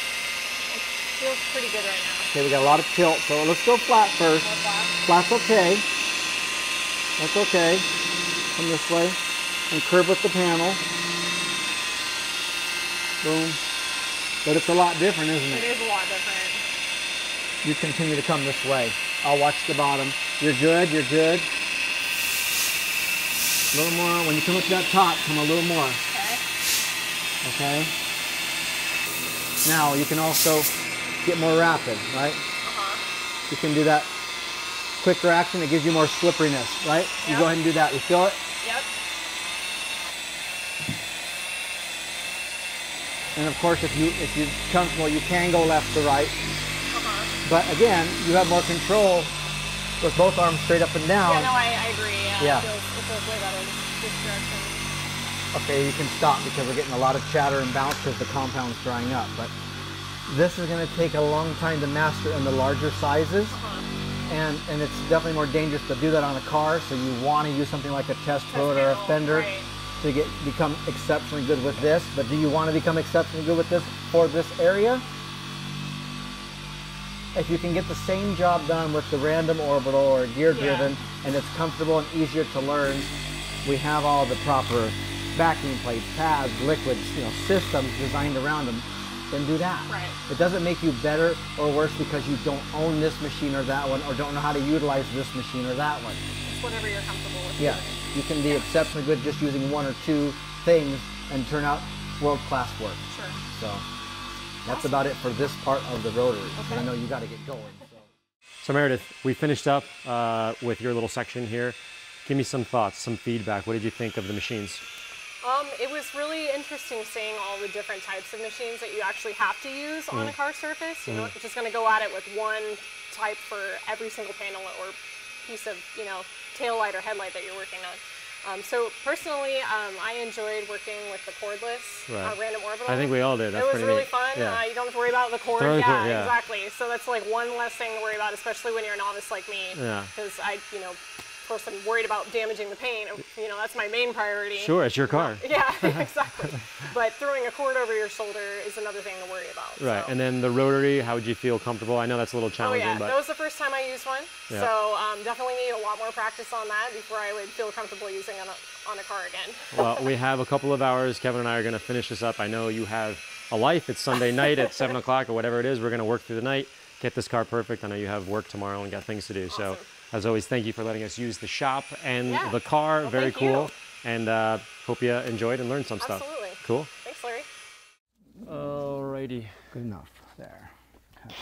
feels pretty good right now. Okay, we got a lot of tilt, so let's go flat first. Go flat. Flat's okay. That's okay. Come this way. And curve with the panel. Boom. But it's a lot different, isn't it? It is a lot different. You continue to come this way. I'll watch the bottom. You're good, you're good. A little more. When you come up to that top, come a little more. Okay. Okay. Now you can also get more rapid, right? Uh-huh. You can do that quicker action. It gives you more slipperiness, right? Yep. You go ahead and do that. You feel it? Yep. And of course, if you're comfortable, you can go left to right. Uh-huh. But again, you have more control with both arms straight up and down. Yeah, no, I agree. Yeah. It feels way better this direction. Okay, you can stop because we're getting a lot of chatter and bounce because the compound's drying up. But this is going to take a long time to master in the larger sizes. Uh-huh. And it's definitely more dangerous to do that on a car, so you want to use something like a test hood or a fender to become exceptionally good with this. But do you want to become exceptionally good with this for this area? If you can get the same job done with the random orbital or gear driven, and it's comfortable and easier to learn, we have all the proper backing plates, pads, liquids, you know, systems designed around them, then do that. Right. It doesn't make you better or worse because you don't own this machine or that one, or don't know how to utilize this machine or that one. It's whatever you're comfortable with. Yeah, you can be exceptionally good just using one or two things and turn out world-class work. Sure. So. That's about it for this part of the rotary. Okay. I know you got to get going. So Meredith, we finished up with your little section here. Give me some thoughts, some feedback. What did you think of the machines? It was really interesting seeing all the different types of machines that you actually have to use on a car surface. You're not just going to go at it with one type for every single panel or piece of, you know, tail light or headlight that you're working on. So personally, I enjoyed working with the cordless random orbital. I think we all did. That's it was really fun. Yeah. You don't have to worry about the cord. Yeah, exactly. So that's like one less thing to worry about, especially when you're a novice like me. Yeah. Because I, you know, of course, I'm worried about damaging the paint. You know, that's my main priority. Sure, it's your car. Yeah, exactly. But throwing a cord over your shoulder is another thing to worry about. Right. So. And then the rotary, how would you feel comfortable? I know that's a little challenging. Oh yeah, but that was the first time I used one. Yeah. So definitely need a lot more practice on that before I would feel comfortable using it on a car again. Well, we have a couple of hours. Kevin and I are going to finish this up. I know you have a life. It's Sunday night at 7 o'clock or whatever it is. We're going to work through the night, get this car perfect. I know you have work tomorrow and got things to do. Awesome. So as always, thank you for letting us use the shop and the car. Well, very cool. And hope you enjoyed and learned some stuff. Cool. Thanks, Larry. Alrighty. Good enough there. Okay.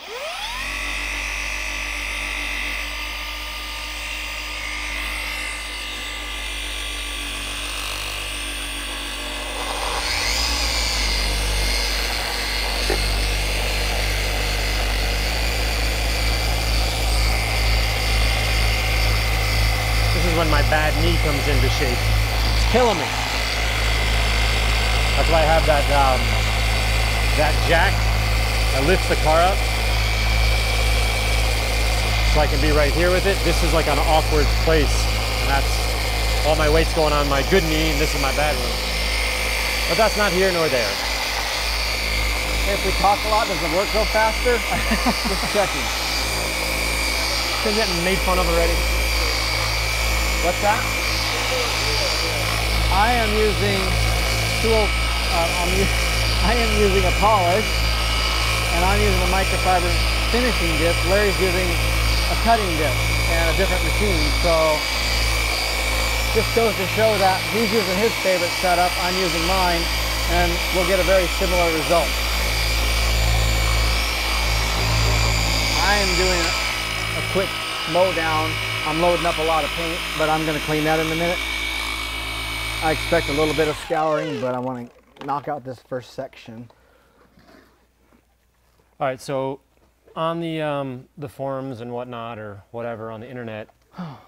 When my bad knee comes into shape, it's killing me. That's why I have that that jack. I lift the car up so I can be right here with it. This is like an awkward place, and that's all my weight's going on my good knee, and this is my bad one. But that's not here nor there. If we talk a lot, does the work go faster? Just checking. Been getting made fun of already. What's that? I am using I am using a polish, and I'm using a microfiber finishing disc. Larry's using a cutting disc and a different machine. So just goes to show that he's using his favorite setup, I'm using mine, and we'll get a very similar result. I am doing a quick mow down. I'm loading up a lot of paint, but I'm gonna clean that in a minute. I expect a little bit of scouring, but I wanna knock out this first section. All right, so on the forums and whatnot, or whatever on the internet,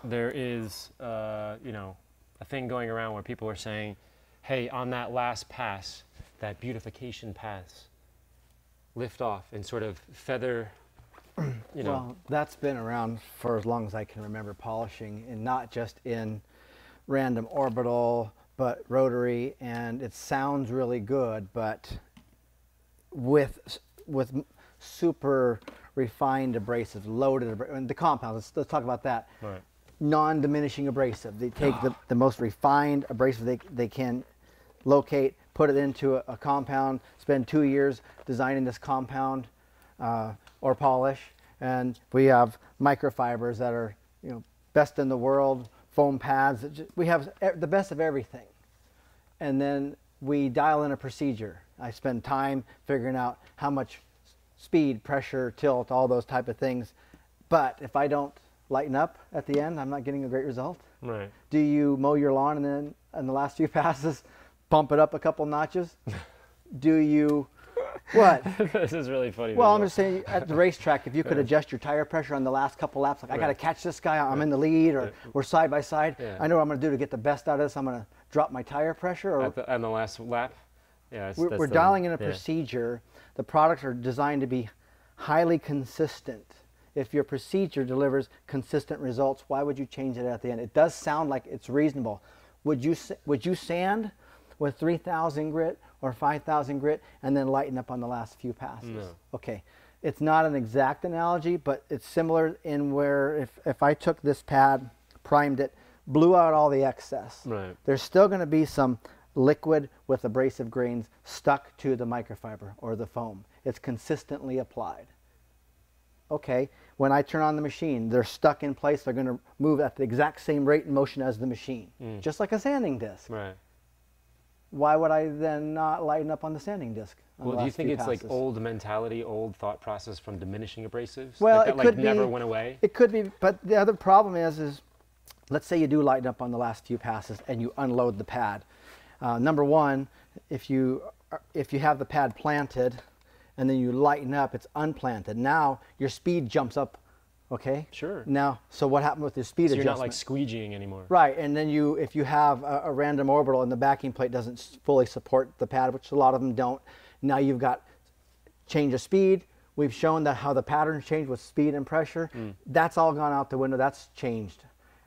there is you know, a thing going around where people are saying, hey, on that last pass, that beautification pass, lift off and sort of feather. You know. Well, that's been around for as long as I can remember polishing, and not just in random orbital, but rotary, and it sounds really good, but with super refined abrasive, loaded, and the compounds, let's talk about that. Right. Non-diminishing abrasive. They take the most refined abrasive they can locate, put it into a compound, spend 2 years designing this compound, or polish, and we have microfibers that are, you know, best in the world, foam pads, we have the best of everything. And then we dial in a procedure. I spend time figuring out how much speed, pressure, tilt, all those type of things. But if I don't lighten up at the end, I'm not getting a great result. Right. Do you mow your lawn and then in the last few passes, bump it up a couple notches? Do you what? This is really funny. Well, I'm just saying, at the racetrack, if you could adjust your tire pressure on the last couple laps, like I got to catch this guy, I'm in the lead, or we're side by side. Yeah. I know what I'm going to do to get the best out of this. I'm going to drop my tire pressure. Or on the last lap? Yeah, we're dialing in a procedure. The products are designed to be highly consistent. If your procedure delivers consistent results, why would you change it at the end? It does sound like it's reasonable. Would you sand with 3,000 grit? Or 5,000 grit, and then lighten up on the last few passes. No. Okay, it's not an exact analogy, but it's similar in where if I took this pad, primed it, blew out all the excess, there's still gonna be some liquid with abrasive grains stuck to the microfiber or the foam. It's consistently applied. Okay, when I turn on the machine, they're stuck in place, they're gonna move at the exact same rate and motion as the machine, just like a sanding disc. Right. Why would I then not lighten up on the sanding disc? Well, do you think it's like old mentality, old thought process from diminishing abrasives? Well, it could be. Never went away? It could be, but the other problem is let's say you do lighten up on the last few passes and you unload the pad. Number one, if you have the pad planted and then you lighten up, it's unplanted. Now your speed jumps up. Okay. Sure. Now, so what happened with the speed adjustment? You're not like squeegeeing anymore. Right. And then you, if you have a random orbital and the backing plate doesn't fully support the pad, which a lot of them don't, now you've got change of speed. We've shown that how the patterns change with speed and pressure. That's all gone out the window. That's changed.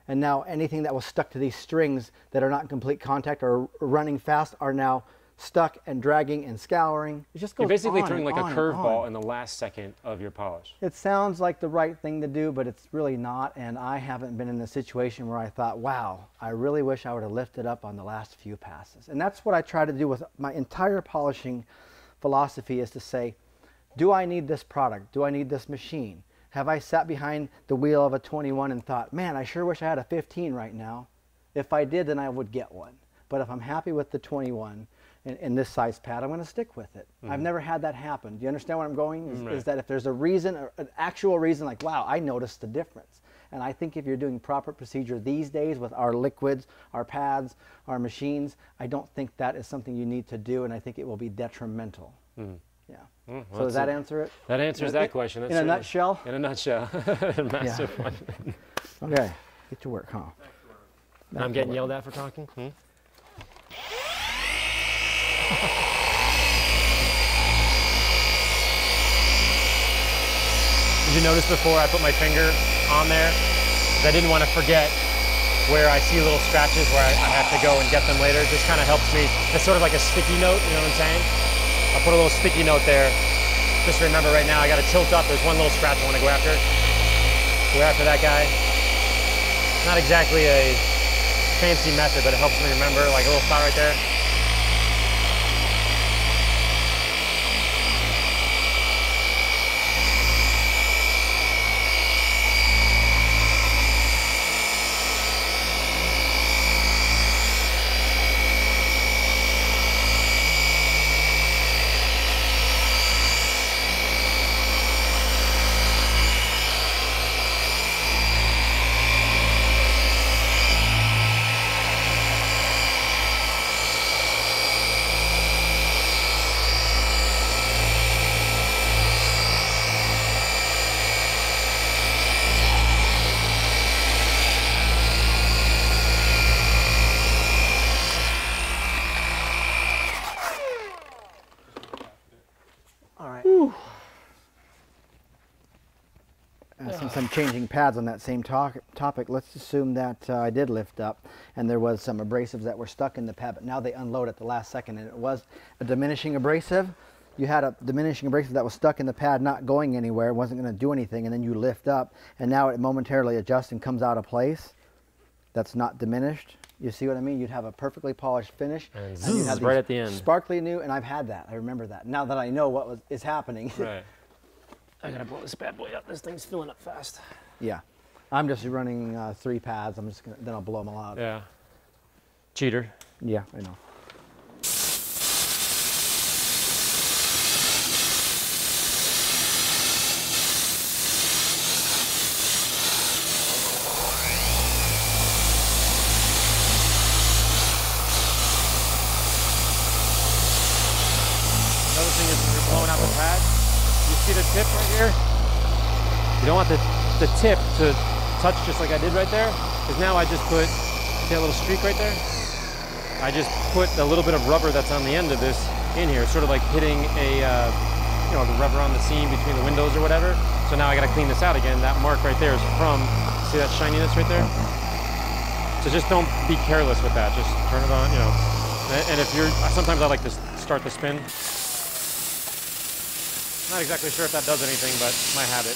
And now anything that was stuck to these strings that are not in complete contact or running fast are now stuck and dragging and scouring. It just goes on. You're basically throwing like a curveball in the last second of your polish. It sounds like the right thing to do, but it's really not. And I haven't been in a situation where I thought, wow, I really wish I would have lifted up on the last few passes. And that's what I try to do with my entire polishing philosophy, is to say, do I need this product? Do I need this machine? Have I sat behind the wheel of a 21 and thought, man, I sure wish I had a 15 right now. If I did, then I would get one. But if I'm happy with the 21, in this size pad, I'm going to stick with it. I've never had that happen. Do you understand where I'm going? Is that if there's a reason, an actual reason, like, wow, I noticed the difference. And I think if you're doing proper procedure these days with our liquids, our pads, our machines, I don't think that is something you need to do, and I think it will be detrimental. Yeah. Well, so does that answer it? That answers that question. That's in a nutshell? In a nutshell. A massive one. Okay. Get to work, huh? Back I'm getting yelled at for talking? Did you notice before I put my finger on there? I didn't want to forget where I see little scratches where I have to go and get them later. It just kind of helps me. It's sort of like a sticky note, you know what I'm saying? I'll put a little sticky note there. Just remember right now I got to tilt up. There's one little scratch I want to go after. Go after that guy. Not exactly a fancy method, but it helps me remember, like a little spot right there. Since I'm changing pads on that same topic, let's assume that I did lift up and there was some abrasives that were stuck in the pad, but now they unload at the last second, and it was a diminishing abrasive. You had a diminishing abrasive that was stuck in the pad, not going anywhere, wasn't going to do anything, and then you lift up and now it momentarily adjusts and comes out of place. That's not diminished. You see what I mean? You'd have a perfectly polished finish. And you'd have right at the end. Sparkly new, and I've had that. I remember that. Now that I know what is happening. Right. I gotta blow this bad boy up. This thing's filling up fast. Yeah, I'm just running 3 pads. I'm just gonna, then I'll blow them all out. Yeah. Cheater. Yeah, I know. Another thing is when you're blowing out the pad. See the tip right here? You don't want the tip to touch just like I did right there, because now I just put, see that little streak right there? I just put a little bit of rubber that's on the end of this in here. It's sort of like hitting a, you know, the rubber on the seam between the windows or whatever. So now I gotta clean this out again. That mark right there is from, see that shininess right there? So just don't be careless with that. Just turn it on, you know. And if you're, sometimes I like to start the spin. Not exactly sure if that does anything, but my habit.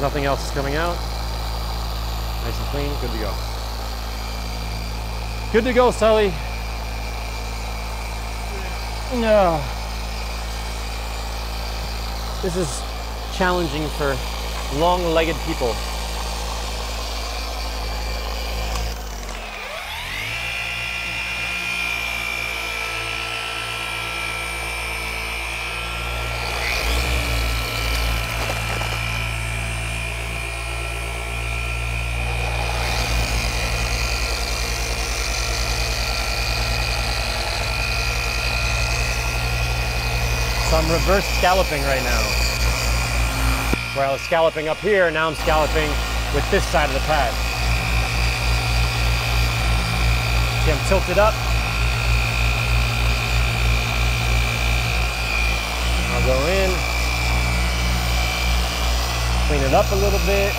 Nothing else is coming out. Nice and clean, good to go. Good to go, Sully. No. This is challenging for long-legged people. So I'm reverse scalloping right now. Where I was scalloping up here, now I'm scalloping with this side of the pad. See, I'm tilted up. I'll go in, clean it up a little bit.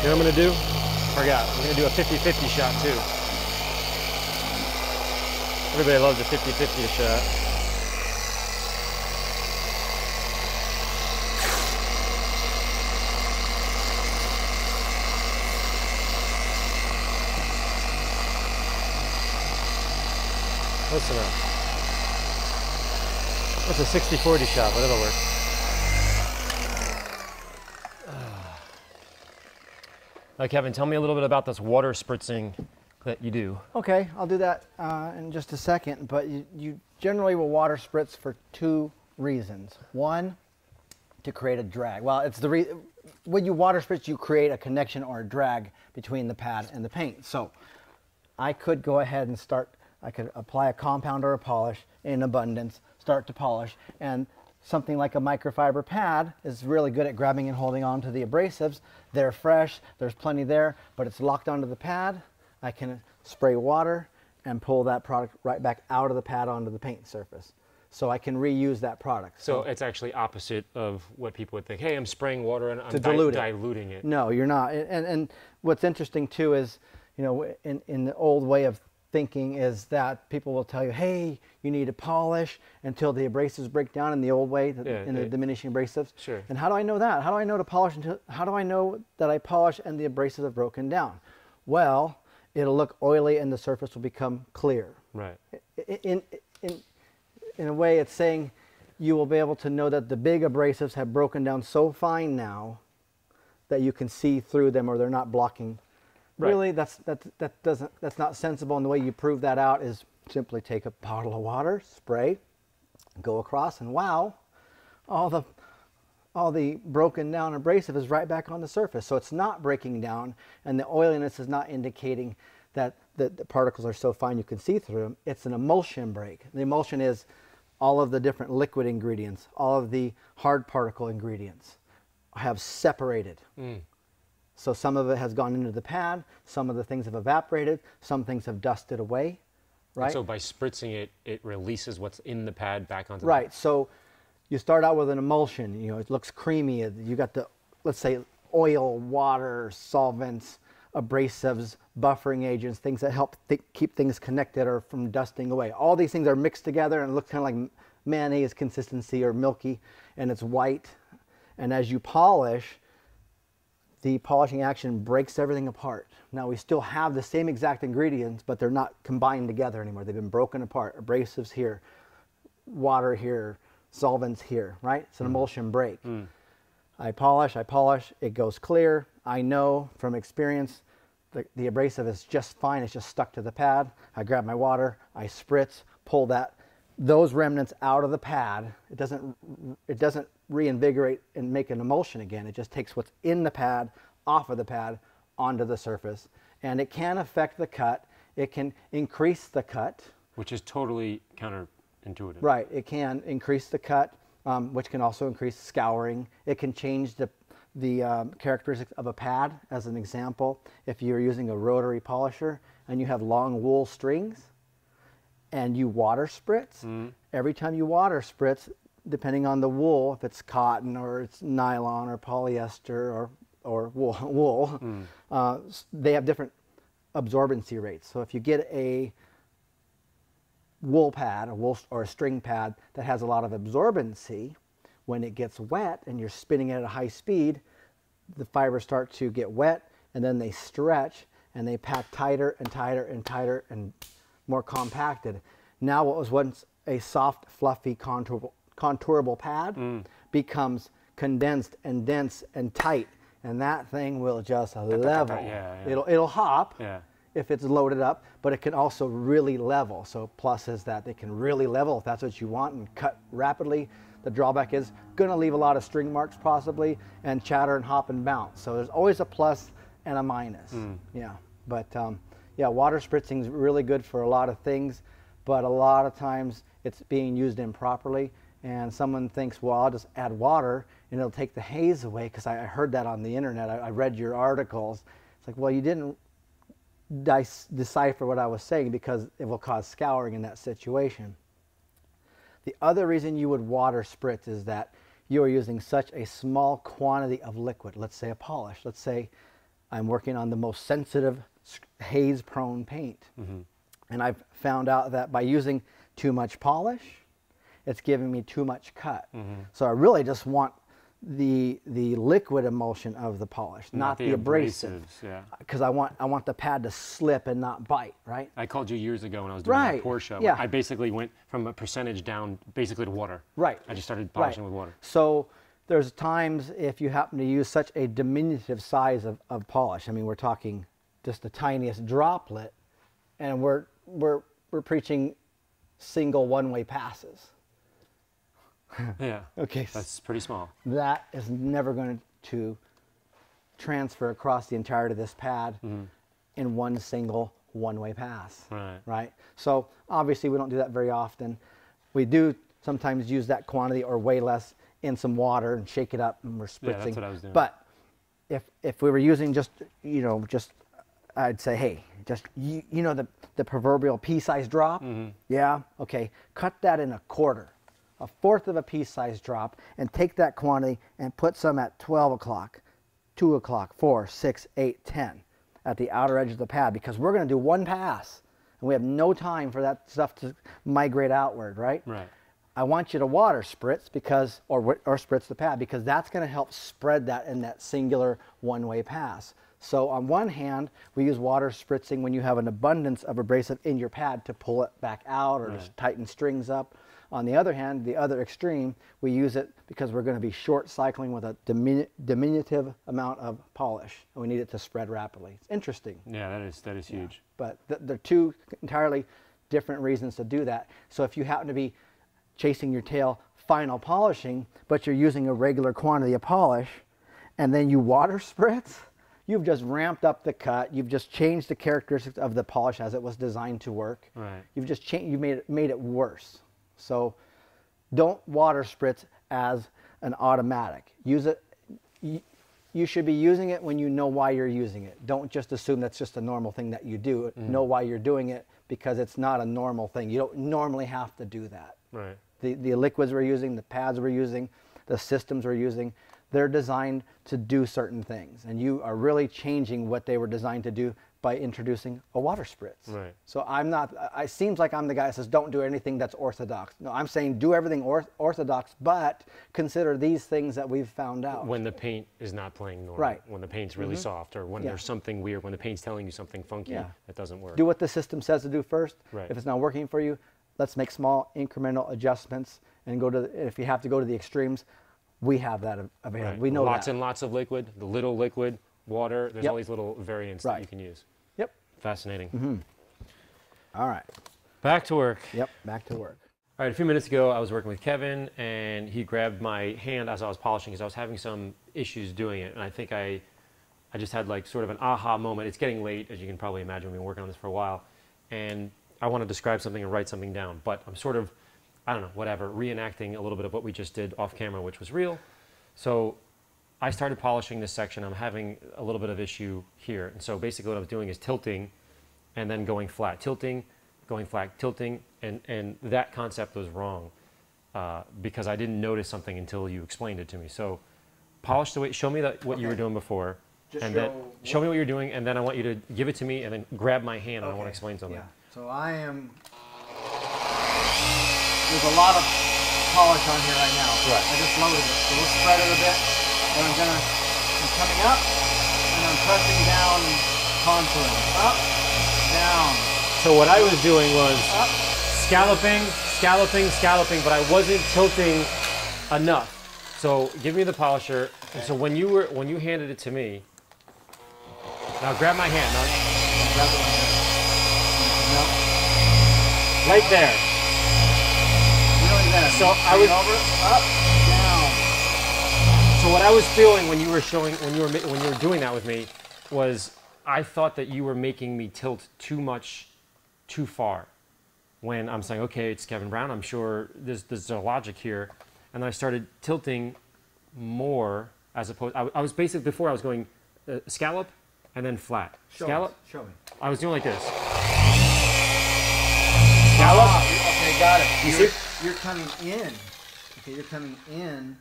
You know what I'm gonna do? Forgot. I'm gonna do a 50-50 shot too. Everybody loves a 50-50 shot. Listen up. That's a 60-40 shot, but it'll work. Kevin, tell me a little bit about this water spritzing that you do. Okay, I'll do that in just a second, but you generally will water spritz for two reasons. One, to create a drag. Well, it's the when you water spritz, you create a connection or a drag between the pad and the paint. So I could go ahead and start. I could apply a compound or a polish in abundance, start to polish, and something like a microfiber pad is really good at grabbing and holding on to the abrasives. They're fresh, there's plenty there, but it's locked onto the pad. I can spray water and pull that product right back out of the pad onto the paint surface. So I can reuse that product. So it's actually opposite of what people would think. Hey, I'm spraying water and I'm diluting it. No, you're not. And what's interesting too is, you know, in the old way of thinking is that people will tell you, hey, you need to polish until the abrasives break down in the old way, the diminishing abrasives. Sure. And how do I know that? How do I know to polish until, how do I know that I polish and the abrasives have broken down? Well, it'll look oily and the surface will become clear. Right. In a way, it's saying you will be able to know that the big abrasives have broken down so fine now that you can see through them or they're not blocking. Right. Really, that's not sensible, and the way you prove that out is simply take a bottle of water, spray, go across, and wow, all the broken down abrasive is right back on the surface. So it's not breaking down, and the oiliness is not indicating that the particles are so fine you can see through them. It's an emulsion break. The emulsion is all of the different liquid ingredients, all of the hard particle ingredients have separated. Mm. So some of it has gone into the pad, some of the things have evaporated, some things have dusted away, right? And so by spritzing it, it releases what's in the pad back onto the pad. Right, so you start out with an emulsion, you know, it looks creamy, you got the, let's say, oil, water, solvents, abrasives, buffering agents, things that help keep things connected or from dusting away. All these things are mixed together and it looks kind of like mayonnaise consistency or milky, and it's white, and as you polish, the polishing action breaks everything apart. Now we still have the same exact ingredients, but they're not combined together anymore. They've been broken apart. Abrasives here, water here, solvents here, right? It's an emulsion break. Mm. I polish, it goes clear. I know from experience the abrasive is just fine. It's just stuck to the pad. I grab my water, I spritz, pull those remnants out of the pad. It doesn't reinvigorate and make an emulsion again. It just takes what's in the pad, off of the pad, onto the surface. And it can affect the cut. It can increase the cut. Which is totally counterintuitive. Right. It can increase the cut, which can also increase scouring. It can change the characteristics of a pad, as an example. If you're using a rotary polisher and you have long wool strings, and you water spritz, every time you water spritz, depending on the wool, if it's cotton or it's nylon or polyester or wool, they have different absorbency rates. So if you get a wool pad, or a string pad that has a lot of absorbency, when it gets wet and you're spinning it at a high speed, the fibers start to get wet and then they stretch and they pack tighter and tighter and tighter and more compacted. Now what was once a soft, fluffy, contourable pad becomes condensed and dense and tight, and that thing will just level. Yeah. It'll hop if it's loaded up, but it can also really level. So plus is that they can really level if that's what you want and cut rapidly. The drawback is going to leave a lot of string marks possibly, and chatter and hop and bounce. So there's always a plus and a minus. Yeah, but yeah, water spritzing is really good for a lot of things, but a lot of times it's being used improperly. And someone thinks, well, I'll just add water and it'll take the haze away, because I heard that on the internet. I read your articles. It's like, well, you didn't decipher what I was saying, because it will cause scouring in that situation. The other reason you would water spritz is that you are using such a small quantity of liquid. Let's say a polish. Let's say I'm working on the most sensitive haze-prone paint. And I've found out that by using too much polish, it's giving me too much cut. So I really just want the liquid emulsion of the polish, not the abrasive. Because I want the pad to slip and not bite, right? I called you years ago when I was doing a Porsche. I basically went from a percentage down basically to water. I just started polishing with water. So there's times if you happen to use such a diminutive size of polish, I mean, we're talking just the tiniest droplet, and we're preaching single one-way passes. Okay. That's pretty small. That is never going to transfer across the entirety of this pad in one single one-way pass. Right. So obviously we don't do that very often. We do sometimes use that quantity or way less in some water and shake it up, and we're spritzing. That's what I was doing. But if we were using just, you know, just, I'd say, hey, just, you know, the proverbial pea-sized drop. Okay. Cut that in a quarter. A fourth of a pea-sized drop, and take that quantity and put some at 12 o'clock, 2 o'clock, 4, 6, 8, 10 at the outer edge of the pad, because we're going to do one pass and we have no time for that stuff to migrate outward, right? I want you to water spritz because, or spritz the pad, because that's going to help spread that in that singular one-way pass. So on one hand, we use water spritzing when you have an abundance of abrasive in your pad to pull it back out or just tighten strings up. On the other hand, the other extreme, we use it because we're going to be short cycling with a diminutive amount of polish, and we need it to spread rapidly. It's interesting. Yeah, that is huge. But they're two entirely different reasons to do that. So if you happen to be chasing your tail final polishing, but you're using a regular quantity of polish, and then you water spritz, you've just ramped up the cut. You've just changed the characteristics of the polish as it was designed to work. You've just changed. You made it worse. So don't water spritz as an automatic. Use it. You should be using it when you know why you're using it. Don't just assume that's just a normal thing that you do. Know why you're doing it, because it's not a normal thing. You don't normally have to do that. The liquids we're using, the pads we're using, the systems we're using, they're designed to do certain things. And you are really changing what they were designed to do by introducing a water spritz. So I'm not, it seems like I'm the guy that says don't do anything that's orthodox. No, I'm saying do everything orthodox, but consider these things that we've found out. When the paint is not playing normal. When the paint's really soft, or when there's something weird, when the paint's telling you something funky that doesn't work. Do what the system says to do first. If it's not working for you, let's make small incremental adjustments and go to, if you have to go to the extremes, we have that available. We know lots and lots of liquid, the little liquid, water, there's all these little variants that you can use. Fascinating. All right. Back to work. Back to work. All right, a few minutes ago, I was working with Kevin, and he grabbed my hand as I was polishing because I was having some issues doing it, and I think I just had like sort of an aha moment. It's getting late, as you can probably imagine. We've been working on this for a while, and I want to describe something and write something down, but I'm sort of, I don't know, whatever, reenacting a little bit of what we just did off camera, which was real. So I started polishing this section. I'm having a little bit of issue here. And so basically what I was doing is tilting and then going flat, tilting, going flat, tilting. And that concept was wrong because I didn't notice something until you explained it to me. So polish the way, show me that what you were doing before. Show me what you're doing. And then I want you to give it to me and then grab my hand and I want to explain something. So I am, there's a lot of polish on here right now. I just loaded it, so we'll spread it a bit. And I'm coming up, and I'm pressing down, contouring, up, down. So what I was doing was up, scalloping, scalloping, scalloping, but I wasn't tilting enough. So give me the polisher. And so when you handed it to me, now grab my hand. Right there. Really there. So I was up, down. So what I was feeling when you were showing, when you were doing that with me, was I thought that you were making me tilt too much, too far. When I'm saying, okay, it's Kevin Brown, I'm sure there's a logic here, and I started tilting more as opposed. I was basically before I was going scallop and then flat. Scallop. Show me. I was doing like this. Scallop. Okay, got it. You're coming in. Okay, you're coming in,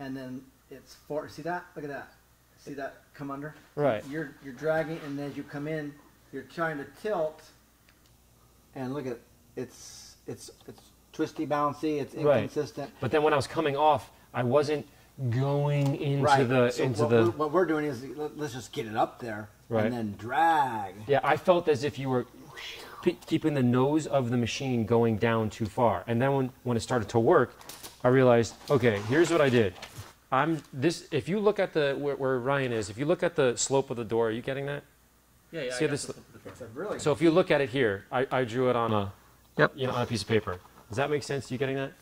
and then it's forward. See that? Look at that. See that come under? Right. You're dragging, and as you come in, you're trying to tilt. And look at it's twisty, bouncy, it's inconsistent. Right. But then when I was coming off, I wasn't going into what we're doing is let's just get it up there and then drag. Yeah, I felt as if you were keeping the nose of the machine going down too far. And then when it started to work, I realized, okay, here's what I did. If you look at where Ryan is, if you look at the slope of the door, are you getting that? Yeah, yeah. See this? Really so if you look at it here, I drew it on a, on a piece of paper. Does that make sense? You getting that?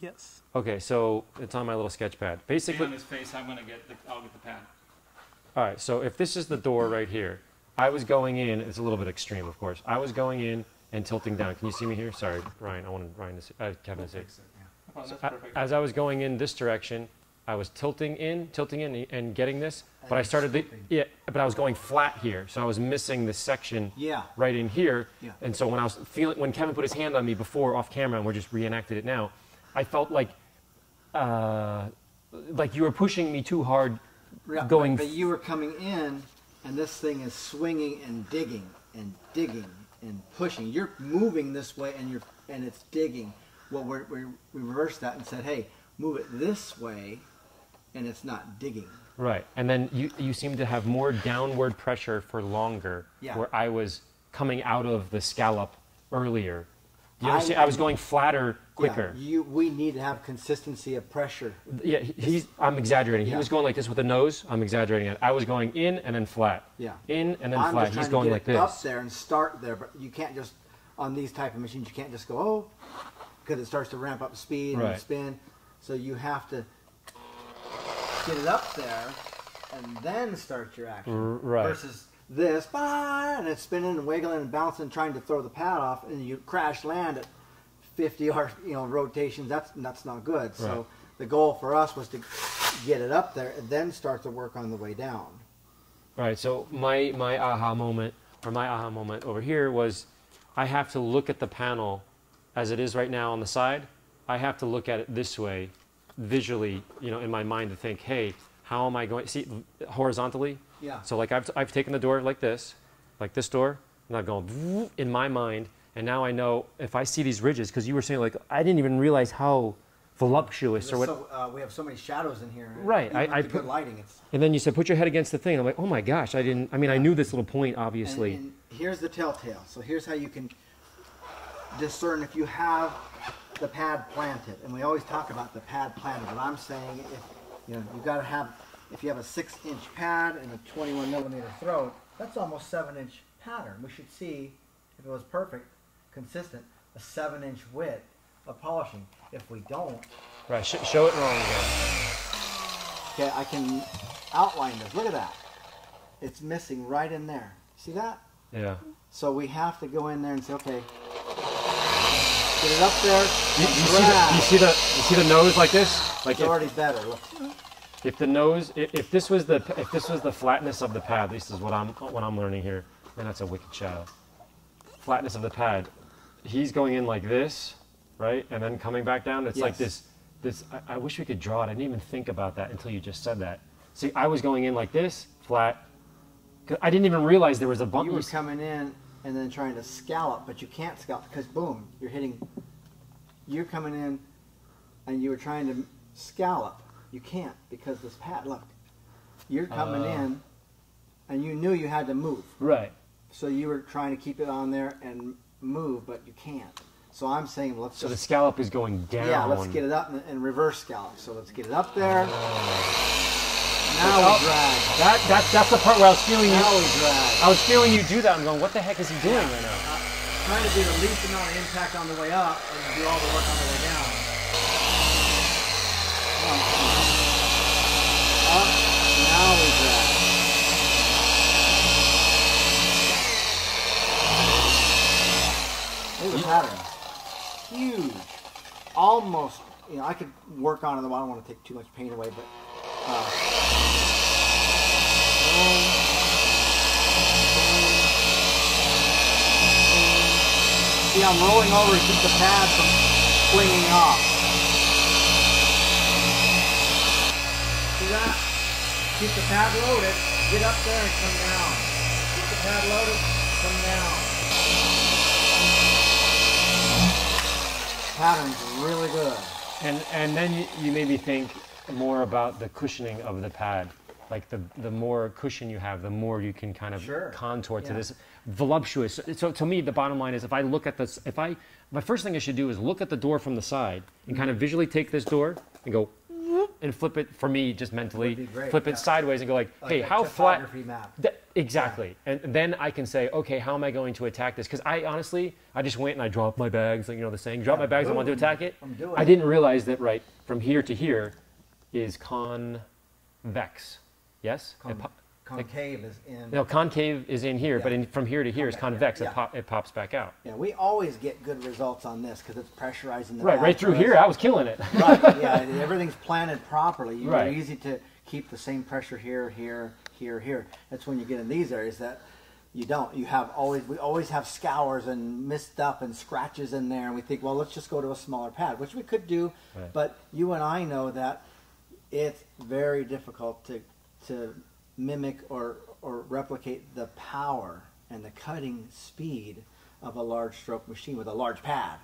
Yes. Okay, so it's on my little sketch pad. Basically, on this face, I'll get the pad. All right. So if this is the door right here, I was going in. It's a little bit extreme, of course. I was going in and tilting down. Can you see me here? Sorry, Ryan. I wanted Ryan to see. Kevin to see. Yeah. So as I was going in this direction, I was tilting in, and getting this. But I started but I was going flat here, so I was missing this section right in here. Yeah. And so when I was feeling, when Kevin put his hand on me before off camera, and we're just reenacted it now, I felt like you were pushing me too hard, going. But you were coming in, and this thing is swinging and digging and digging and pushing. You're moving this way, and it's digging. Well, we reversed that and said, hey, move it this way, and it's not digging. Right, and then you seem to have more downward pressure for longer, where I was coming out of the scallop earlier. You understand? I was going flatter, quicker. Yeah, we need to have consistency of pressure. Yeah, I'm exaggerating. Yeah. He was going like this with the nose. I'm exaggerating it. I was going in and then flat. Yeah. In and then flat. He's going like this. Up there and start there, but you can't just, on these type of machines, you can't just go, oh, because it starts to ramp up speed and spin. So you have to get it up there and then start your action. Versus this, and it's spinning and wiggling and bouncing, trying to throw the pad off, and you crash land at 50 rotations. That's not good. Right. So the goal for us was to get it up there and then start the work on the way down. Right. So my aha moment over here was, I have to look at the panel as it is right now on the side. I have to look at it this way, visually, in my mind to think, hey, how am I going? See, horizontally. Yeah. So like I've taken the door like this door, and I'm going in my mind, and now I know if I see these ridges, because you were saying like I didn't even realize how voluptuous or what. So, we have so many shadows in here. Right. I put good lighting. And then you said put your head against the thing. And I'm like, oh my gosh, I didn't. I mean, I knew this little point obviously. And here's the telltale. So here's how you can discern if you have the pad planted, and we always talk about the pad planted, but I'm saying you've got to have, if you have a 6-inch pad and a 21mm throat, that's almost 7-inch pattern. We should see, if it was perfect, consistent, a 7-inch width of polishing. If we don't... Right, show it wrong again. Okay, I can outline this. Look at that. It's missing right in there. See that? Yeah. So we have to go in there and say, okay, get it up there. You see the nose like this? Like it's already better. If the nose, if this was the flatness of the pad, this is what I'm learning here. And that's a wicked shadow. Flatness of the pad. He's going in like this, right? And then coming back down. It's like this. I wish we could draw it. I didn't even think about that until you just said that. See, I was going in like this, flat. I didn't even realize there was a bump. You were coming in and then trying to scallop, but you can't scallop because boom, you're hitting. You're coming in, and you were trying to scallop. You can't because this pad. Look, you're coming in, and you knew you had to move. Right. So you were trying to keep it on there and move, but you can't. So I'm saying let's. So the scallop is going down. Yeah, let's get it up and reverse scallop. So let's get it up there. Now we drag. That's the part where I was feeling you do that. I'm going, what the heck is he doing right now? trying to do the least amount of impact on the way up and do all the work on the way down. Up, now we drag. There's a pattern. Huge. Almost, you know, I could work on it, though I don't want to take too much paint away, but... see, I'm rolling over to keep the pad from flinging off. See that? Keep the pad loaded, get up there and come down. Keep the pad loaded, come down. Pattern's really good. And then you maybe think more about the cushioning of the pad. Like the more cushion you have, the more you can kind of contour to this voluptuous. So to me, the bottom line is if I look at this, my first thing I should do is look at the door from the side and kind of visually take this door and go and flip it for me just mentally, flip it sideways and go like hey, how flat? Exactly. Yeah. And then I can say, okay, how am I going to attack this? Because I honestly, I just went and I dropped my bags, like, you know the saying, drop my bags, I want to attack it. I didn't realize that right from here to here is convex. Yes? Concave is in... No, concave is in here, but from here to here is convex. Yeah. It pops back out. Yeah, we always get good results on this because it's pressurizing the right through here, I was killing it. Everything's planted properly. You're easy to keep the same pressure here, here, here, here. That's when you get in these areas that you don't. You have always... We always have scours and missed up and scratches in there, and we think, well, let's just go to a smaller pad, which we could do, but you and I know that it's very difficult to mimic or replicate the power and the cutting speed of a large stroke machine with a large pad.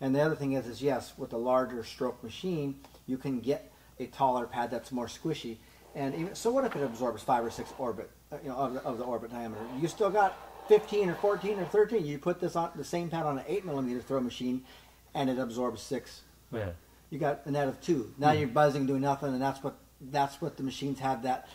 And the other thing is yes, with a larger stroke machine, you can get a taller pad that's more squishy. And even, so what if it absorbs 5 or 6 orbit, of the orbit diameter? You still got 15 or 14 or 13. You put this on the same pad on an 8mm throw machine, and it absorbs 6. Yeah. You got a net of 2. Now you're buzzing, doing nothing, and that's what the machines have that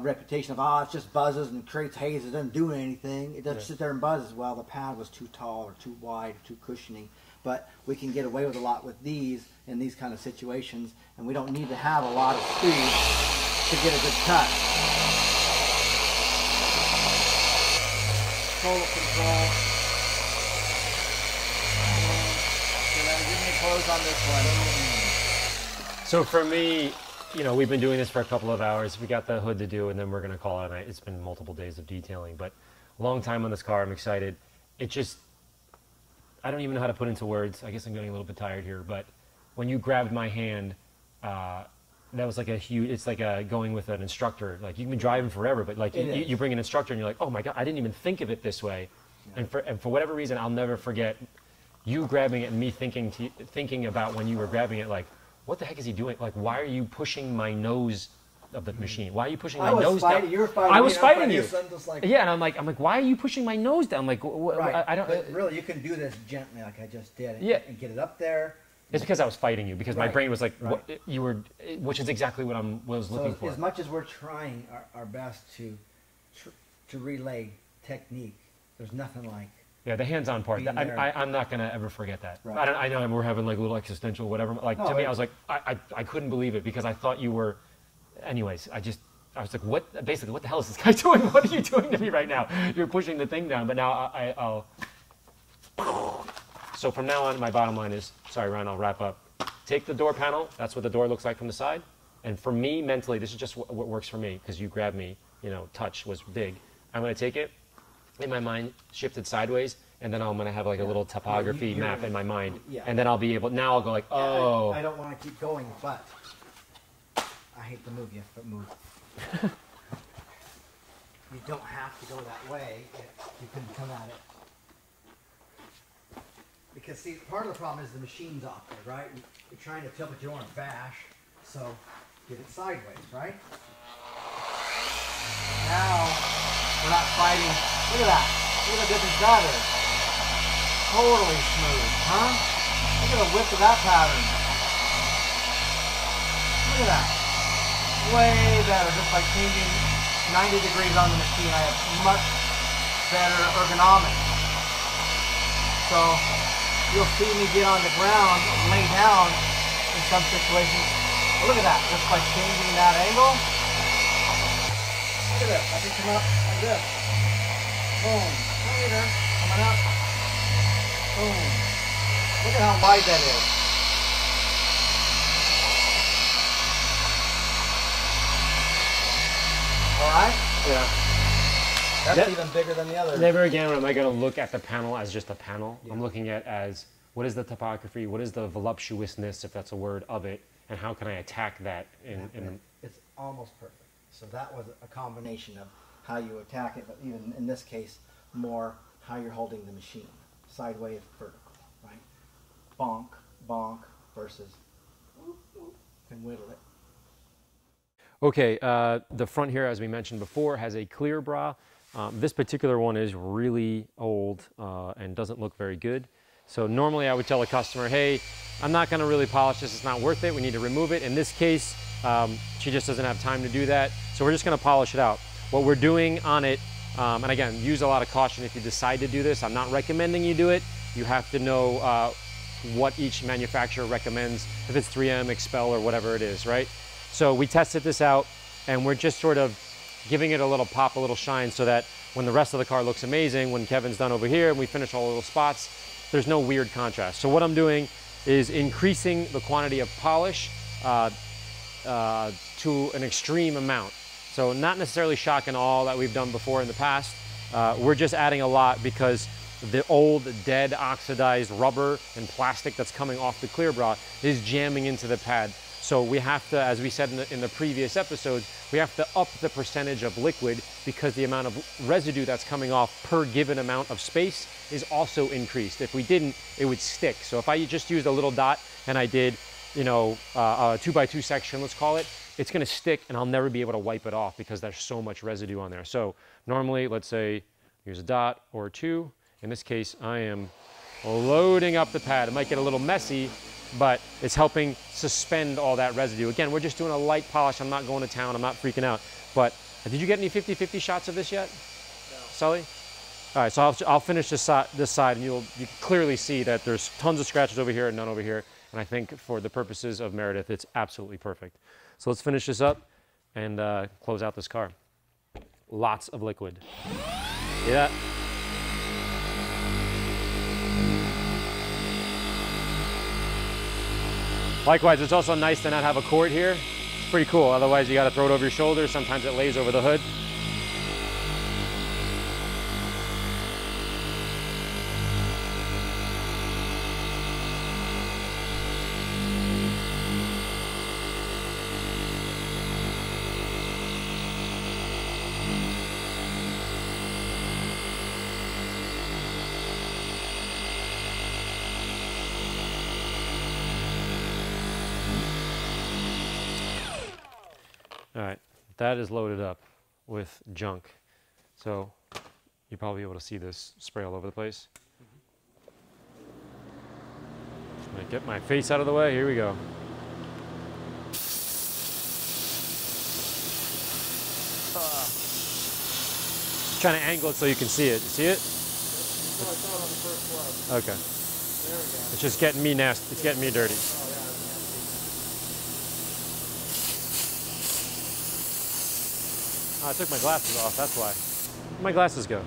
reputation of, it just buzzes and creates haze, it doesn't do anything, it doesn't sit there and buzzes. Well, the pad was too tall or too wide, too cushioning, but we can get away with a lot with these in these kind of situations, and we don't need to have a lot of speed to get a good cut. Total control. Give me a close on this one. So for me, you know, we've been doing this for a couple of hours. We got the hood to do, and then we're going to call it a night. It's been multiple days of detailing, but a long time on this car. I'm excited. It just, I don't even know how to put into words. I guess I'm getting a little bit tired here, but when you grabbed my hand, that was like a huge, it's like going with an instructor. Like, you've been driving forever, but like you bring an instructor and you're like, oh my God, I didn't even think of it this way. Yeah. And for whatever reason, I'll never forget you grabbing it and me thinking about when you were grabbing it, like, what the heck is he doing? Like, why are you pushing my nose of the machine? Why are you pushing my nose down? You were fighting me. I was fighting you. Like, yeah, and I'm like, why are you pushing my nose down? I'm like, I don't. But really, you can do this gently, like I just did, and get it up there. It's because I was fighting you, because my brain was like, what, you were, which is exactly what I was looking for. As much as we're trying our best to relay technique, there's nothing like. Yeah, the hands-on part. I'm not gonna ever forget that. Right. I know we're having like a little existential whatever. Like to me, I was like, I couldn't believe it, because I thought you were. Anyways, I was like, what? Basically, what the hell is this guy doing? What are you doing to me right now? You're pushing the thing down. But now I'll. So from now on, my bottom line is, sorry, Ryan, I'll wrap up. Take the door panel. That's what the door looks like from the side. And for me, mentally, this is just what works for me, because you grabbed me. You know, touch was big. I'm gonna take it. In my mind, shifted sideways, and then I'm going to have like a little topography map in my mind, and then I'll be able. Now I'll go like, oh. I don't want to keep going, but I hate to move you, but move. You don't have to go that way. You can come at it. Because see, part of the problem is the machine's off there, right? You're trying to tilt, but you don't want to bash, so get it sideways, right? Now. We're not fighting. Look at that. Look at the difference that is. Totally smooth, huh? Look at the width of that pattern. Look at that. Way better. Just by changing 90 degrees on the machine, I have much better ergonomics. So you'll see me get on the ground, lay down in some situations. But look at that, just by changing that angle. Look at this, I can come up like this. Boom, later, coming up. Boom. Look at how wide that is. All right? Yeah. That's even bigger than the other. Never again am I going to look at the panel as just a panel. Yeah. I'm looking at as what is the topography, what is the voluptuousness, if that's a word, of it, and how can I attack that in it's almost perfect. So that was a combination of how you attack it, but even in this case, more how you're holding the machine, sideways, vertical, right? Bonk, bonk versus whoop, whoop, and whittle it. Okay, the front here, as we mentioned before, has a clear bra. This particular one is really old and doesn't look very good. So normally I would tell a customer, hey, I'm not gonna really polish this, it's not worth it, we need to remove it. In this case, she just doesn't have time to do that. So we're just gonna polish it out. What we're doing on it, and again, use a lot of caution if you decide to do this. I'm not recommending you do it. You have to know what each manufacturer recommends, if it's 3M, Expel, or whatever it is, right? So we tested this out and we're just sort of giving it a little pop, a little shine, so that when the rest of the car looks amazing, when Kevin's done over here and we finish all the little spots, there's no weird contrast. So what I'm doing is increasing the quantity of polish to an extreme amount. So not necessarily shock and awe that we've done before in the past. We're just adding a lot because the old, dead, oxidized rubber and plastic that's coming off the clear bra is jamming into the pad. So we have to, as we said in the previous episodes, we have to up the percentage of liquid because the amount of residue that's coming off per given amount of space is also increased. If we didn't, it would stick. So if I just used a little dot and I did, you know, a 2x2 section, let's call it, it's gonna stick and I'll never be able to wipe it off because there's so much residue on there. So normally, let's say, here's a dot or two. In this case, I am loading up the pad. It might get a little messy, but it's helping suspend all that residue. Again, we're just doing a light polish. I'm not going to town, I'm not freaking out. But did you get any 50-50 shots of this yet? No. Sully? All right, so I'll finish this side and you can clearly see that there's tons of scratches over here and none over here. And I think for the purposes of Meredith, it's absolutely perfect. So let's finish this up and close out this car. Lots of liquid. See that? Likewise, it's also nice to not have a cord here. It's pretty cool, otherwise you gotta throw it over your shoulder. Sometimes it lays over the hood. All right, that is loaded up with junk. So you're probably able to see this spray all over the place. I'm gonna get my face out of the way, here we go. Trying to angle it so you can see it. You see it? No, I saw it on the first one. Okay. There we go. It's just getting me nasty, it's getting me dirty. I took my glasses off, that's why. Where'd my glasses go?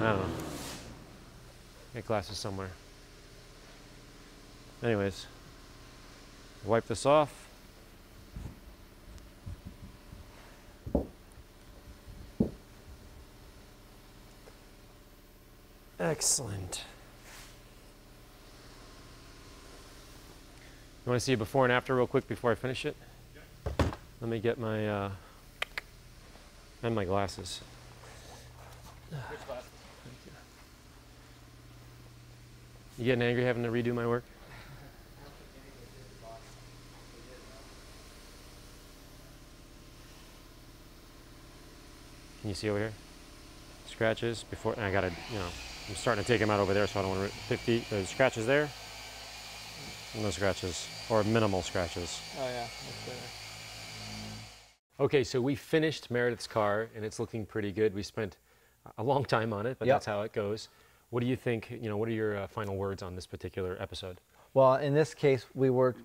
I don't know. Get glasses somewhere. Anyways, wipe this off. Excellent. You want to see a before and after real quick before I finish it? Let me get my and my glasses. You getting angry having to redo my work? Can you see over here? Scratches before, and I gotta, you know, I'm starting to take them out over there, so I don't want to, 50, there's scratches there. No scratches, or minimal scratches. Oh yeah, that's better. Okay, so we finished Meredith's car and it's looking pretty good. We spent a long time on it, but that's how it goes. What do you think, what are your final words on this particular episode? Well, in this case, we were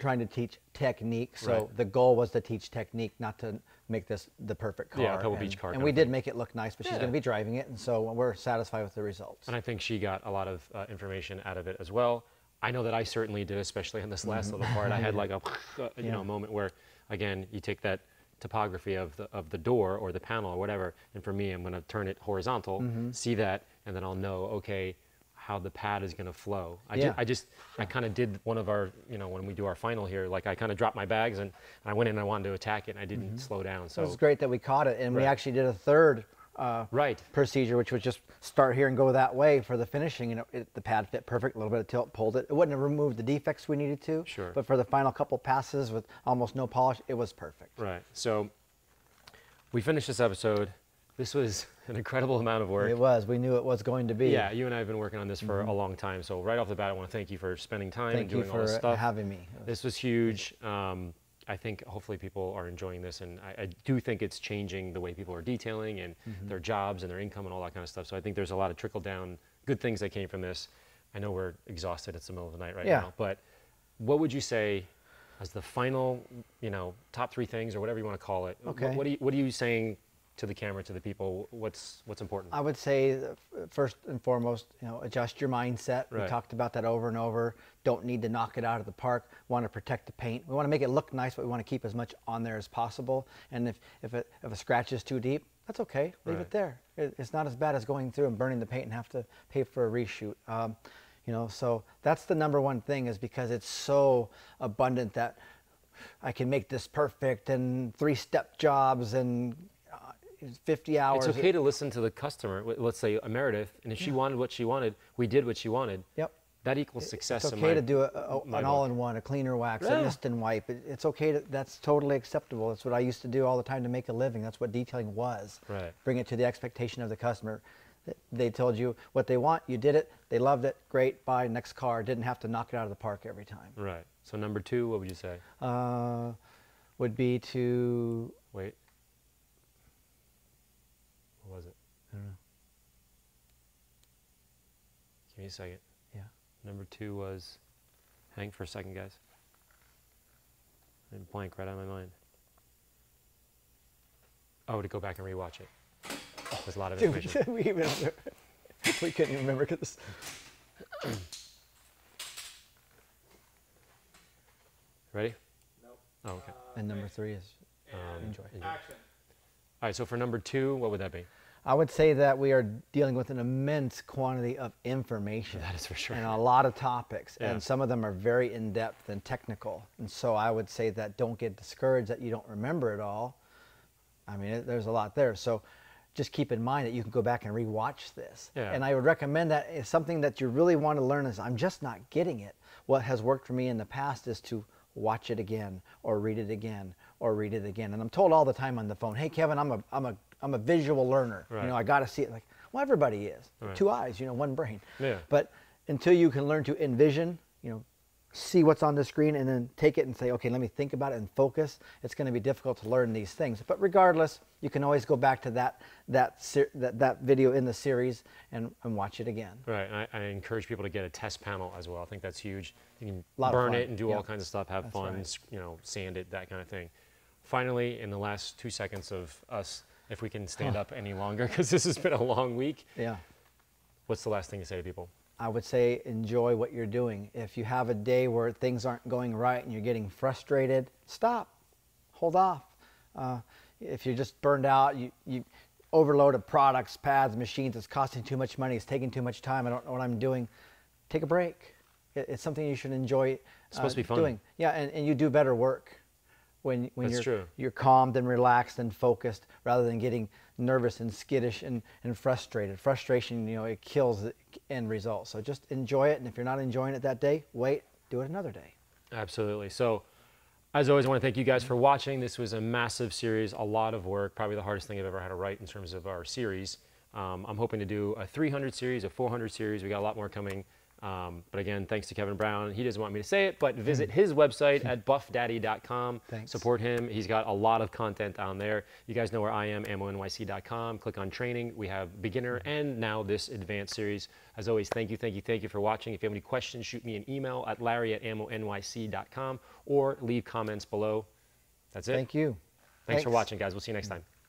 trying to teach technique. So the goal was to teach technique, not to make this the perfect car. Yeah, Pebble Beach car. And we did make it look nice, but she's going to be driving it. And so we're satisfied with the results. And I think she got a lot of information out of it as well. I know that I certainly did, especially on this last little part. I had like a, moment where, again, you take that topography of the door or the panel or whatever, and for me, I'm going to turn it horizontal, see that, and then I'll know, okay, how the pad is going to flow. I kind of did one of our, when we do our final here, like I kind of dropped my bags and I went in and I wanted to attack it and I didn't slow down. So it was great that we caught it, and we actually did a third procedure, which was just start here and go that way for the finishing, and the pad fit perfect, a little bit of tilt, pulled it. It wouldn't have removed the defects we needed to, but for the final couple passes with almost no polish, it was perfect. Right, so we finished this episode. This was an incredible amount of work. It was. We knew it was going to be. Yeah, you and I have been working on this for a long time. So right off the bat, I want to thank you for spending time and doing all this stuff. Thank you for having me. This was huge. I think hopefully people are enjoying this, and I do think it's changing the way people are detailing and their jobs and their income and all that kind of stuff. So I think there's a lot of trickle down good things that came from this. I know we're exhausted. It's the middle of the night right now. But what would you say as the final, top three things or whatever you want to call it? Okay. What are you saying to the camera, to the people, what's important? I would say, first and foremost, adjust your mindset. We talked about that over and over. Don't need to knock it out of the park. We want to protect the paint. We want to make it look nice, but we want to keep as much on there as possible. And if a scratch is too deep, that's okay. Leave it there. It's not as bad as going through and burning the paint and have to pay for a reshoot. So that's the number one thing, is because it's so abundant that I can make this perfect and three-step jobs and 50 hours. It's okay to listen to the customer, let's say Meredith, and if she wanted what she wanted, we did what she wanted. Yep. That equals success. It's okay to do an all-in-one, a cleaner wax, a mist and wipe. It's okay. That's totally acceptable. That's what I used to do all the time to make a living. That's what detailing was. Right. Bring it to the expectation of the customer. They told you what they want. You did it. They loved it. Great. Buy next car. Didn't have to knock it out of the park every time. Right. So number two, what would you say? Would be to... Wait. Was it? I don't know. Give me a second. Yeah. Number two was, hang for a second, guys. I didn't blank right out of my mind. Oh, to go back and rewatch it. There's a lot of information. We couldn't even remember because. Ready? Nope. Oh, okay. And number three is enjoy. Action. All right. So for number two, what would that be? I would say that we are dealing with an immense quantity of information. That is for sure. And a lot of topics. Yeah. And some of them are very in-depth and technical. And so I would say that don't get discouraged that you don't remember it all. I mean, there's a lot there. So just keep in mind that you can go back and rewatch this. Yeah. And I would recommend that if something that you really want to learn is, I'm just not getting it. What has worked for me in the past is to watch it again or read it again or read it again. And I'm told all the time on the phone, hey, Kevin, I'm a visual learner. Right. I got to see it. Like, well, everybody is. Right. Two eyes, one brain. Yeah. But until you can learn to envision, see what's on the screen and then take it and say, okay, let me think about it and focus, it's going to be difficult to learn these things. But regardless, you can always go back to that video in the series and watch it again. Right. And I encourage people to get a test panel as well. I think that's huge. You can burn it and do all kinds of stuff, have fun, sand it, that kind of thing. Finally, in the last 2 seconds of us, if we can stand up any longer, because this has been a long week. Yeah. What's the last thing to say to people? I would say enjoy what you're doing. If you have a day where things aren't going right and you're getting frustrated, stop, hold off. If you're just burned out, you overload of products, pads, machines, it's costing too much money, it's taking too much time, I don't know what I'm doing, take a break. It's something you should enjoy. It's supposed to be fun. Doing. Yeah, and you do better work when you're calmed and relaxed and focused, rather than getting nervous and skittish and frustrated. Frustration, it kills the end result. So just enjoy it, and if you're not enjoying it that day, wait, do it another day. Absolutely. So as always, I want to thank you guys for watching. This was a massive series, a lot of work, probably the hardest thing I've ever had to write in terms of our series. I'm hoping to do a 300 series, a 400 series. We got a lot more coming. But again, thanks to Kevin Brown. He doesn't want me to say it, but visit his website at buffdaddy.com. Support him. He's got a lot of content on there. You guys know where I am, ammonyc.com. Click on training. We have beginner and now this advanced series. As always, thank you for watching. If you have any questions, shoot me an email at larry@ammonyc.com or leave comments below. That's it. Thanks for watching, guys. We'll see you next time.